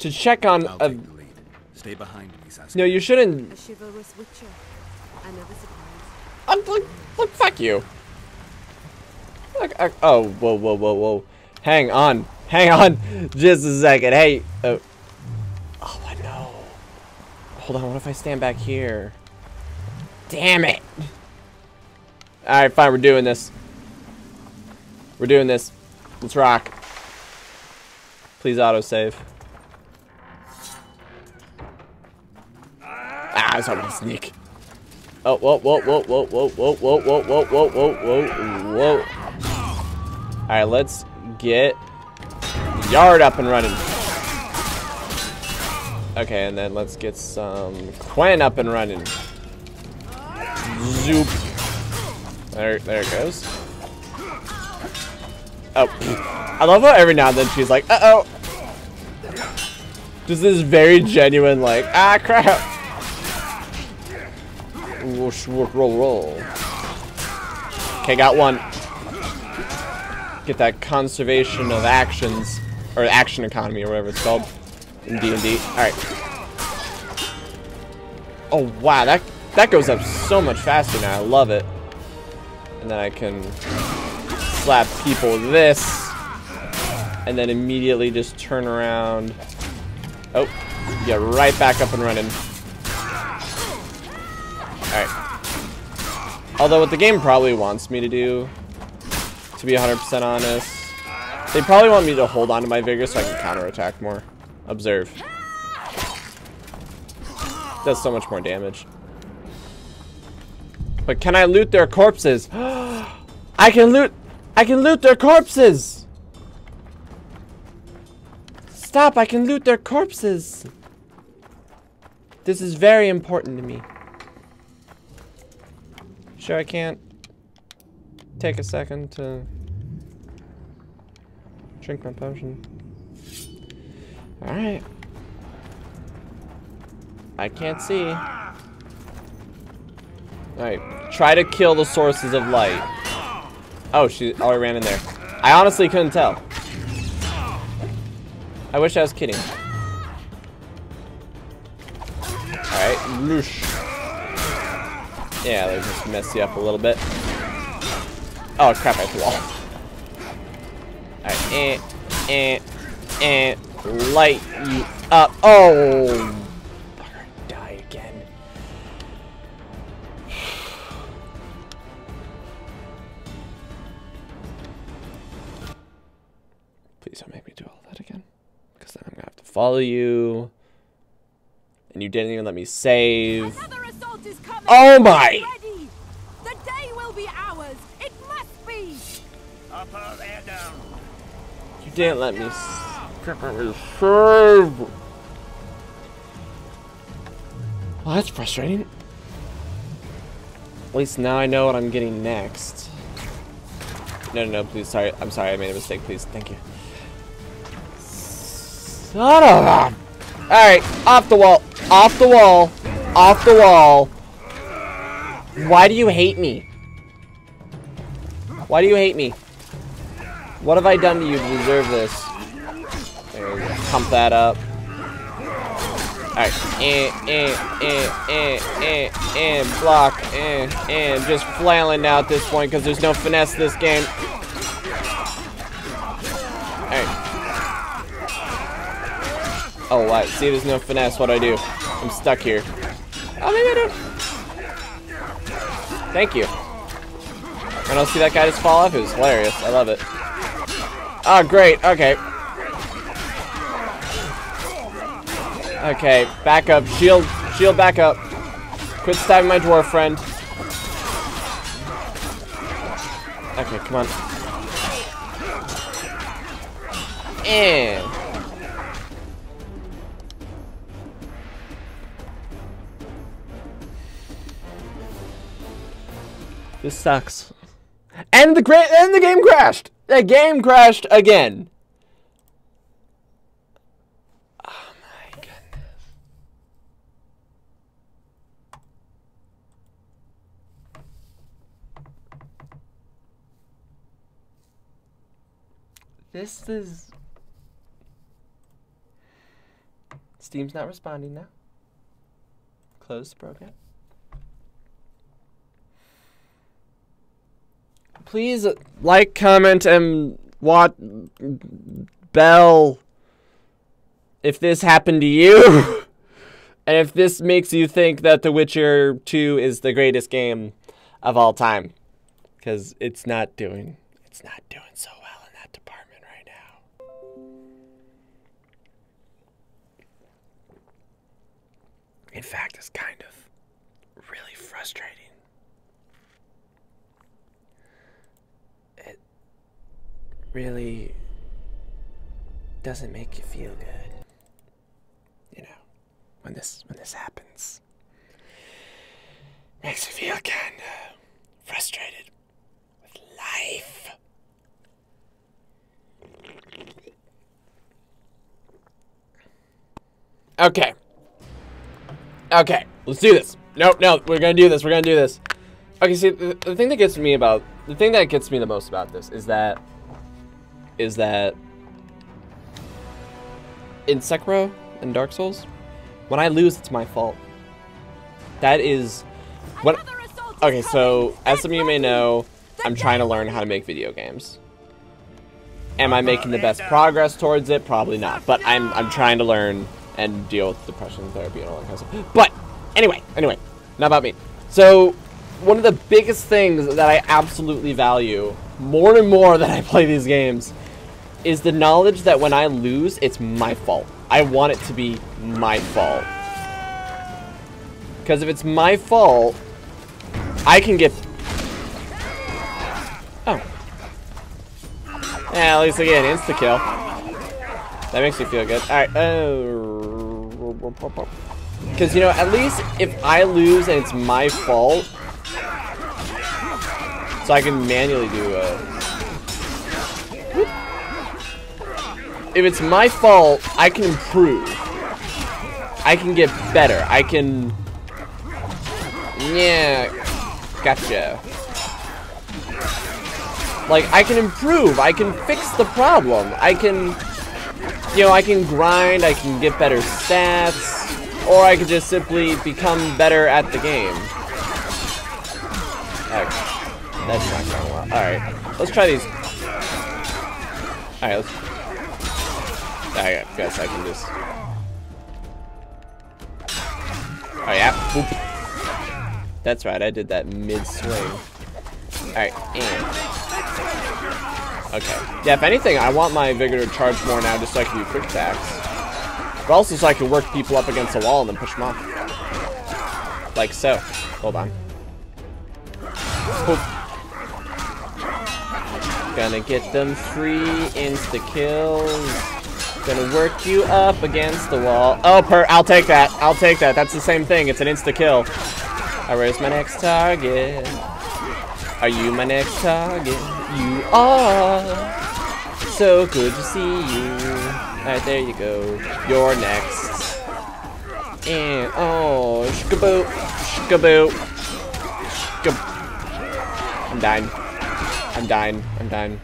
to check on a... Take the lead. Stay behind me, Saskia. No, you shouldn't... A chivalrous witcher. Another surprise. Look, fuck you. Look, oh, whoa. Hang on. Just a second. Hey, oh, I know. Hold on, what if I stand back here? Damn it! Alright, fine, we're doing this. We're doing this. Let's rock. Please autosave. Ah, I was hoping to sneak. Oh, whoa. Alright, let's get Yard up and running. Okay, and then let's get some Quen up and running. Zoop. There it goes. Oh. I love how every now and then she's like, uh-oh. Just this very genuine, like, ah, crap. Whoosh, whoosh, roll, roll. Okay, got one. Get that conservation of actions, or action economy, or whatever it's called in D&D. All right. Oh wow, that goes up so much faster now. I love it. And then I can slap people with this, and then immediately just turn around. Oh, get right back up and running. All right. Although what the game probably wants me to do, to be 100% honest, they probably want me to hold on to my vigor so I can counterattack more. Observe. Does so much more damage. But can I loot their corpses? I can loot their corpses! Stop, I can loot their corpses! This is very important to me. Sure, I can't take a second to drink my potion. Alright. I can't see. Alright. Try to kill the sources of light. Oh, she already ran in there. I honestly couldn't tell. I wish I was kidding. Alright. Loosh. Yeah, they just messed you up a little bit. Oh, crap, I threw the wall. Alright. Light you up. Oh! Fucker, die again. Please don't make me do all that again. Because then I'm going to have to follow you. And you didn't even let me save. Oh my! The day will be ours. It must be. Upper Aedirn. You didn't let me save. Well, that's frustrating. At least now I know what I'm getting next. No, no, no, please, sorry. I'm sorry, I made a mistake, please. Thank you. Son of a... Alright, off the wall. Off the wall. Off the wall. Why do you hate me? Why do you hate me? What have I done to you to deserve this? Pump that up. Alright. And block. And just flailing now at this point because there's no finesse to this game. Alright. Oh, wow. See, there's no finesse. What do I do? I'm stuck here. Oh, maybe I don't. Thank you. And I'll see that guy just fall off. It was hilarious. I love it. Oh, great. Okay. Okay, back up. Shield back up. Quit stabbing my dwarf friend. Okay, come on. And... this sucks. And the game crashed! The game crashed again! This is... Steam's not responding now. Close the program. Please like, comment, and what bell if this happened to you. And if this makes you think that The Witcher 2 is the greatest game of all time. Because it's not doing so well. In fact, it's kind of really frustrating. It really doesn't make you feel good, you know, when this happens. Makes you feel kind of frustrated with life. Okay. Okay. Let's do this. Nope, no, we're gonna do this. We're gonna do this. Okay, see, the thing that gets me about... The thing that gets me the most about this is that... In Sekiro and Dark Souls, when I lose, it's my fault. That is... What... Okay, so, as some of you may know, I'm trying to learn how to make video games. Am I making the best progress towards it? Probably not. But I'm trying to learn and deal with depression therapy and all that kind of stuff. But, anyway, not about me. So, one of the biggest things that I absolutely value, more and more that I play these games, is the knowledge that when I lose, it's my fault. I want it to be my fault. Because if it's my fault, I can get... Oh. Yeah, at least I get an insta-kill. That makes me feel good. Alright, oh... Because, you know, at least if I lose and it's my fault... So I can manually do a... Whoop. If it's my fault, I can improve. I can get better. I can... Yeah... Gotcha. Like, I can improve. I can fix the problem. I can... You know, I can grind. I can get better stats. Or I could just simply become better at the game. Okay. That's not going well. Alright. Let's try these. Alright, let's... I guess I can just... Oh, yeah. Boop. That's right, I did that mid-swing. Alright, and... Okay. Yeah, if anything, I want my vigor to charge more now just so I can do quick attacks. But also so I can work people up against a wall and then push them off. Like so. Hold on. Oop. Gonna get them free insta-kills. Gonna work you up against the wall. Oh, I'll take that. I'll take that. That's the same thing. It's an insta-kill. Alright, where's my next target? Are you my next target? You are. So good to see you. Alright, there you go. You're next. And, oh, shkaboo, shkaboo, shkaboo. I'm dying. I'm dying. I'm dying.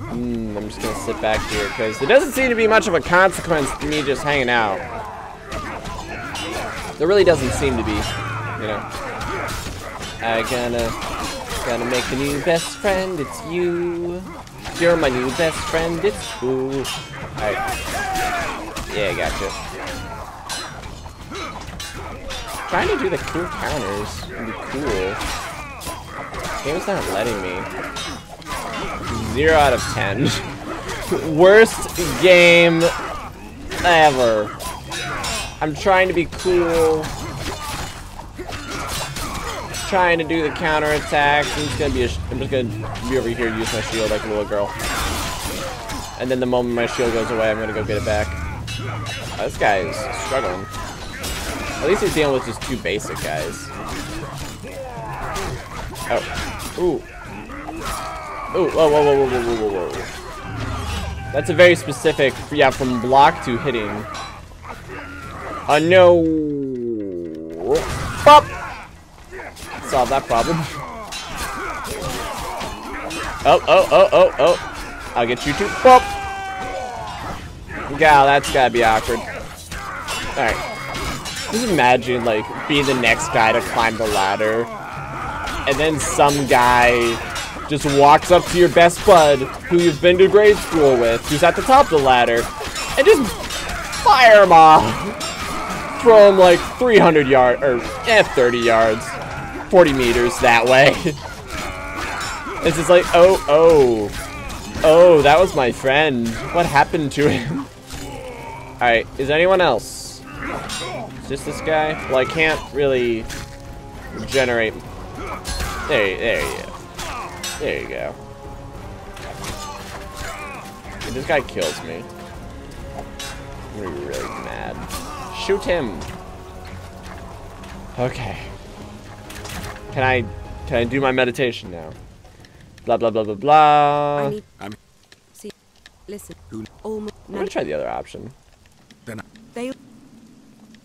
I'm just gonna sit back here, because there doesn't seem to be much of a consequence to me just hanging out. There really doesn't seem to be, you know. I gotta make a new best friend, it's you. You're my new best friend, it's cool. Alright. Yeah, gotcha. Trying to do the cool counters would be cool. Game's not letting me. 0 out of 10. Worst game ever. I'm trying to be cool. Trying to do the counter attacks. I'm just gonna be over here, use my shield like a little girl. And then the moment my shield goes away, I'm gonna go get it back. Oh, this guy is struggling. At least he's dealing with just 2 basic guys. Oh, ooh, ooh, whoa, whoa, whoa, whoa, whoa, whoa, whoa. That's a very specific, yeah, from block to hitting. Oh no! Pop. Solve that problem. Oh, oh, oh, oh, oh. I'll get you too. Bop. Gal, that's gotta be awkward. Alright. Just imagine, like, being the next guy to climb the ladder. And then some guy just walks up to your best bud, who you've been to grade school with, who's at the top of the ladder, and just fire him off. Throw him, like, 300 yards, or, 30 yards. 40 meters that way. It's just like, oh, oh. Oh, that was my friend. What happened to him? Alright, is there anyone else? Is just this guy? Well, I can't really regenerate. There you go. There you go. If this guy kills me, I'm gonna be really mad. Shoot him. Okay. Can I do my meditation now? Blah blah blah blah blah. I'm gonna try the other option. Then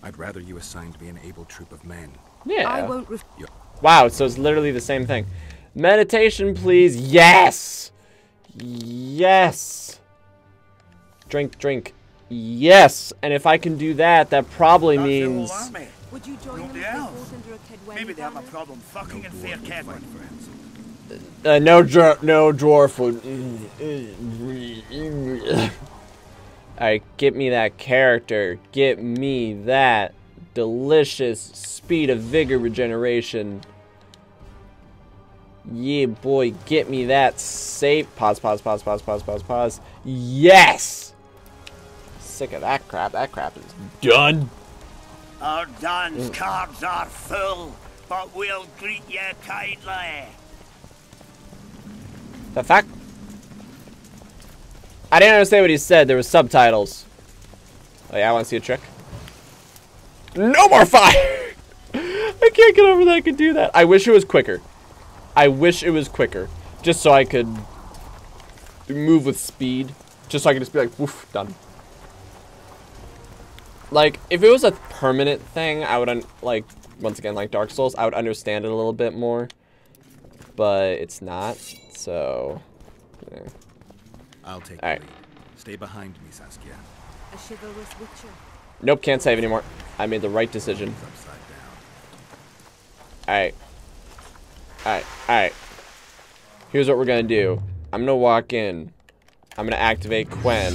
I'd rather you assigned me an able troop of men. Yeah. I won't refuse. Wow, so it's literally the same thing. Meditation, please. Yes! Yes! Drink, drink. Yes! And if I can do that, that probably means... Would you join them under a Kaedwen? Maybe they have a problem fucking and fear Kaedwen. No dwarf would... Alright, get me that character. Get me that delicious speed of vigor regeneration. Yeah, boy, get me that safe. Pause, pause, pause, pause, pause, pause, pause. Yes! Sick of that crap. That crap is done. Our dance cards are full, but we'll greet you kindly. The fuck? I didn't understand what he said. There were subtitles. Oh yeah, I want to see a trick. No more fire! I can't get over that I could do that. I wish it was quicker. I wish it was quicker. Just so I could move with speed. Just so I could just be like, woof, done. Like, if it was a permanent thing, I would, like, once again, like Dark Souls, I would understand it a little bit more. But it's not, so... Yeah. I'll take it. Stay behind me, Saskia. A chivalrous witcher. Nope, can't save anymore. I made the right decision. Alright. Alright, alright. Here's what we're gonna do. I'm gonna walk in. I'm gonna activate Quen.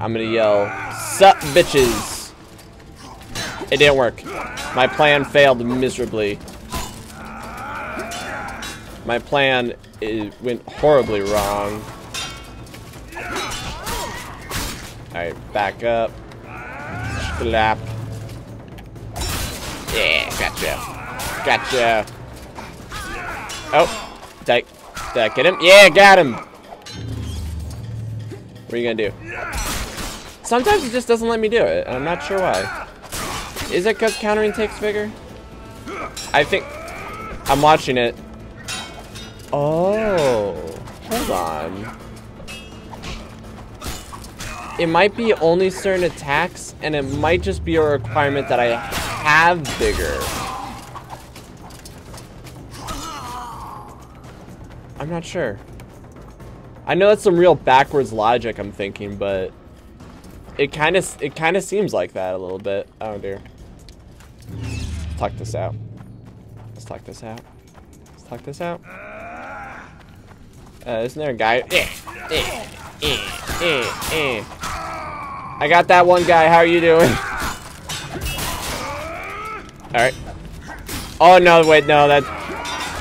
I'm gonna yell, sup, bitches! It didn't work. My plan failed miserably. My plan went horribly wrong. Alright, back up. Slap. Yeah, gotcha. Gotcha. Oh, did I get him? Yeah, got him! What are you gonna do? Sometimes it just doesn't let me do it, and I'm not sure why. Is it because countering takes vigor? I think... I'm watching it. Oh, hold on. It might be only certain attacks, and it might just be a requirement that I have vigor. I'm not sure. I know that's some real backwards logic I'm thinking, but it kind of seems like that a little bit. Oh dear. Tuck this out. Let's tuck this out. Let's tuck this out. Isn't there a guy? I got that one guy. How are you doing? All right. Oh no! Wait, no.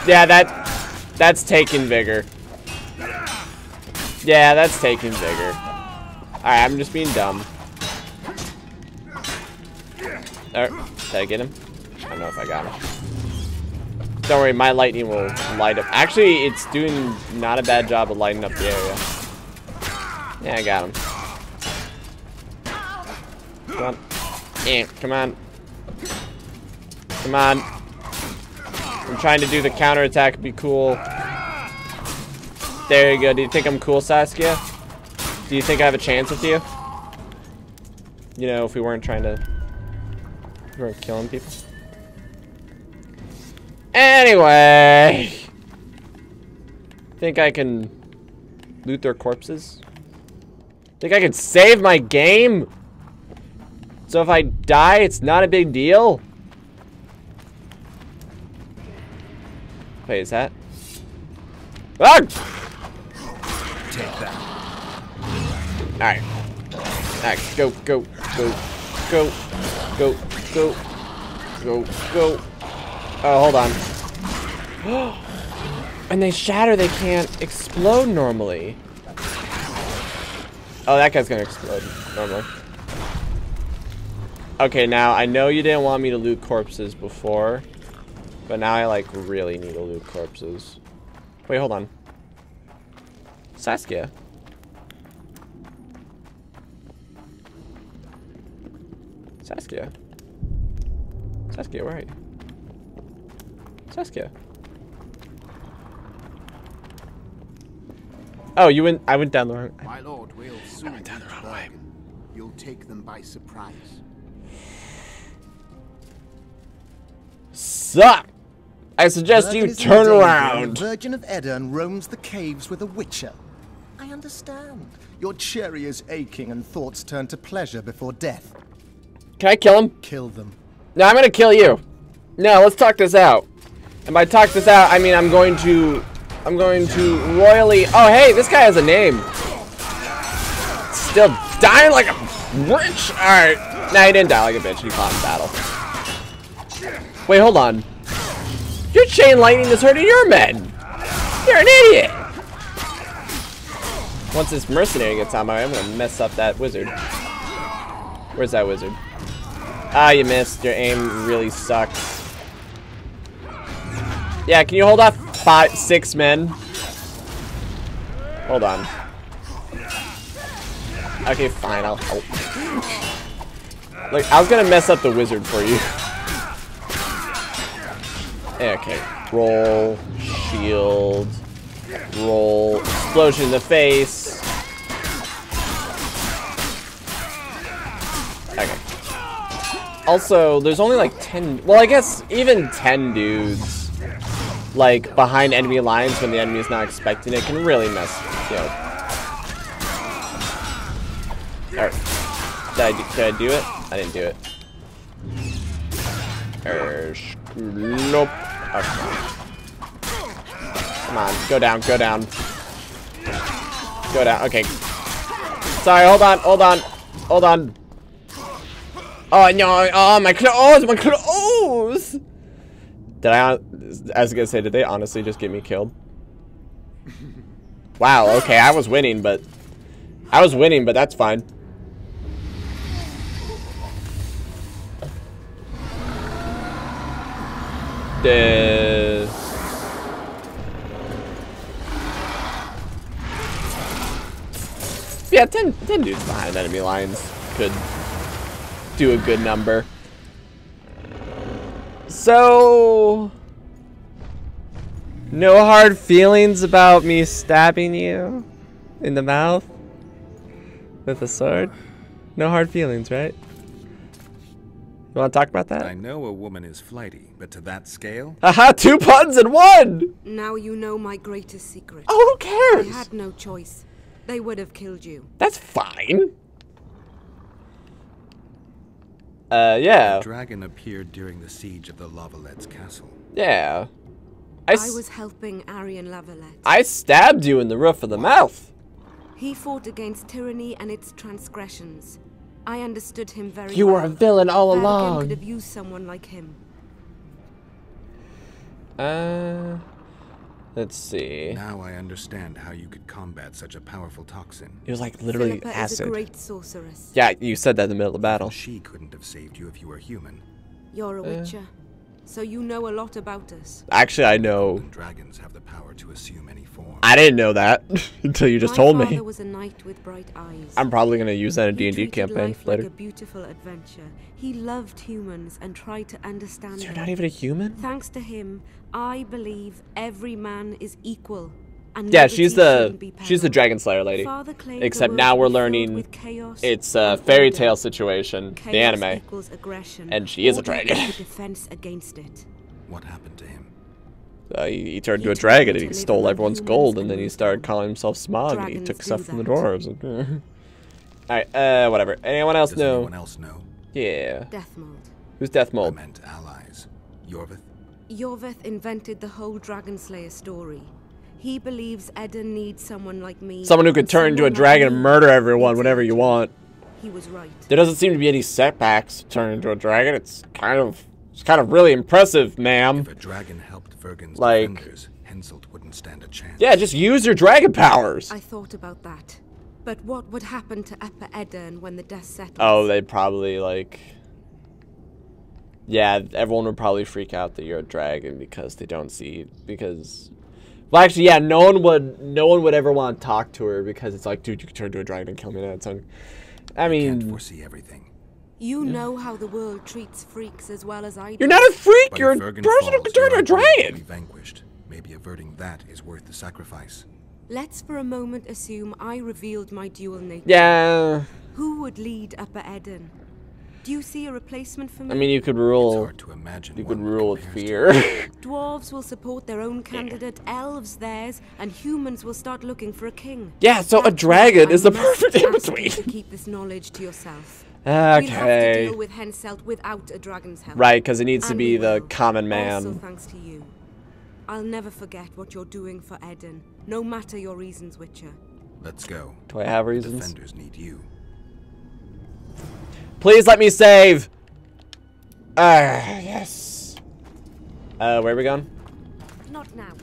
That's taking vigor. Yeah, that's taking vigor. Alright, I'm just being dumb. Alright, did I get him? I don't know if I got him. Don't worry, my lightning will light up. Actually, it's doing not a bad job of lighting up the area. Yeah, I got him. Come on. Yeah, come on. Come on. I'm trying to do the counterattack, be cool. There you go. Do you think I'm cool, Saskia? Do you think I have a chance with you? You know, if we weren't trying to... We weren't killing people. Anyway! Think I can loot their corpses? Think I can save my game? So if I die, it's not a big deal? Wait, is that... Ah! Alright. Alright, go, go, go, go, go, go, go, go. Oh, hold on. And they shatter, they can't explode normally. Oh, that guy's gonna explode normally. Okay, now, I know you didn't want me to loot corpses before, but now I, like, really need to loot corpses. Wait, hold on. Saskia. Saskia. Saskia, where are you? Saskia. Oh, you went. I went down the wrong way. I went down the wrong way. You'll take them by surprise. Suck! I suggest Virgin you turn around. Virgin of Aedirn roams the caves with a witcher. I understand. Your cherry is aching and thoughts turn to pleasure before death. Can I kill him? Kill them. No, I'm gonna kill you. No, let's talk this out. And by talk this out, I mean I'm going to royally. Oh, hey, this guy has a name. Still dying like a bitch. All right. Nah, he didn't die like a bitch. He fought in battle. Wait, hold on. Your chain lightning is hurting your men. You're an idiot. Once this mercenary gets on my way, I'm gonna mess up that wizard. Where's that wizard? Ah, you missed. Your aim really sucks. Yeah, can you hold off 5, 6 men? Hold on. Okay, fine, I'll help. Look, I was gonna mess up the wizard for you. Okay, roll, shield, roll, explosion in the face. Okay. Also, there's only like 10, well, I guess even 10 dudes. Like behind enemy lines when the enemy is not expecting it can really mess with you. Alright. Did I do it? I didn't do it. Nope. Okay. Come on. Go down. Go down. Go down. Okay. Sorry. Hold on. Hold on. Hold on. Oh, no. Oh, my clothes. My clothes. Did I was gonna say, did they honestly just get me killed? Wow, okay, I was winning, but that's fine. Yeah, 10 dudes behind enemy lines could do a good number. So, no hard feelings about me stabbing you in the mouth with a sword? No hard feelings, right? You want to talk about that? I know a woman is flighty, but to that scale? Aha, 2 puns in one! Now you know my greatest secret. Oh, who cares? I had no choice. They would have killed you. That's fine. Yeah. The dragon appeared during the siege of the Lavallette's castle. Yeah. I was helping Arian Lavalette. I stabbed you in the roof of the mouth. He fought against tyranny and its transgressions. I understood him very well. You were a villain all along. Vergen could have used someone like him. Let's see. Now I understand how you could combat such a powerful toxin. It was like literally Philippa acid. Is a great sorceress. Yeah, you said that in the middle of battle. She couldn't have saved you if you were human. You're a witcher, so you know a lot about us. Actually, I know. Dragons have the power to assume any form. I didn't know that until you just told me. My father was a knight with bright eyes. I'm probably gonna use that in D&D campaign life later. Like a beautiful adventure. He loved humans and tried to understand them. You're not even a human. Thanks to him. I believe every man is equal. And yeah, she's the dragon slayer lady. Except now we're learning it's a fairy tale situation, the anime, and she is a dragon. Defense against it. What happened to him? He turned into a dragon and he stole everyone's gold, and then he started calling himself Smog. And he took stuff from the dwarves. All right, whatever. Anyone else know? Anyone else know? Yeah. Dethmold. Who's Dethmold? I meant allies. Iorveth. Iorveth invented the whole Dragon Slayer story. He believes Aedirn needs someone like me. Someone who could turn into a dragon and murder everyone whenever you want. He was right. There doesn't seem to be any setbacks to turn into a dragon. It's kind of really impressive, ma'am. If a dragon helped Vergen's defenders, Henselt wouldn't stand a chance. Yeah, just use your dragon powers. I thought about that. But what would happen to Upper Aedirn when the dust settles? Oh, they'd probably like... Yeah, everyone would probably freak out that you're a dragon because they don't see, because, well, actually, yeah, no one would ever want to talk to her because it's like, dude, you can turn to a dragon and kill me. That's on. I mean, you can't foresee everything. You know how the world treats freaks as well as I do. You're not a freak. But you're a person who can turn to a dragon. Vanquished. Maybe averting that is worth the sacrifice. Let's for a moment assume I revealed my dual nature. Yeah. Who would lead Upper Aedirn? Do you see a replacement for me? I mean, you could rule. You could rule with fear. Dwarves will support their own candidate, elves theirs, and humans will start looking for a king. Yeah, so a dragon is the perfect in between. Keep this knowledge to yourself. Okay. We'll have to deal with Henselt without a dragon's help. Right, because it needs to be the common man. Also, thanks to you, I'll never forget what you're doing for Aedirn, no matter your reasons, Witcher. Let's go. Do I have reasons? Defenders need you. Please let me save. Ah, yes. Where are we going? Not now.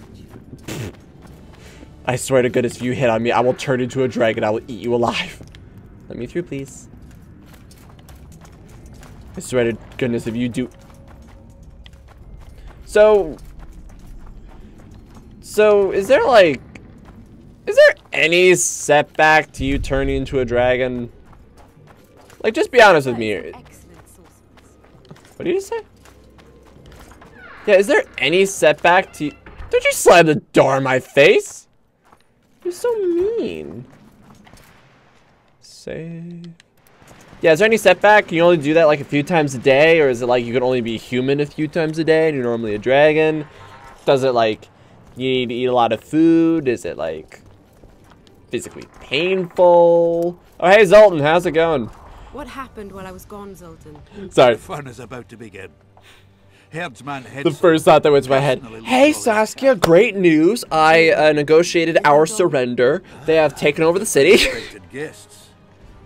I swear to goodness, if you hit on me, I will turn into a dragon. I will eat you alive. Let me through, please. I swear to goodness, if you do. So is there like, is there any setback to you turning into a dragon? Like, just be honest with me. What did you say? Yeah, is there any setback to you? Did you slam the door in my face? You're so mean. Save. Yeah, is there any setback? Can you only do that like a few times a day? Or is it like you can only be human a few times a day and you're normally a dragon? Does it like, you need to eat a lot of food? Is it like, physically painful? Oh, hey Zoltan, how's it going? What happened while I was gone, Zoltan? Sorry. The fun is about to begin. The first thought that went to my head. Hey, Saskia, great news. I negotiated our surrender. They have taken over the city.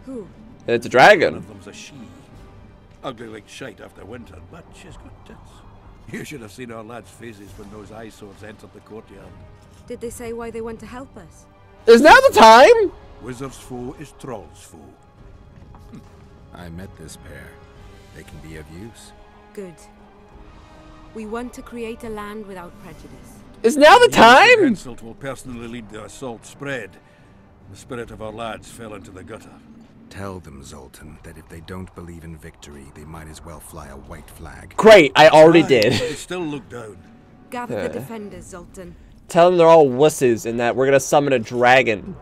Who? It's a dragon. One of them's a she. Ugly like shite after winter, but she's got tits. You should have seen our lads' faces when those eyesores entered the courtyard. Did they say why they went to help us? Is now the time? Wizard's foe is troll's foe. I met this pair. They can be of use. Good. We want to create a land without prejudice. Is now the time? Henselt will personally lead the assault spread. The spirit of our lads fell into the gutter. Tell them, Zoltan, that if they don't believe in victory, they might as well fly a white flag. Great, I already did. They still look down. Gather the defenders, Zoltan. Tell them they're all wusses and that we're gonna summon a dragon.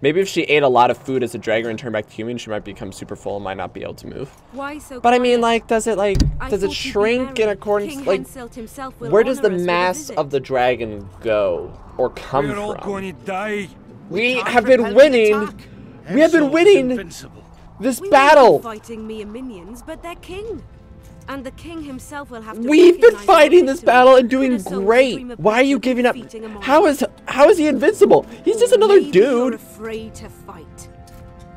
Maybe if she ate a lot of food as a dragon and turned back to human, she might become super full and might not be able to move. Why so? But I mean, like, does it shrink in accordance? Like, where does the mass of the dragon go or come from? We're all going to die. We have been winning. We have been winning this battle. Fighting me and minions, but they're king. And the king himself will have to. We've been fighting this battle and doing great. Why are you giving up? How is he invincible? He's just another dude. Afraid to fight.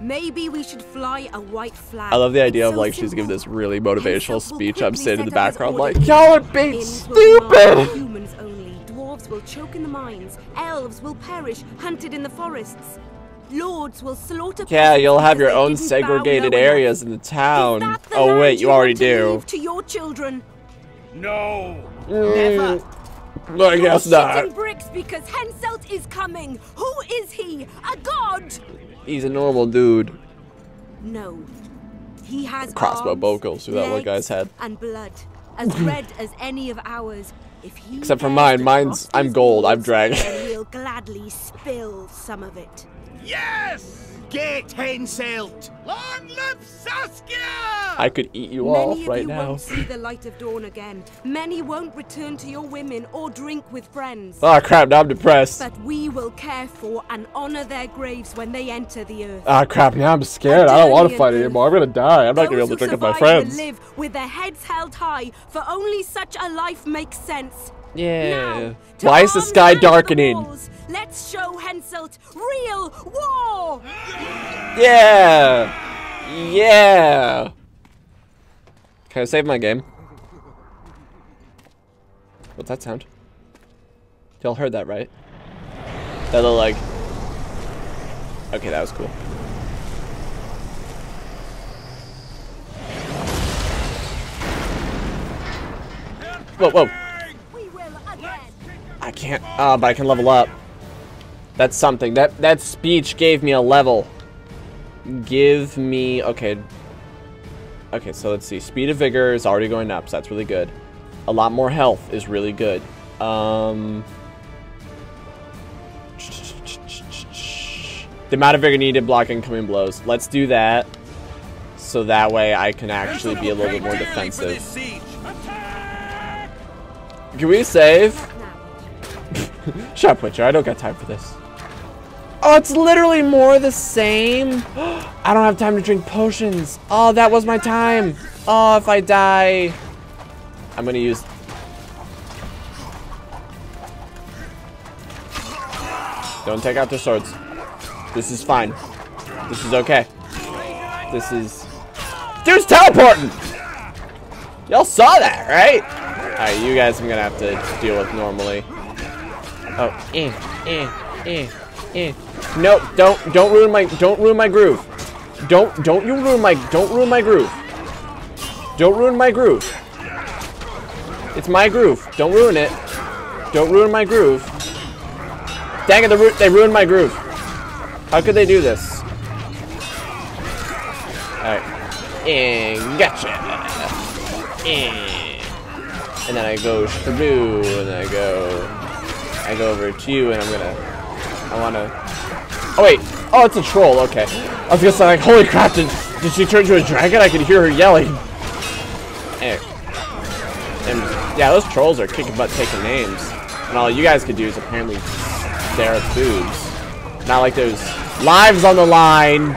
Maybe we should fly a white flag. I love the idea of like she's giving this really motivational speech. I'm sitting in the background like, y'all are being stupid. Humans only. Dwarves will choke in the mines. Elves will perish, hunted in the forests. Lords will slaughter. Yeah, you'll have your own segregated areas in the town. Oh wait, you already do. To your children. No. Never. I guess not. Bricks because Henselt is coming. Who is he? A god? He's a normal dude. No. He has crossbow vocals. Who that one guy's had. And blood as red as any of ours. If he except for mine. Mine's I'm gold. I'm dragon. He'll gladly spill some of it. Yes! Get Henselt! Long live Saskia! I could eat you all right now. Many of you won't see the light of dawn again. Many won't return to your women or drink with friends. Oh crap, now I'm depressed. But we will care for and honor their graves when they enter the earth. Ah crap, now I'm scared. I don't want to fight anymore. I'm gonna die. I'm not gonna be able to drink with my friends. Live with their heads held high, for only such a life makes sense. Yeah. Now, why is the sky darkening? Let's show Henselt real war. Yeah. Yeah. Can I save my game? What's that sound? Y'all heard that, right? That little like. Okay, that was cool. Whoa, whoa. I can't, but I can level up. That's something. That speech gave me a level. Give me, okay. Okay, so let's see. Speed of vigor is already going up, so that's really good. A lot more health is really good. The amount of vigor needed block incoming blows. Let's do that. So that way I can actually be a little bit more defensive. Can we save? Shut up, Witcher. I don't got time for this. Oh, it's literally more the same. I don't have time to drink potions. Oh, that was my time. Oh, if I die, I'm gonna use... Don't take out their swords. This is fine. This is okay. This is... Dude's teleporting! Y'all saw that, right? Alright, you guys I'm gonna have to deal with normally. Oh, Nope, don't ruin my groove. Don't ruin my groove. Don't ruin my groove. It's my groove. Don't ruin it. Don't ruin my groove. Dang it, they ruined my groove. How could they do this? Alright. And gotcha. And then I go shaboo, and then I go over to you, and I wanna... Oh, wait. Oh, it's a troll. Okay. I was gonna say, like, holy crap, did she turn into a dragon? I could hear her yelling. And yeah, those trolls are kicking butt, taking names. And all you guys could do is apparently stare at boobs. Not like those lives on the line.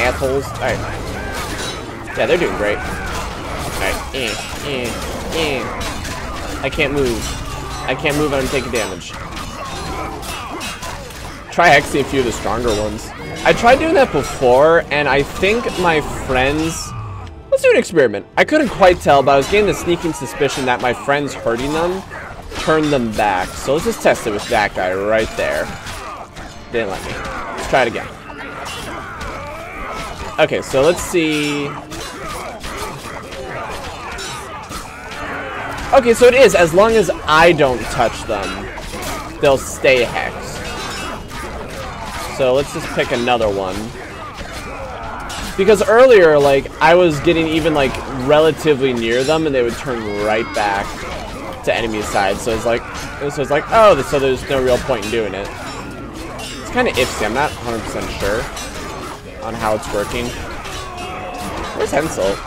Assholes. Alright. Yeah, they're doing great. Alright. I can't move. I can't move and I'm taking damage. Try hexing a few of the stronger ones. I tried doing that before, and I think my friends... Let's do an experiment. I couldn't quite tell, but I was getting the sneaking suspicion that my friends hurting them turned them back. So let's just test it with that guy right there. Didn't let me. Let's try it again. Okay, so let's see. Okay, so it is. As long as I don't touch them, they'll stay hexed. So let's just pick another one. Because earlier, like, I was getting even, like, relatively near them, and they would turn right back to enemy side. So it's like, oh, so there's no real point in doing it. It's kind of iffy. I'm not 100% sure on how it's working. Where's Henselt?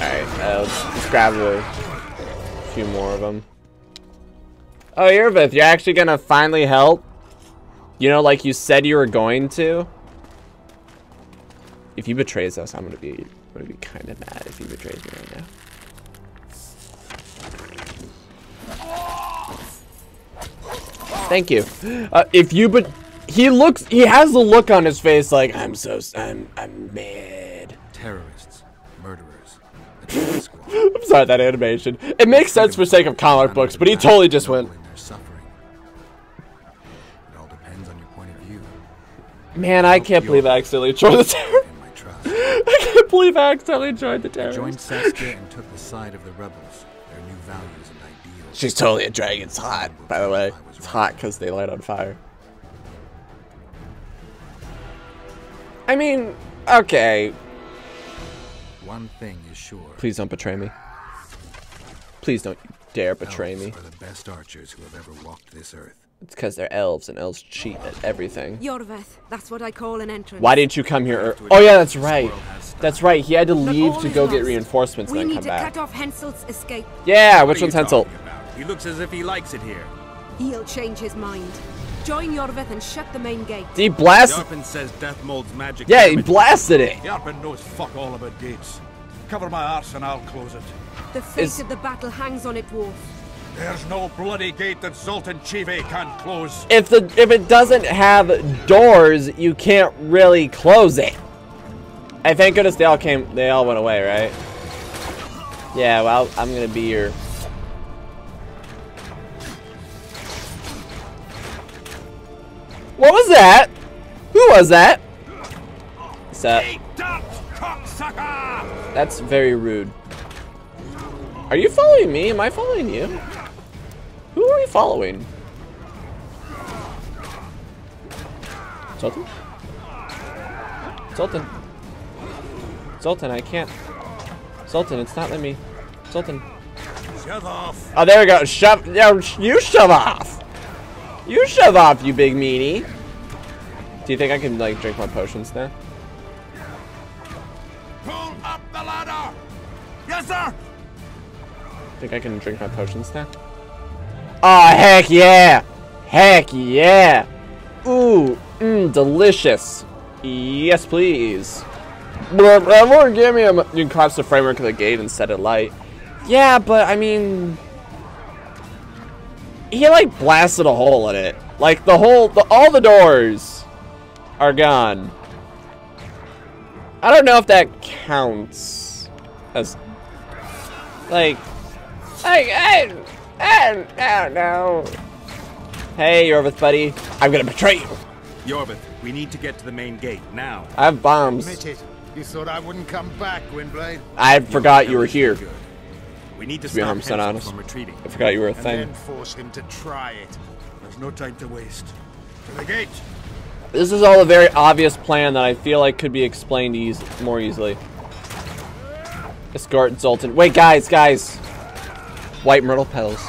Alright, let's grab a few more of them. Oh, Iorveth, you're actually going to finally help? You know, like you said you were going to? If he betrays us, I'm gonna be kind of mad if he betrays me right now. Thank you. He has the look on his face like I'm mad. Terrorists, murderers. I'm sorry, that animation. It makes sense for sake of comic books, but he totally just went. Man, I can't believe I accidentally joined the terror. I can't believe I accidentally joined the terror. Joined Saskia and took the side of the rebels. Their new values and ideals. She's totally a dragon. It's hot, by the way. It's hot because they light on fire. I mean, okay. One thing is sure. Please don't betray me. Please don't dare betray me. Elves are the best archers who have ever walked this earth. It's because they're elves, and elves cheat at everything. Iorveth, that's what I call an entrance. Why didn't you come here? Oh yeah, that's right. That's right. He had to leave to go get reinforcements and then come back. We need to cut off Henselt's escape. Yeah, which one's Henselt? He looks as if he likes it here. He'll change his mind. Join Iorveth and shut the main gate. He blasted. Yarpen says Dethmold's magic. Yeah, he blasted it. Yarpen knows fuck all about gates. Cover my arse and I'll close it. The fate of the battle hangs on it, Wolf. There's no bloody gate that Zoltan Chive can't close. If it doesn't have doors, you can't really close it. Hey, thank goodness they all went away, right? Yeah, well, I'm gonna be your... What was that? Who was that? What's up? That's very rude. Are you following me? Am I following you? Who are you following? Zoltan? Zoltan. Zoltan, I can't. Zoltan, it's not letting me. Zoltan. Shove off. Oh, there we go. Shove. You shove off. You shove off, you big meanie. Do you think I can, like, drink my potions now? Pull up the ladder! Yes, sir! Think I can drink my potions now? Oh, heck yeah! Heck yeah! Ooh, delicious. Yes, please. But Lord gave me a you collapse the framework of the gate and set it light. Yeah, but I mean, he like blasted a hole in it. Like all the doors are gone. I don't know if that counts as like I don't know. Hey, Iorveth, buddy, I'm gonna betray you. Iorveth, we need to get to the main gate now. I have bombs. You thought I wouldn't come back, Windblade. I forgot you were here. We need to stop him from retreating. I forgot you were a thing. And then force him to try it. There's no time to waste. To the gate. This is all a very obvious plan that I feel like could be explained more easily. Escort Zoltan. Wait, guys. White myrtle petals.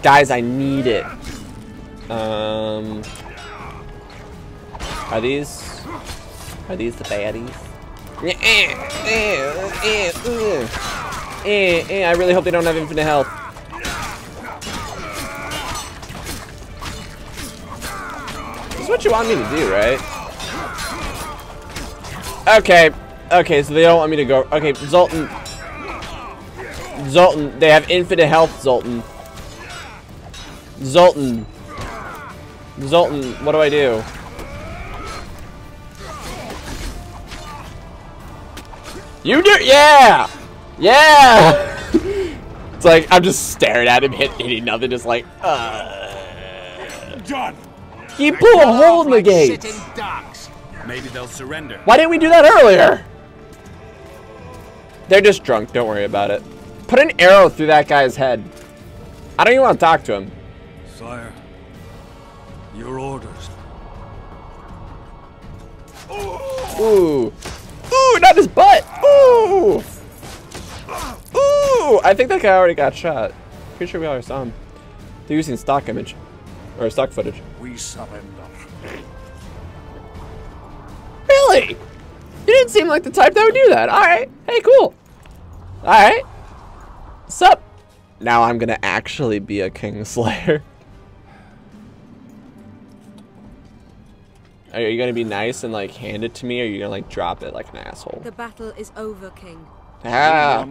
Guys, I need it. Are these the baddies? I really hope they don't have infinite health. This is what you want me to do, right? Okay, so they don't want me to go. Okay, Zoltan, they have infinite health, Zoltan, what do I do? You do, yeah. It's like I'm just staring at him, hitting nothing, just like. John, he blew a hole in the gate. Maybe they'll surrender. Why didn't we do that earlier? They're just drunk. Don't worry about it. Put an arrow through that guy's head. I don't even want to talk to him. Sire, your orders. Ooh. Ooh, not his butt! Ooh! Ooh! I think that guy already got shot. Pretty sure we already saw him. They're using stock image. Or stock footage. We surrender. Really? You didn't seem like the type that would do that. Alright. Hey, cool. Alright. Sup? Now I'm gonna actually be a Kingslayer. Are you gonna be nice and like hand it to me, or are you gonna like drop it like an asshole? The battle is over, King. Ah.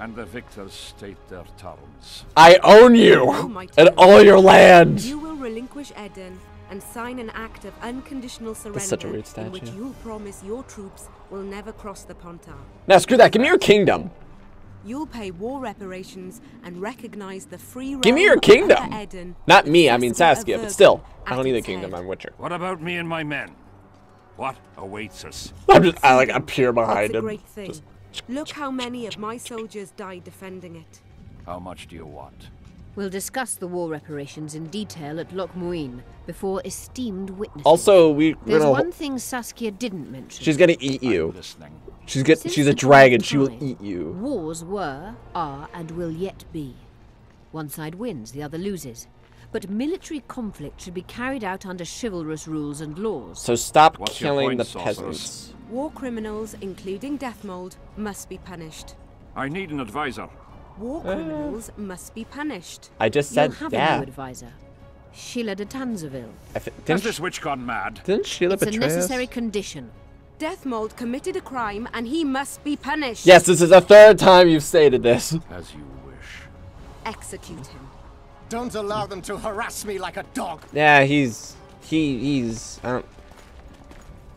And the victors state their terms. I own you and all your land. You will relinquish Aedirn and sign an act of unconditional surrender. That's such a weird statue. In which you promise your troops will never cross the Pontar. Now screw that. Give me your kingdom. You'll pay war reparations and recognize the free. Give me your kingdom. Aedirn, not me, I mean Saskia, but still. I don't need a kingdom, I'm Witcher. What about me and my men? What awaits us? I appear behind him. Great thing. Look how many of my soldiers died defending it. How much do you want? We'll discuss the war reparations in detail at Loc Muinne before esteemed witnesses. Also, there's one thing Saskia didn't mention. She's gonna eat you. She's a dragon. She will eat you. Wars were, are, and will yet be. One side wins, the other loses. But military conflict should be carried out under chivalrous rules and laws. So stop killing the peasants. War criminals, including Dethmold, must be punished. I need an advisor. War criminals must be punished. I just said that. You have a new advisor. Sheila de Tanzerville. Has this witch gone mad? Didn't Sheila betray us? It's a necessary condition. Dethmold committed a crime and he must be punished. Yes, this is the third time you've stated this. As you wish. Execute him. Don't allow them to harass me like a dog. Yeah,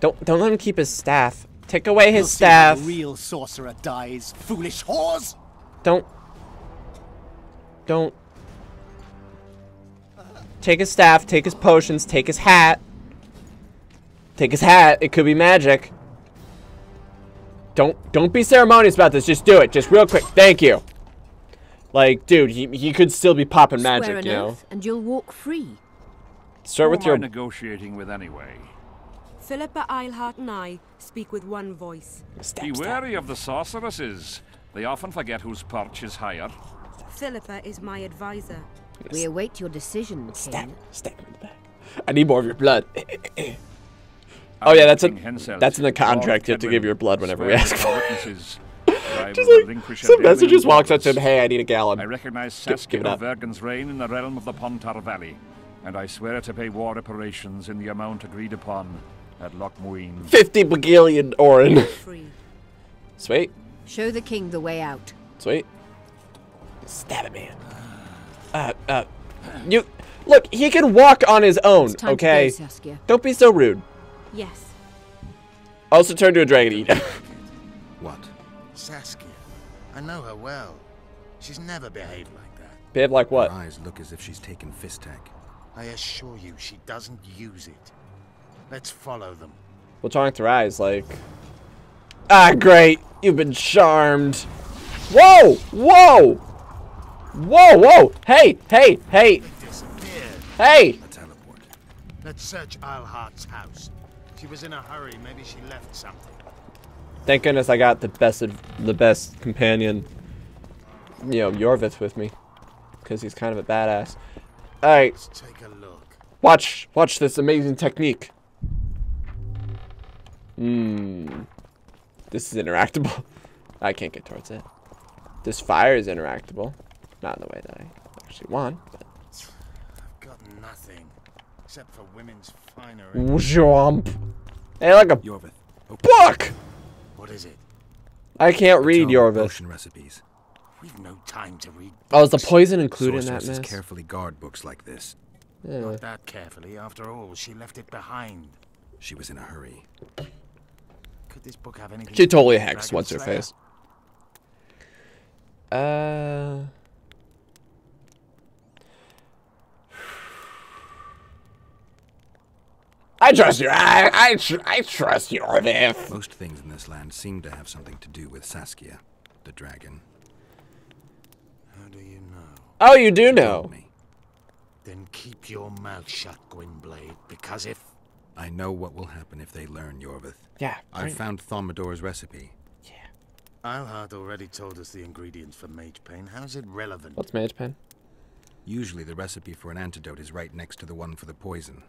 don't let him keep his staff. Take away his staff. The real sorcerer dies, foolish whores. Don't. Take his staff. Take his potions. Take his hat. It could be magic. Don't be ceremonious about this. Just do it. Just real quick. Thank you. Like, dude, he could still be popping magic, you know. And you'll walk free. Start with your negotiating with anyway. Philippa Eilhart and I speak with one voice. Be wary of the sorceresses. They often forget whose perch is higher. Philippa is my advisor. Yes. We await your decision, King. Stab him in the back. I need more of your blood. Oh yeah, that's in the contract. You have to give your blood whenever we ask for it. Just like, some messenger just walks up to him, hey, I need a gallon. I recognize Saskia of Vergen's reign in the realm of the Pontar Valley, and I swear to pay war reparations in the amount agreed upon at Loc Muinne. 50 Bagillion Orin. Sweet. Show the king the way out. Sweet. Stab a man. You look. He can walk on his own. Okay. Go, don't be so rude. Yes. Also, turn to a dragon eater. What? Saskia. I know her well. She's never behaved like that. Behave like what? Her eyes look as if she's taken Fistak. I assure you, she doesn't use it. Let's follow them. We'll talk to her eyes like. Ah, great. You've been charmed. Whoa! Whoa! Whoa, whoa! Hey, hey, hey! Hey! A teleport. Let's search Eilhart's house. She was in a hurry. Maybe she left something. Thank goodness I got the best companion, you know, Iorveth with me, because he's kind of a badass. All right. Let's take a look. Watch this amazing technique. This is interactable. I can't get towards it. This fire is interactable. Not in the way that I actually want, but I've got nothing except for women's finery. Jump. Hey, like a Iorveth. Book. What is it? I can't read Iorveth. Potion recipes. We've no time to read. Books. Oh, is the poison included in that mess? Carefully guard books like this. Yeah. Not that carefully. After all, she left it behind. She was in a hurry. Could this book have anything? She totally hacks. What's her face? I trust you. I trust you, Iorveth. Most things in this land seem to have something to do with Saskia, the dragon. How do you know? Oh, you do know. Then keep your mouth shut, Gwynblade, because if I know what will happen if they learn, Iorveth. Yeah. I found Thaumador's recipe. Yeah. Eilhart already told us the ingredients for mage pain. How's it relevant? What's mage pain? Usually the recipe for an antidote is right next to the one for the poison.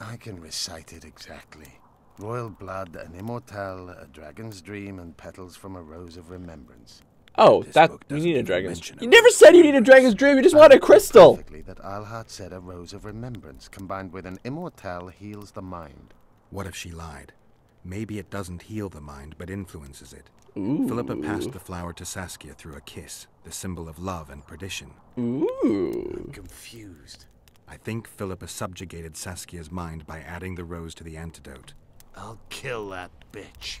I can recite it exactly. Royal blood, an immortelle, a dragon's dream, and petals from a rose of remembrance. Oh, that you need a dragon's dream. You never said you need a dragon's dream, you just wanted a crystal. Perfectly that Eilhart said a rose of remembrance combined with an immortelle heals the mind. What if she lied? Maybe it doesn't heal the mind, but influences it. Ooh. Philippa passed the flower to Saskia through a kiss, the symbol of love and perdition. Ooh. I'm confused. I think Philippa subjugated Saskia's mind by adding the rose to the antidote. I'll kill that bitch.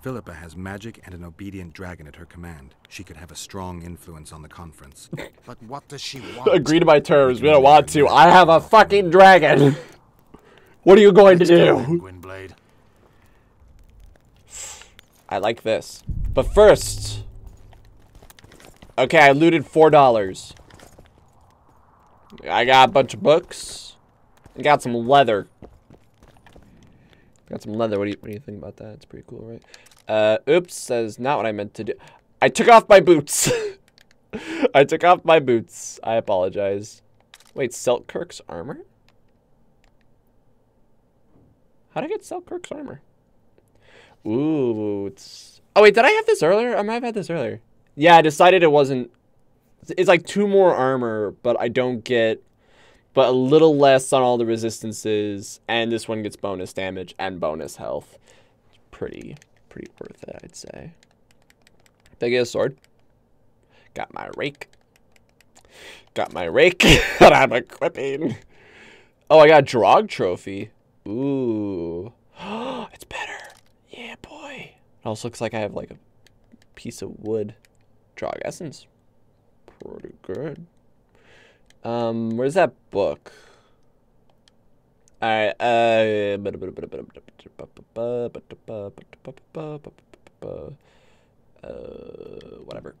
Philippa has magic and an obedient dragon at her command. She could have a strong influence on the conference. But what does she want? Agree to my terms. We don't want to. I have a fucking dragon. What are you going to do? Gwynblade. I like this. But first... Okay, I looted $4. I got a bunch of books. I got some leather. What do you think about that? It's pretty cool, right? Oops, that is not what I meant to do. I took off my boots. I apologize. Wait, Selkirk's armor? How did I get Selkirk's armor? Ooh, it's... Oh, wait, did I have this earlier? I might have had this earlier. Yeah, I decided it wasn't... It's like 2 more armor, but I don't get, but a little less on all the resistances, and this one gets bonus damage and bonus health. It's pretty worth it, I'd say. Did I get a sword? Got my rake. And I'm equipping. Oh, I got a Draug trophy. Ooh. It's better. Yeah, boy. It also looks like I have like a piece of wood. Draug essence. Pretty good. Where's that book? All right. Whatever.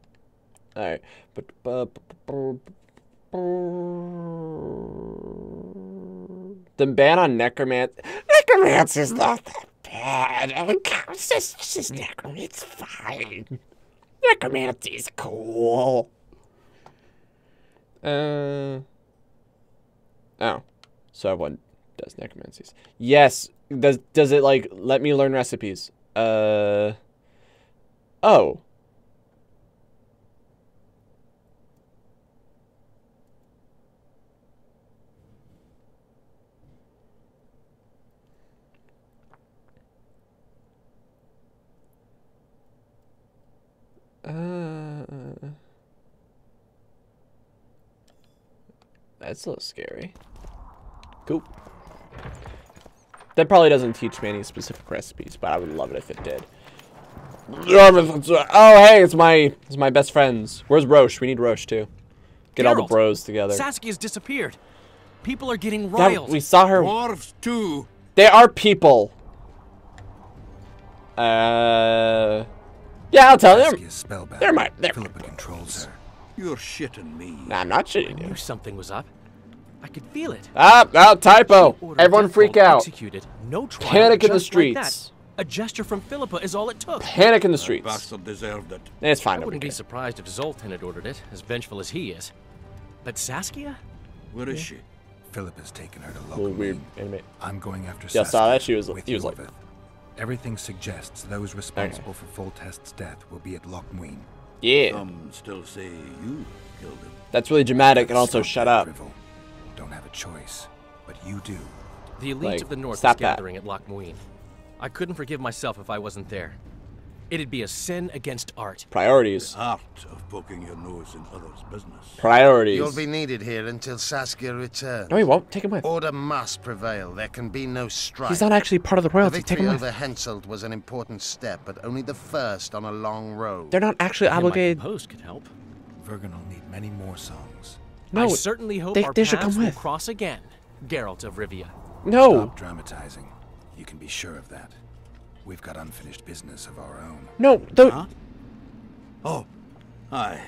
All right. The ban on necromancy is not that bad. It's fine. Necromancy is cool. Oh. So everyone does necromancies. Yes. Does it, like, let me learn recipes? Oh. That's a little scary. Cool. That probably doesn't teach me any specific recipes, but I would love it if it did. Oh, hey, it's my best friends. Where's Roche? We need Roche too. Get Geralt, all the bros together. Saskia's disappeared. People are getting riled. We saw her. Dwarves too. They are people. Yeah, I'll tell them. They're Philippa controls her. You're shitting me. Nah, I'm not shitting you. I knew something was up. I could feel it. Ah, typo. Everyone freak out. Executed. No trial. Panic in the streets. Like a gesture from Philippa is all it took. Panic in the streets. Bastard deserved it. It's fine. I wouldn't be surprised if Zoltan had ordered it, as vengeful as he is. But Saskia? Where is she? Philippa's taken her to Loc Muinne. Weird inmate. I'm going after Saskia. Yeah, I saw that. He was like... Everything suggests those responsible for Foltest's death will be at Loc Muinne. Yeah. Some still say you killed him. That's really dramatic, and also shut up. Drivel. Don't have a choice, but you do. The elite of the north is gathering at Loc Muinne. I couldn't forgive myself if I wasn't there. It'd be a sin against art. Priorities. The art of poking your nose in others' business. Priorities. You'll be needed here until Saskia returns. No, he won't. Take him with. Order must prevail. There can be no strife. He's not actually part of the royalty. Take him with. The victory over Henselt was an important step, but only the first on a long road. They're not actually obligated. My post could help. Vergen will need many more songs. No, I certainly hope our paths will cross again. Geralt of Rivia. No. Stop dramatizing. You can be sure of that. We've got unfinished business of our own. No, don't. Huh? Oh, hi.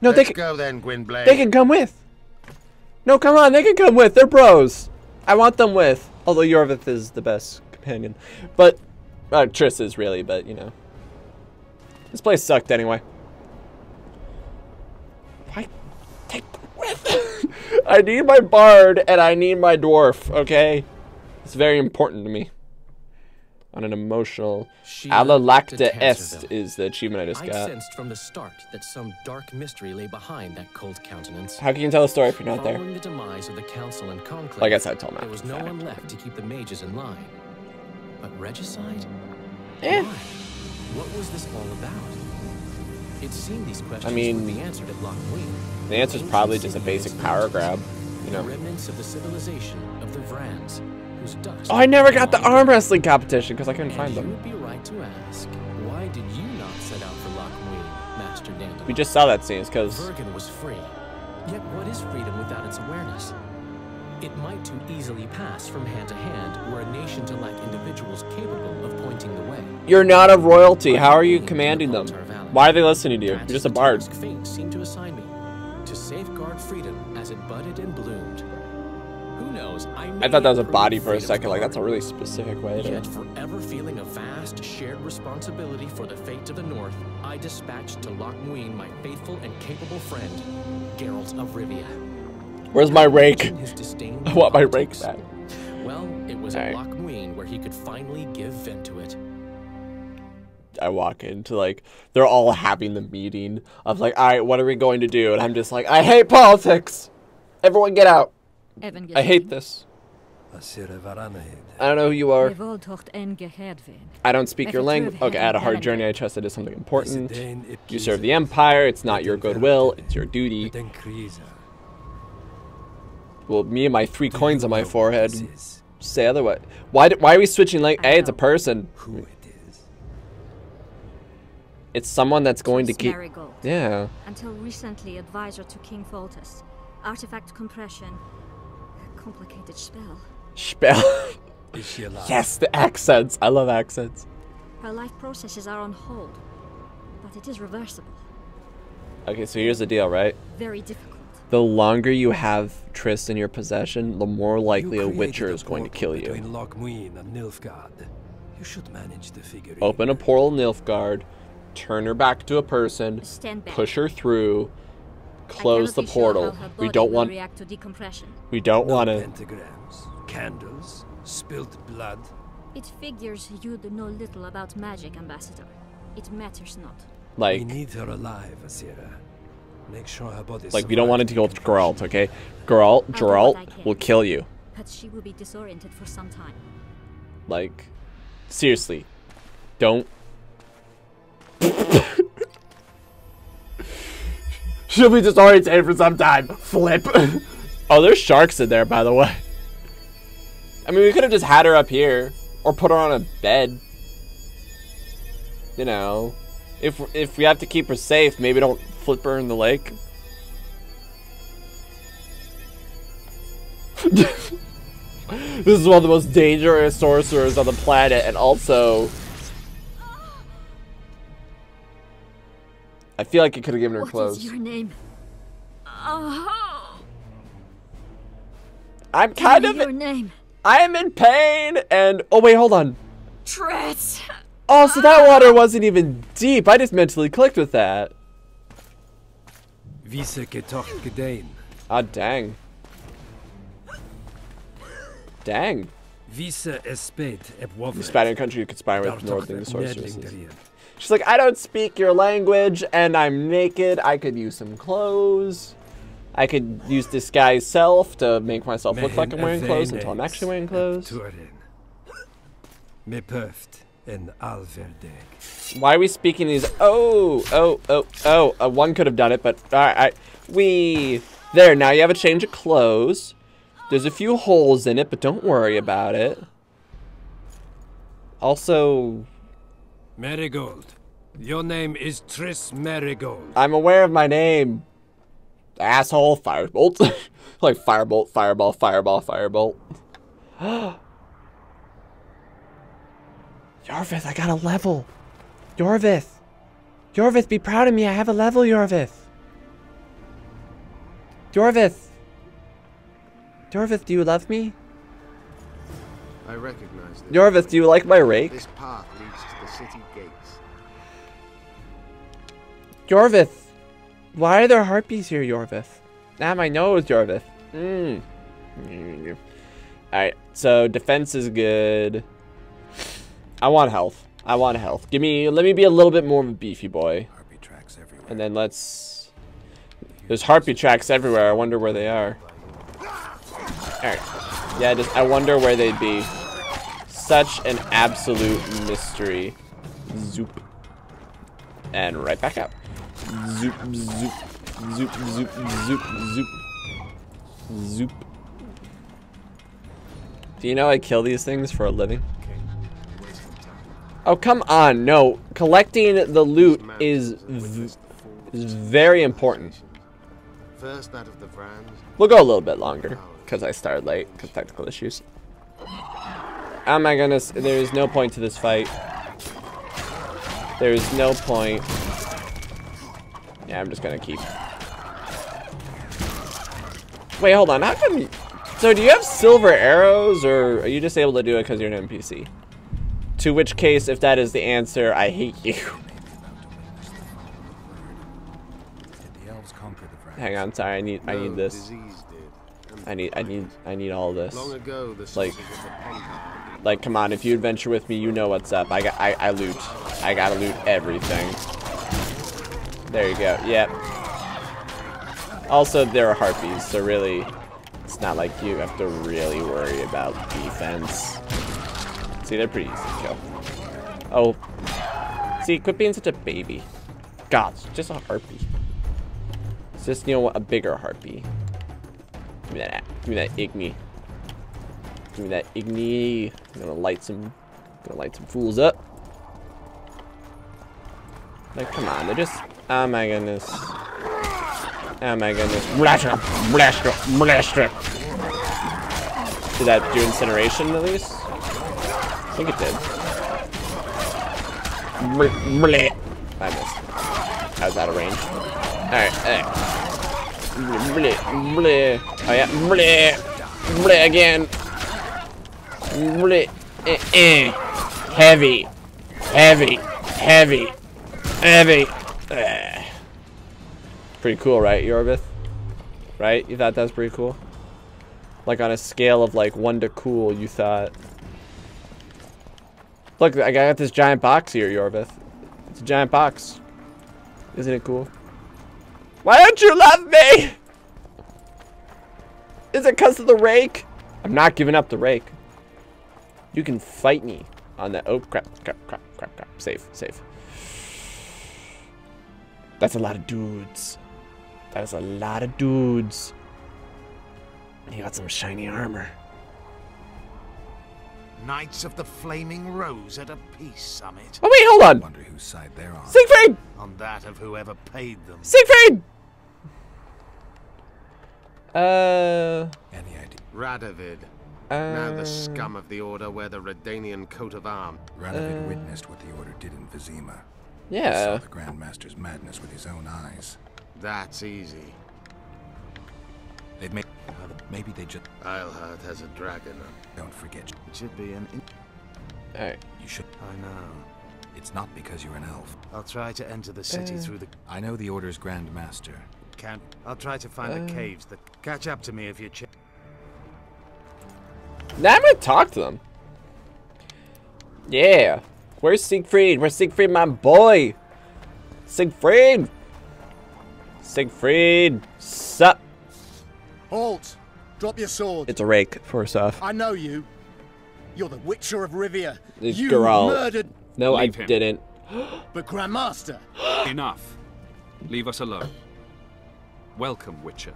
No, let's go then, Gwynblade. They can come with. No, come on, they can come with. They're bros. I want them with. Although Iorveth is the best companion, but Triss is really. But you know, this place sucked anyway. Why take them with? I need my bard and I need my dwarf. Okay, it's very important to me. On an emotional, alla lacta est is the achievement I just got. I sensed from the start that some dark mystery lay behind that cold countenance. How can you tell a story if you're not there? Following the demise of the council and conclave, I guess I told him. There was no one left to keep the mages in line. But regicide? Eh. Why? What was this all about? It seemed these questions would be answered at Loc Muinne. The answer's probably just a basic power grab, you know. The remnants of the civilization of the Vrans. Oh, I never got the arm wrestling competition because I couldn't find them. You'd be right to ask, why did you not set out for Loc Muinne, Master Dandelion? We just saw that scene, because Vergen was free. Yet what is freedom without its awareness? It might too easily pass from hand to hand were a nation to lack individuals capable of pointing the way. You're not a royalty. How are you commanding them? Why are they listening to you? You're just a bard. Fate seemed to assign me to safeguard freedom as it budded and bloomed. Who knows? I thought that was a body for a second, like that's a really specific way to... Yet forever feeling a vast, shared responsibility for the fate of the North, I dispatched to Loc Muinne my faithful and capable friend, Geralt of Rivia. Where's my rake? I want my rake back. Well, it was at Loc Muinne where he could finally give vent to it. I walk into, like, they're all having the meeting of, like, alright, what are we going to do? And I'm just like, I hate politics! Everyone get out! I hate this. I don't know who you are. I don't speak your language. Okay, I had a hard journey. I trust it is something important. You serve the Empire. It's not your goodwill. It's your duty. Well, me and my 3 coins on my forehead say otherwise. Why are we switching language? Hey, it's a person. Who it is? It's someone that's going to keep... Yeah. Until recently, advisor to King Foltest. Artifact compression. Complicated spell. Is she alive? Yes, the accents. I love accents. Her life processes are on hold, but it is reversible. Okay, so here's the deal, right? Very difficult. The longer you have Triss in your possession, the more likely a Witcher is going to kill you. Loc Muinne and Nilfgaard. You should manage the figurine. Open a portal, Nilfgaard. Turn her back to a person. Stand back. Push her through. Close the portal. We don't want to decompression. We don't want to. Pentagrams, candles, spilt blood. It figures you'd know little about magic, Ambassador. It matters not. Like, we need her alive, Azira. Make sure her body. Like, we don't want it to go with Geralt, okay? Geralt will kill you. But she will be disoriented for some time. Like, seriously, don't. She'll be disoriented for some time. Flip. Oh, there's sharks in there, by the way. I mean, we could have just had her up here or put her on a bed. You know, if we have to keep her safe, maybe don't flip her in the lake. This is one of the most dangerous sorcerers on the planet, and also I feel like it could have given her clothes. What is your name? Oh. I'm kind of. Your name. I am in pain, and oh wait, hold on. Triss. Oh, so that water wasn't even deep. I just mentally clicked with that. Ah, dang. Dang. Hispanic country you conspire with northern sorceresses. She's like, I don't speak your language, and I'm naked. I could use some clothes. I could use disguise self to make myself look like I'm wearing clothes until I'm actually wearing clothes. Why are we speaking these? One could have done it, but alright. There, now you have a change of clothes. There's a few holes in it, but don't worry about it. Also, Merigold. Your name is Triss Merigold. I'm aware of my name. Asshole, firebolt. Like firebolt, fireball, fireball, firebolt. Iorveth, I got a level. Iorveth. Iorveth, be proud of me. I have a level, Iorveth. Iorveth. Iorveth, do you love me? I recognize this. Iorveth, do you like my rake? This path leads to the city gates. Iorveth, why are there harpies here, Iorveth? Ah, my nose, Iorveth. Alright, so defense is good. I want health. I want health. Give me, let me be a little bit more of a beefy boy. Harpy tracks everywhere. And then let's. There's harpy tracks everywhere. I wonder where they are. Alright. Yeah, I wonder where they'd be. Such an absolute mystery. Zoop. And right back up. Zoop, zoop, zoop, zoop, zoop, zoop. Zoop. Do you know I kill these things for a living? Oh, come on. No. Collecting the loot is very important. We'll go a little bit longer. Because I started late, because technical issues. Oh my goodness, there is no point to this fight. There is no point. Yeah, I'm just gonna keep. Wait, hold on, how come you... So do you have silver arrows, or are you just able to do it because you're an NPC? To which case, if that is the answer, I hate you. Hang on, sorry, I need this. I need all this. Like, come on! If you adventure with me, you know what's up. I loot. I gotta loot everything. There you go. Yep. Also, there are harpies, so really, it's not like you have to really worry about defense. See, they're pretty easy to kill. Oh, see, quit being such a baby. God, it's just a harpy. It's just, you know, a bigger harpy. Give me that Igni. Give me that Igni. I'm gonna light some. Gonna light some fools up. Like, come on, they're just. Oh my goodness. Oh my goodness. Did that do incineration at least? I think it did. I missed. I was out of range. All right. Bleh, bleh. Oh yeah, bleh, bleh again. Bleh, Heavy, heavy, heavy, heavy. pretty cool, right, Iorveth? Right? You thought that was pretty cool? Like, on a scale of, like, 1 to cool, you thought... Look, I got this giant box here, Iorveth. It's a giant box. Isn't it cool? Why don't you love me? Is it because of the rake? I'm not giving up the rake. You can fight me on that. Oh, crap. Save. That's a lot of dudes. That is a lot of dudes. And you got some shiny armor. Knights of the Flaming Rose at a peace summit. Oh wait, hold on. I wonder whose side they're on. Siegfried! On that of whoever paid them. Siegfried! Any idea? Radovid. Now the scum of the Order wear the Redanian coat of arms. Radovid witnessed what the Order did in Vizima. Yeah. He saw the Grand Master's madness with his own eyes. That's easy. They've made... Maybe they just... Eilhart has a dragon. Don't forget. It should be an... Alright. You should... I know. It's not because you're an elf. I'll try to enter the city through the... I know the Order's Grand Master. Can't... I'll try to find the caves that... Catch up to me if you... Now I'm gonna talk to them. Yeah. Where's Siegfried? Where's Siegfried, my boy? Siegfried! Siegfried! Sup? Halt! Drop your sword. It's a rake, first off. I know you. You're the Witcher of Rivia. It's you Geralt. Murdered. No, leave I him. Didn't. But Grand Master. Enough. Leave us alone. Welcome, Witcher.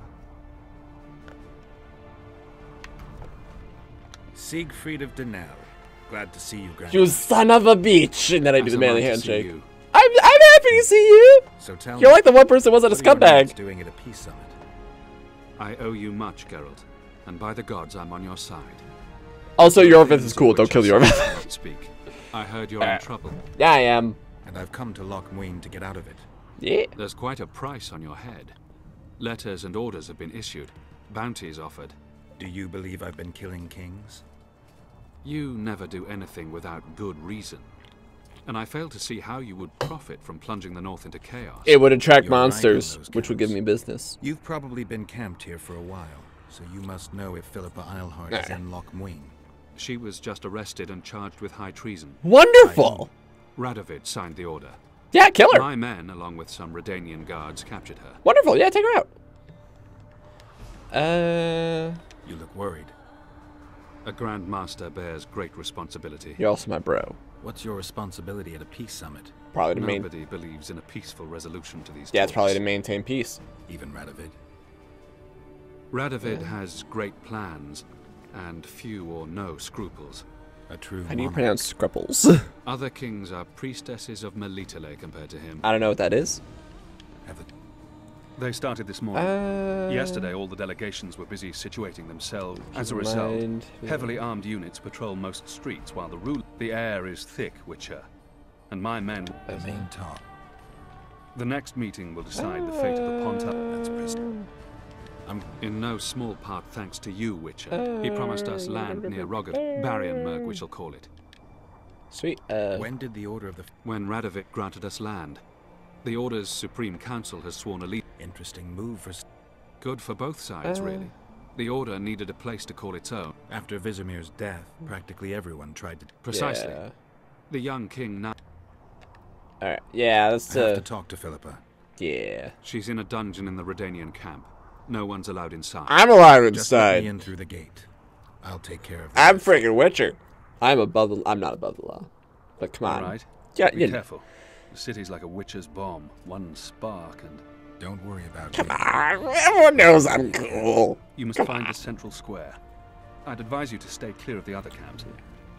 Siegfried of Denaro. Glad to see you, Grand Master. You son of a bitch! And then I do the manly handshake. I'm happy to see you. So tell You're me, like the one person who wasn't a scumbag. Doing it at a peace summit. I owe you much, Geralt, and by the gods, I'm on your side. Also, Iorveth is cool. Don't kill Iorveth. Speak. I heard you're in trouble. Yeah, I am. And I've come to Loc Muinne to get out of it. Yeah. There's quite a price on your head. Letters and orders have been issued, bounties offered. Do you believe I've been killing kings? You never do anything without good reason, and I fail to see how you would profit from plunging the north into chaos. It would attract monsters, which would give me business. You've probably been camped here for a while, so you must know if Philippa Eilhart is in Loc Muinne. She was just arrested and charged with high treason. Wonderful! Radovid signed the order. Yeah, kill her! My men, along with some Redanian guards, captured her. Wonderful, yeah, take her out. You look worried. A Grand Master bears great responsibility. You're also my bro. What's your responsibility at a peace summit? Probably to maintain. Nobody believes in a peaceful resolution to these. Yeah, it's probably to maintain peace. Even Radovid. Radovid has great plans, and few or no scruples. A true. How do you pronounce scruples? Other kings are priestesses of Melitele compared to him. I don't know what that is. They started this morning. Yesterday, all the delegations were busy situating themselves. As a result, heavily armed units patrol most streets while the ruler... The air is thick, Witcher. And my men... The next meeting will decide the fate of the Ponta... I'm in no small part thanks to you, Witcher. He promised us land near Rogav... Barionmerg, we shall call it. Sweet. When did the Order of the... When Radovid granted us land. The Order's Supreme Council has sworn allegiance. Interesting move for... Good for both sides, really. The Order needed a place to call its own. After Visimir's death, practically everyone tried to... Precisely. Yeah. The young king now... Alright, yeah, let's... I have to talk to Philippa. Yeah. She's in a dungeon in the Redanian camp. No one's allowed inside. I'm allowed inside. Just let me in through the gate. I'll take care of... I'm freaking Witcher. I'm above the... I'm not above the law. But come on. Alright. Yeah, be careful. The city's like a witch's bomb. One spark and... Don't worry about it. Come on, everyone knows I'm cool. You must find the central square. I'd advise you to stay clear of the other camps,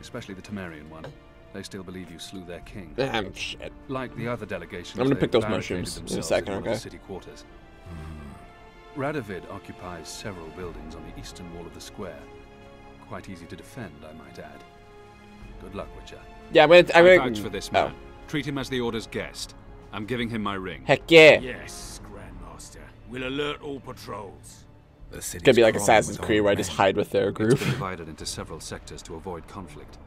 especially the Temerian one. They still believe you slew their king. Damn shit. Like the other delegations, I'm gonna pick those mushrooms in a second, okay? City quarters. Radovid occupies several buildings on the eastern wall of the square. Quite easy to defend, I might add. Good luck, Witcher. Yeah, I vouch for this man. Treat him as the Order's guest. I'm giving him my ring. Heck yeah. Yes, Grandmaster. We'll alert all patrols. It's gonna be like Assassin's Creed where I just hide with their group. It's been divided into several sectors to avoid conflict.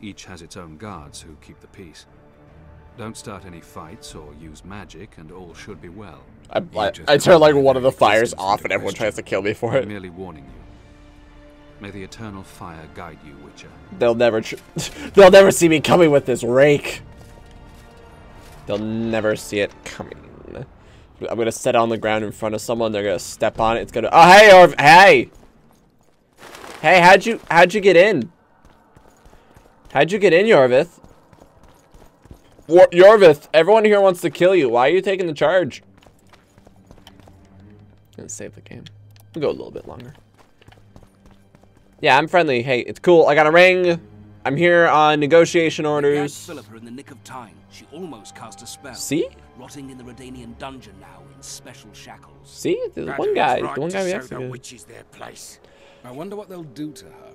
Each has its own guards who keep the peace. Don't start any fights or use magic and all should be well. I turn like one of the fires off and everyone tries to kill me for it. I'm merely warning you. May the eternal fire guide you, Witcher. They'll never see me coming with this rake. They'll never see it coming. I'm gonna set it on the ground in front of someone. They're gonna step on it. It's gonna. Oh hey, Orv. Hey. Hey, how'd you get in? How'd you get in, Iorveth? Iorveth, everyone here wants to kill you. Why are you taking the charge? Let's save the game. We'll go a little bit longer. Yeah, I'm friendly. Hey, it's cool. I got a ring. I'm here on negotiation orders. Philippa in the nick of time. She almost cast a spell. See? Rotting in the Redanian dungeon now in special shackles. See? The one guy. The one guy we executed. I wonder what they'll do to her.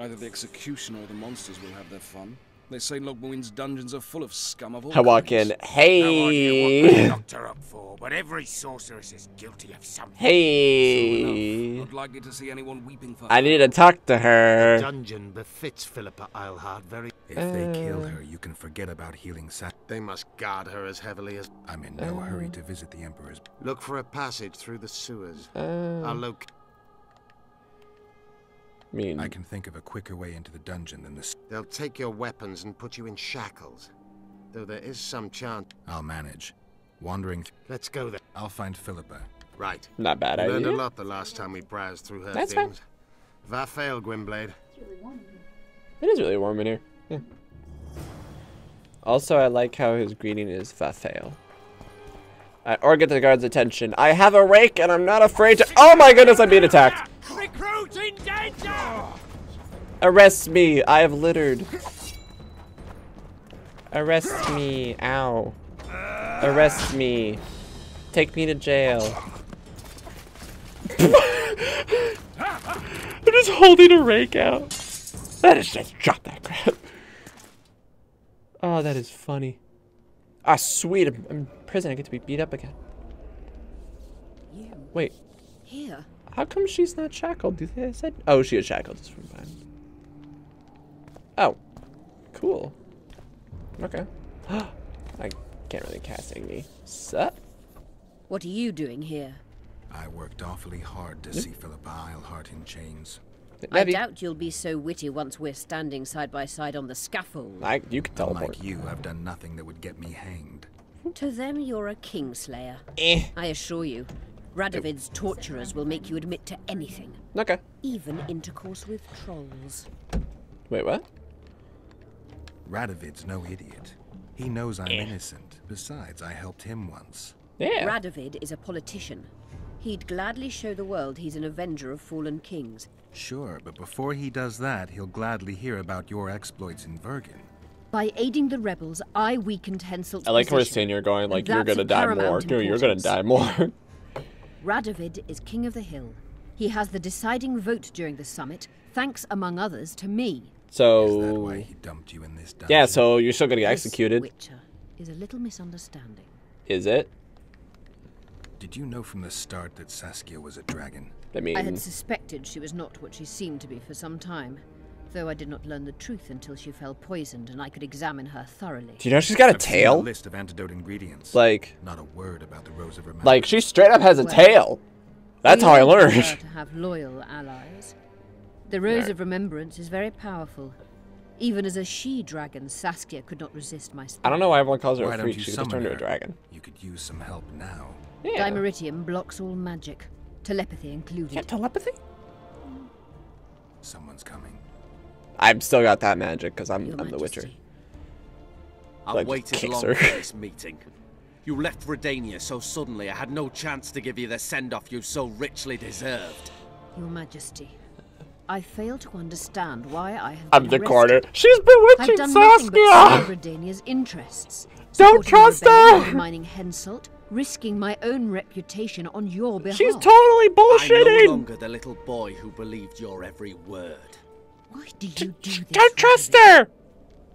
Either the execution or the monsters will have their fun. They say Loc Muinne's dungeons are full of scum of all kinds. I walk in. Hey! No idea what they locked her up for, but every sorceress is guilty of something. Hey! Not likely to see anyone weeping for her. I need to talk to her. The dungeon befits Philippa Eilhart very. If they kill her, you can forget about healing Sat. They must guard her as heavily as. I'm in no hurry to visit the Emperor's. Look for a passage through the sewers. I'll locate. I can think of a quicker way into the dungeon than this. They'll take your weapons and put you in shackles. Though there is some chance. I'll manage. Wandering. Let's go there. I'll find Philippa. Right. Not bad idea. Learned a lot the last time we browsed through her things. That's fine. Vafail, Gwynblade. It's really warm in here. It is really warm in here. Yeah. Also, I like how his greeting is Vafail. Or get the guard's attention. I have a rake and I'm not afraid to. Oh my goodness, I'm being attacked. Recruits in danger! Arrest me, I have littered. Arrest me, ow. Arrest me. Take me to jail. I'm just holding a rake out. That is just, drop that crap. Oh, that is funny. Ah, sweet, I'm in prison, I get to be beat up again. Wait. Here. How come she's not shackled? Do you think I said? Oh, she is shackled. It's from time. Oh, cool. Okay. I can't really cast Igni. Sup? What are you doing here? I worked awfully hard to see Philippa Eilhart in chains. I doubt you'll be so witty once we're standing side by side on the scaffold. You can teleport. Like you, I've done nothing that would get me hanged. To them, you're a kingslayer. I assure you. Radovid's torturers will make you admit to anything. Okay. Even intercourse with trolls. Wait, what? Radovid's no idiot. He knows I'm innocent. Besides, I helped him once. Yeah. Radovid is a politician. He'd gladly show the world he's an avenger of fallen kings. Sure, but before he does that, he'll gladly hear about your exploits in Vergen. By aiding the rebels, I weakened Henselt's position. I like where Senior going, like, you're gonna die more. Dude, you're gonna die more. Radovid is king of the hill. He has the deciding vote during the summit, thanks among others to me. So is that why he dumped you in this dungeon? Yeah, so you're still gonna get executed. This Witcher is a little misunderstanding. Is it? Did you know from the start that Saskia was a dragon? I mean, I had suspected she was not what she seemed to be for some time, though I did not learn the truth until she fell poisoned and I could examine her thoroughly. Do you know she's got a tail? A list of antidote ingredients. Like, not a word about the Rose of Remembrance. Like, she straight up has a tail. That's how I learned. To have loyal allies. The Rose of Remembrance is very powerful. Even as a she-dragon, Saskia could not resist my spirit. I don't know why everyone calls her a freak. She just turned into a dragon. You could use some help now. Yeah. Dimeridium blocks all magic, telepathy included. Yeah, telepathy? Someone's coming. I've still got that magic because I'm the Witcher. I've waited long for this meeting. You left Redania so suddenly, I had no chance to give you the send-off you so richly deserved. Your Majesty, I fail to understand why I have. I'm the corner. She's bewitching Saskia. I've done Redania's interests. Don't trust her. Mining Henselt, risking my own reputation on your behalf. She's totally bullshitting. I'm no longer the little boy who believed your every word. Why do you do this? Don't trust her!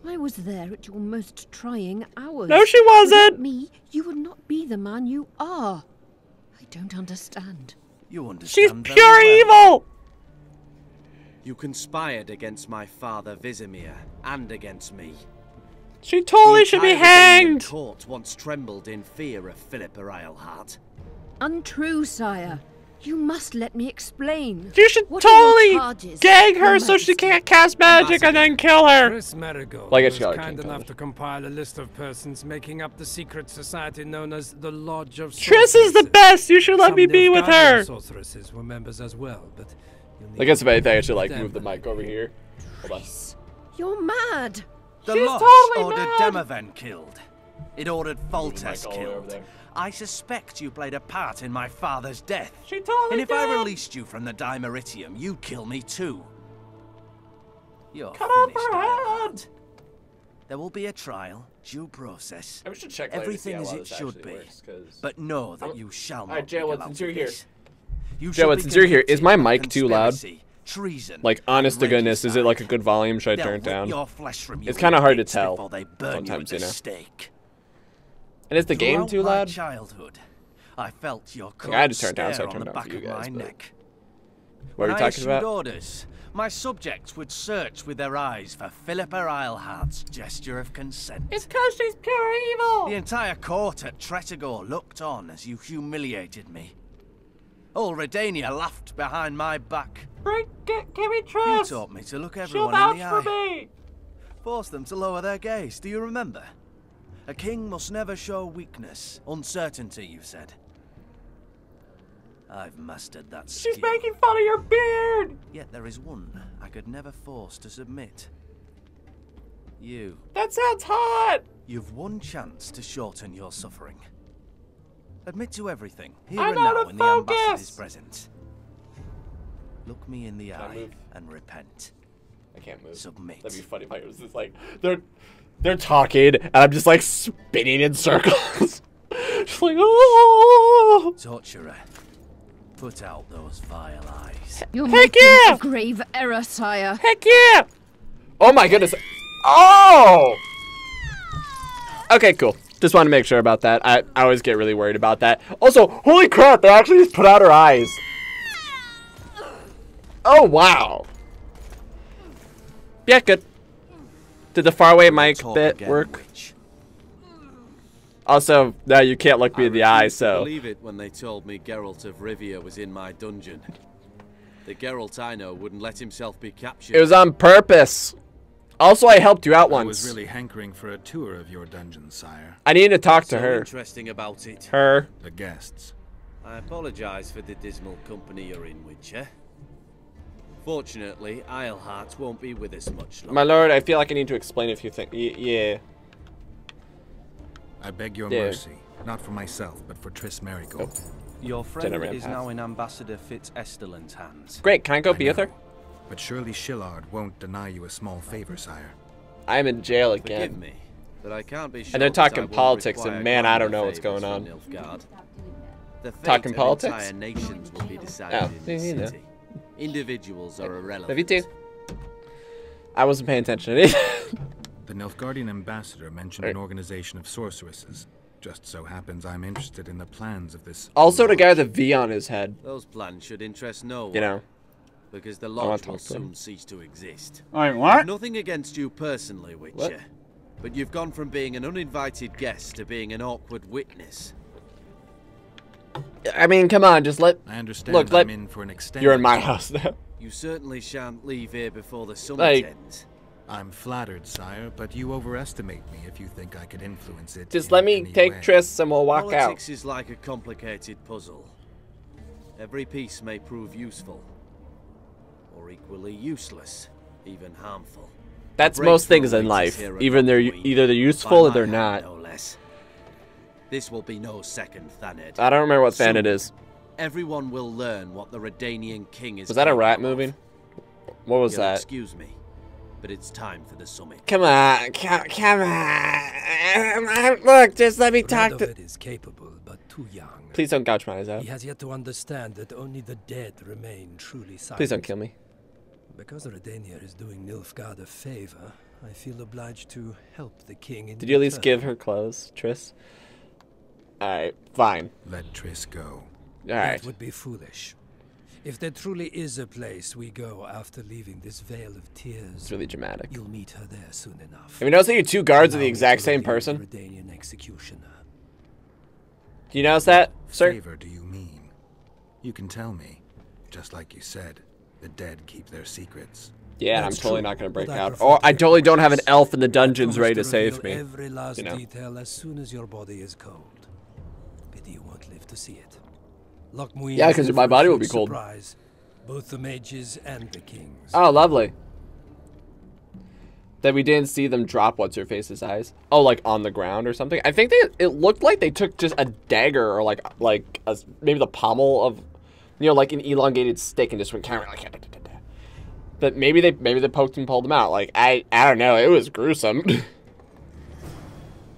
I was there at your most trying hours. No, she wasn't! Without me, you would not be the man you are. I don't understand. You understand. She's pure evil! You conspired against my father, Vizimir, and against me. She totally should be hanged! The court once trembled in fear of Philippa Eilhart. untrue, sire. You must let me explain. You should totally gag her so she can't cast magic and then kill her. Triss Merigold was kind enough to compile a list of persons making up the secret society known as the Lodge of Sorceresses. Triss is the best. You should let me be with her. Sorceresses were members as well, but I guess if anything, I should like move the mic over here. Hold on. You're mad. The Lodge ordered Demavend killed. It ordered Foltest killed. I suspect you played a part in my father's death. She totally did. And if I released you from the Dimeritium, you'd kill me too. You're finished. There will be a trial, due process. I should check everything as it should be. But know that you shall not. All right, Jay, since you're here, is my mic too loud? Treason, like honest to goodness, is it like a good volume? Should I turn it down? It's kind of hard to tell sometimes, you know. And is the game too loud? Childhood, I felt your like, I had to turn it down, so I turned it down for you guys. What are we talking about? Orders, my subjects would search with their eyes for Philippa Eilhart's gesture of consent. It's because she's pure evil. The entire court at Tretagor looked on as you humiliated me. All Redania laughed behind my back. Can we trust? You taught me to look everyone in the eye. Force them to lower their gaze. Do you remember? A king must never show weakness, uncertainty, you said. I've mastered that skill. She's making fun of your beard! Yet there is one I could never force to submit. You. That sounds hot! You've one chance to shorten your suffering. Admit to everything, here and now when the ambassador is present. Look me in the eye and repent. I can't move. Submit. That'd be funny if I was just like, they're talking, and I'm just like spinning in circles. Just like, oh! Torturer, put out those vile eyes. You're making a grave error, sire. Heck yeah! Oh my goodness! Oh! Okay, cool. Just want to make sure about that. I always get really worried about that. Also, holy crap! They actually just put out her eyes. Oh wow! Yeah, good. Did the faraway mic bit work? Witch. Also, now you can't look me in the eye, so. I believe it when they told me Geralt of Rivia was in my dungeon. The Geralt I know wouldn't let himself be captured. It was on purpose. Also, I helped you out once. I was really hankering for a tour of your dungeon, sire. I needed to talk to her. Interesting about it. Her. The guests. I apologize for the dismal company you're in, Witcher. Fortunately, Eilhart won't be with us much longer. My lord, I feel like I need to explain a few things. Yeah. I beg your mercy, not for myself, but for Triss Merigold. Oh. Your friend is now in Ambassador Fitz Esterlin's hands. Great, can I go be with her? But surely Shillard won't deny you a small favor, sire. I'm in jail again. Forgive me, but I can't be sure. And they're talking politics, and man, I don't know what's going on. The fate talking politics? Entire nations will be decided in this city. Individuals are irrelevant. Love you too. I wasn't paying attention to it. The Nilfgaardian ambassador mentioned an organization of sorceresses. Just so happens I'm interested in the plans of this. Also, the guy with the V on his head. Those plans should interest no one. You know, because the lodge will soon cease to exist. Wait, what? Nothing against you personally, Witcher, but you've gone from being an uninvited guest to being an awkward witness. I mean, come on, just let. I understand. Look, I'm in for an extended. You're in my house now. You certainly shan't leave here before the summit ends. I'm flattered, sire, but you overestimate me if you think I could influence it. Just let me take Triss and we'll walk out. Politics is like a complicated puzzle. Every piece may prove useful, or equally useless, even harmful. That's most things in life. Even either they're useful or they're not. No less. This will be no second Thanet. I don't remember what Thanet is. Everyone will learn what the Redanian king is. Was that a rat moving? What was that? Excuse me, but it's time for the summit. Come on, come on. Look, just let me talk to. Radovid is capable, but too young. Please don't gouge my eyes out. He has yet to understand that only the dead remain truly silent. Please don't kill me. Because Redania is doing Nilfgaard a favor, I feel obliged to help the king. Did you at least give her clothes, Triss? Alright, fine. Let Triss go. Alright. That would be foolish. If there truly is a place we go after leaving this Vale of Tears, it's really dramatic. You'll meet her there soon enough. Have you noticed that your two guards are the exact same person? Redanian executioner. Do you notice that, sir? Favor do you mean? You can tell me. Just like you said, the dead keep their secrets. Yeah, I'm totally not going to break out. Or I totally don't have an elf in the dungeons ready to save me. Every last detail as soon as your body is cold. Pity you won't live to see it. Loc Muinne. Yeah, because my body will be cold. Surprise, both the mages and the kings. Oh, lovely. That we didn't see them drop what's-her-face's eyes. Oh, like on the ground or something. I think it looked like they took just a dagger or like maybe the pommel of, you know, like an elongated stick and just went kind of like. But maybe they poked and pulled them out. Like I don't know. It was gruesome. All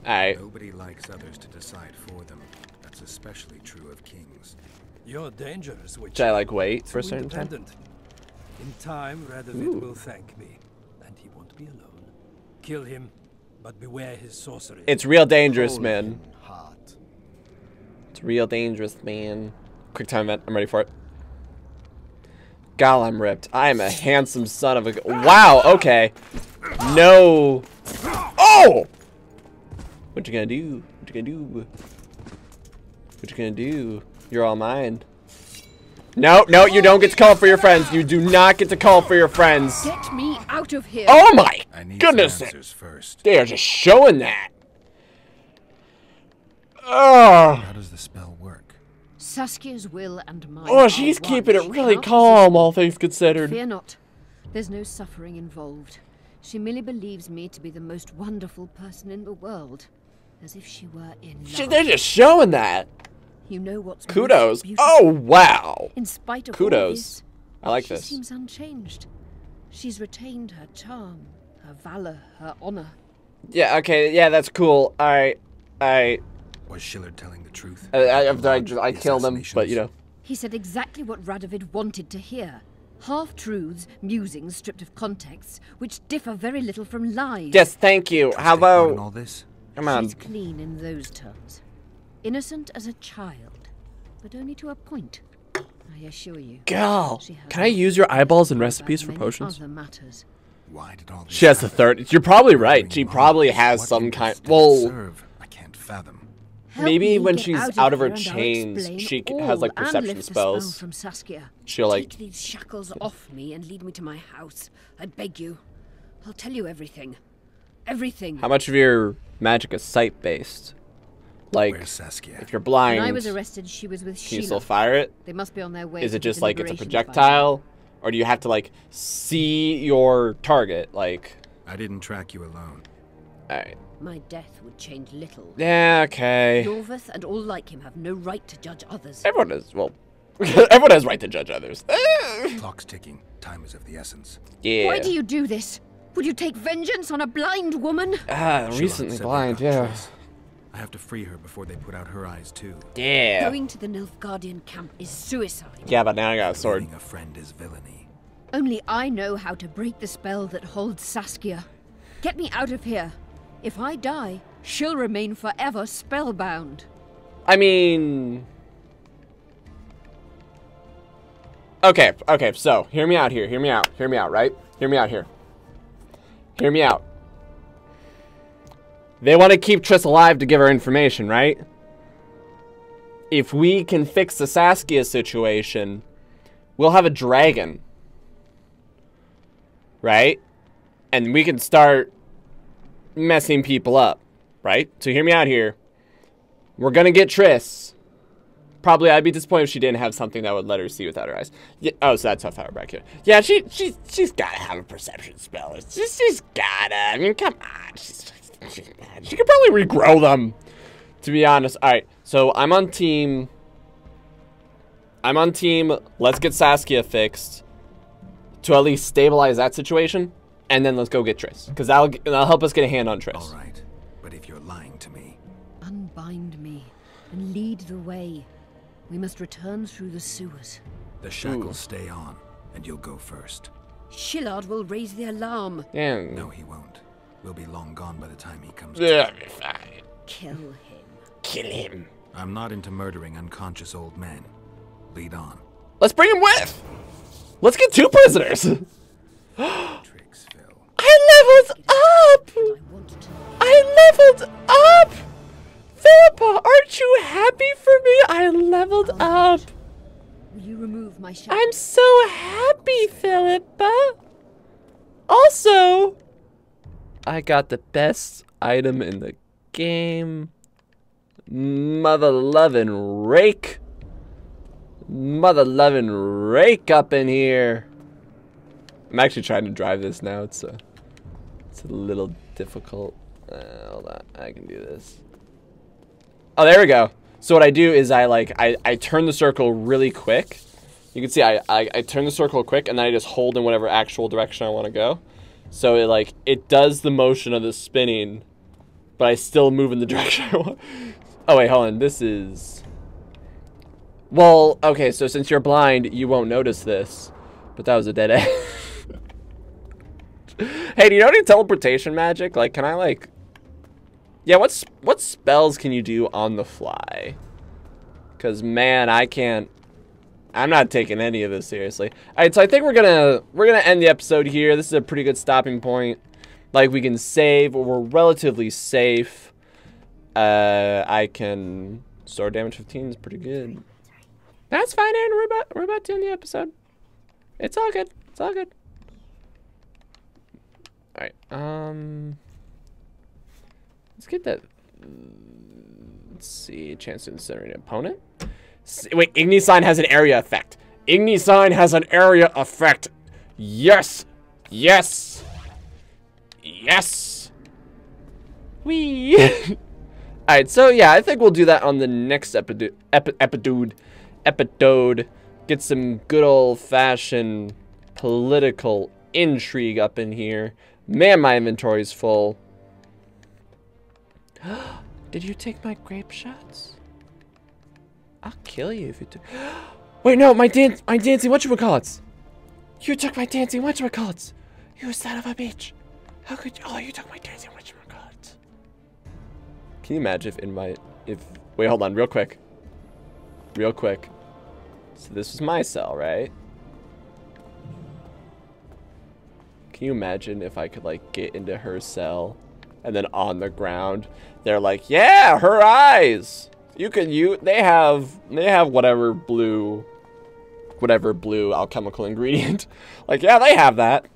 right. Nobody likes others to decide for them. That's especially true of kings. You're dangerous. Which should I like wait for a certain time? In time, Radovid will thank me, and he won't be alone. Kill him, but beware his sorcery. It's real dangerous, man. It's real dangerous, man. Quick time event. I'm ready for it. God, I'm ripped. I am a handsome son of a... Wow, okay. No. Oh! What you gonna do? What you gonna do? What you gonna do? You're all mine. No, no, you don't get to call for your friends. You do not get to call for your friends. Get me out of here. Oh my goodness. They are just showing that. Oh. How does the spell work? Saskia's will and mine. Oh, she's keeping it really calm, all things considered. Fear not. There's no suffering involved. She merely believes me to be the most wonderful person in the world. As if she were in love. They're just showing that. You know what's kudos. Oh wow. In spite of kudos. All this, I like this. She seems unchanged. She's retained her charm, her valor, her honor. Yeah, okay, yeah, that's cool. Alright. Alright. Was Schiller telling the truth? I killed him, but you know. He said exactly what Radovid wanted to hear. Half-truths, musings stripped of context, which differ very little from lies. Yes, thank you. How about all this? Come on. She's clean in those terms. Innocent as a child, but only to a point, I assure you. Girl, can I use your eyeballs and recipes for potions? Why did all she has the third. You're probably right. She probably has some kind. Well, I can't fathom. Maybe when she's out of her chains, she has like perception spells. From Saskia. She'll like take these shackles off me and lead me to my house. I beg you. I'll tell you everything. Everything. How much of your magic is sight-based? Like, if you're blind, when I was arrested, she was with can you still fire it? They must be on their way. Is it just like it's a projectile, or do you have to like see your target? Like, I didn't track you alone. All right. My death would change little. Yeah, okay. Iorveth and all like him have no right to judge others. Everyone is well. Everyone has right to judge others. Clock's ticking. Time is of the essence. Yeah. Why do you do this? Would you take vengeance on a blind woman? Ah, recently blind. Yeah. I have to free her before they put out her eyes too. Yeah. Going to the Nilfgaardian camp is suicide. Yeah, but now I got a sword. Being a friend is villainy. Only I know how to break the spell that holds Saskia. Get me out of here. If I die, she'll remain forever spellbound. I mean, okay, okay. So hear me out here. Hear me out. Hear me out. Right? Hear me out here. Hear me out. They want to keep Triss alive to give her information, right? If we can fix the Saskia situation, we'll have a dragon. Right? And we can start messing people up. Right? So hear me out here. We're going to get Triss. Probably I'd be disappointed if she didn't have something that would let her see without her eyes. Yeah, oh, so that's how far back here. Yeah, she's got to have a perception spell. She's got to. I mean, come on. She could probably regrow them, to be honest. All right, so I'm on team let's get Saskia fixed to at least stabilize that situation, and then let's go get Triss, because that'll help us get a hand on Triss. All right, but if you're lying to me, unbind me and lead the way. We must return through the sewers. The shackles stay on, and you'll go first. Shillard will raise the alarm. Damn. No, he won't. We'll be long gone by the time he comes. Yeah, fine. Kill him. Kill him. I'm not into murdering unconscious old men. Lead on. Let's bring him with. Let's get two prisoners. I leveled up. I leveled up. Philippa, aren't you happy for me. I leveled up. Will you remove my shadow? I'm so happy, Philippa. Also, I got the best item in the game. Mother lovin' rake up in here. I'm actually trying to drive this now. It's a little difficult. Hold on, I can do this. Oh, there we go. So what I do is I turn the circle really quick. You can see I turn the circle quick, and then I just hold in whatever actual direction I want to go. So it does the motion of the spinning, but I still move in the direction I want. Oh wait, hold on. This is, well, okay. So since you're blind, you won't notice this, but that was a dead end. Hey, do you know any teleportation magic? Like, can I like? Yeah, what spells can you do on the fly? Cause man, I can't. I'm not taking any of this seriously. All right, so I think we're gonna end the episode here. This is a pretty good stopping point. Like, we can save, or we're relatively safe. I can sword damage 15 is pretty good. That's fine, Aaron. We're about to end the episode. It's all good. It's all good. All right. Let's get that. Let's see. Chance to incinerate an opponent. Wait, Igni sign has an area effect. Igni sign has an area effect. Yes. Yes. Yes. Wee. All right. So yeah, I think we'll do that on the next episode. Get some good old-fashioned political intrigue up in here. Man, my inventory's full. Did you take my grape shots? I'll kill you if you do. Wait, no, my dancing whatchamacallits. You took my dancing whatchamacallits. You son of a bitch. How could you? Oh, you took my dancing whatchamacallits. Can you imagine if in my, wait, hold on, real quick. So this was my cell, right? Can you imagine if I could like get into her cell and then on the ground, they're like, yeah, her eyes. They have whatever blue alchemical ingredient. Like, yeah, they have that.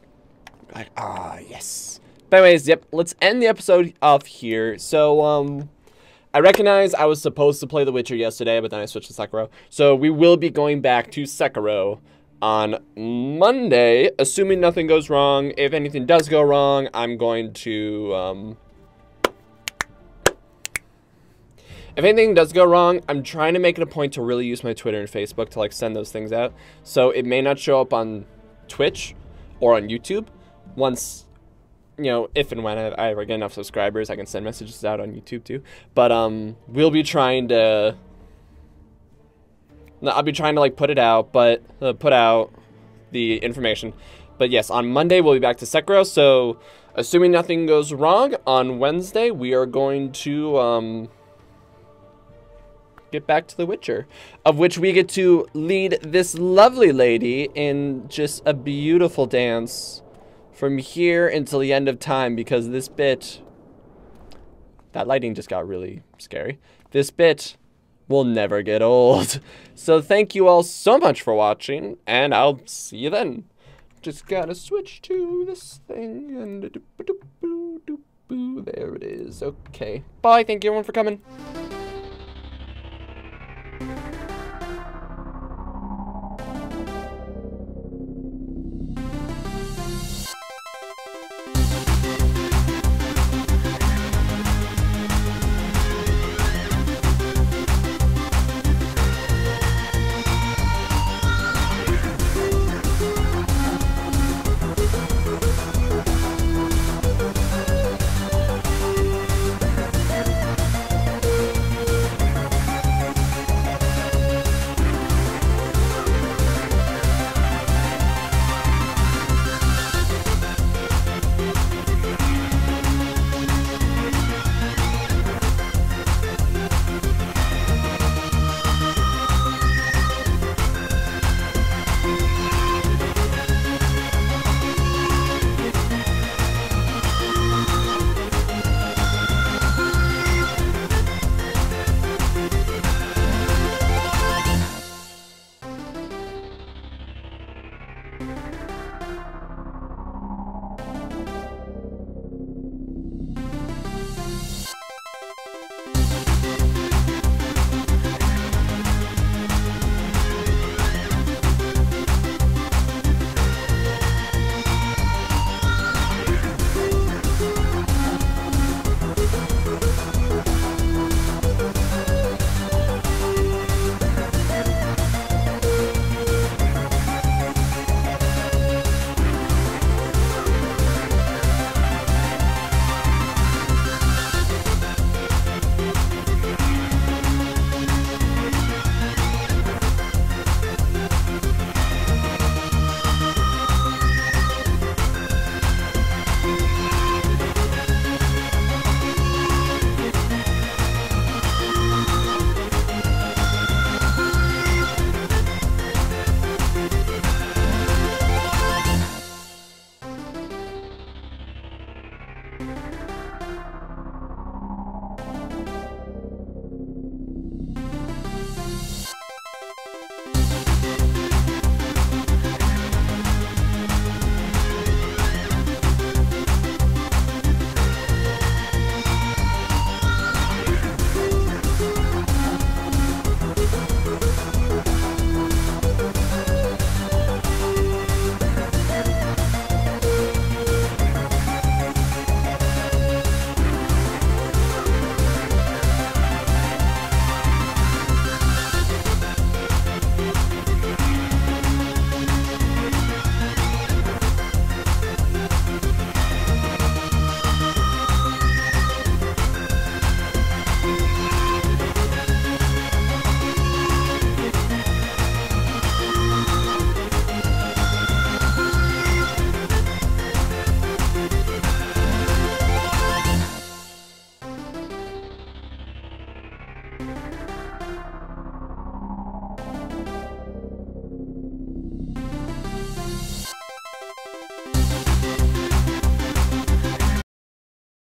Like, ah, yes. But anyways, yep, let's end the episode off here. So, I recognize I was supposed to play The Witcher yesterday, but then I switched to Sekiro. So we will be going back to Sekiro on Monday, assuming nothing goes wrong. If anything does go wrong, I'm going to, if anything does go wrong, I'm trying to make it a point to really use my Twitter and Facebook to, like, send those things out. So it may not show up on Twitch or on YouTube. Once, you know, if and when I ever get enough subscribers, I can send messages out on YouTube, too. But, we'll be trying to... I'll be trying to, like, put it out, but... put out the information. But, yes, on Monday, we'll be back to Sekiro. So, assuming nothing goes wrong, on Wednesday, we are going to, get back to The Witcher, of which we get to lead this lovely lady in just a beautiful dance from here until the end of time, because this bit, that lighting just got really scary, this bit will never get old. So thank you all so much for watching, and I'll see you then. Just gotta switch to this thing, and there it is. Okay, bye. Thank you everyone for coming.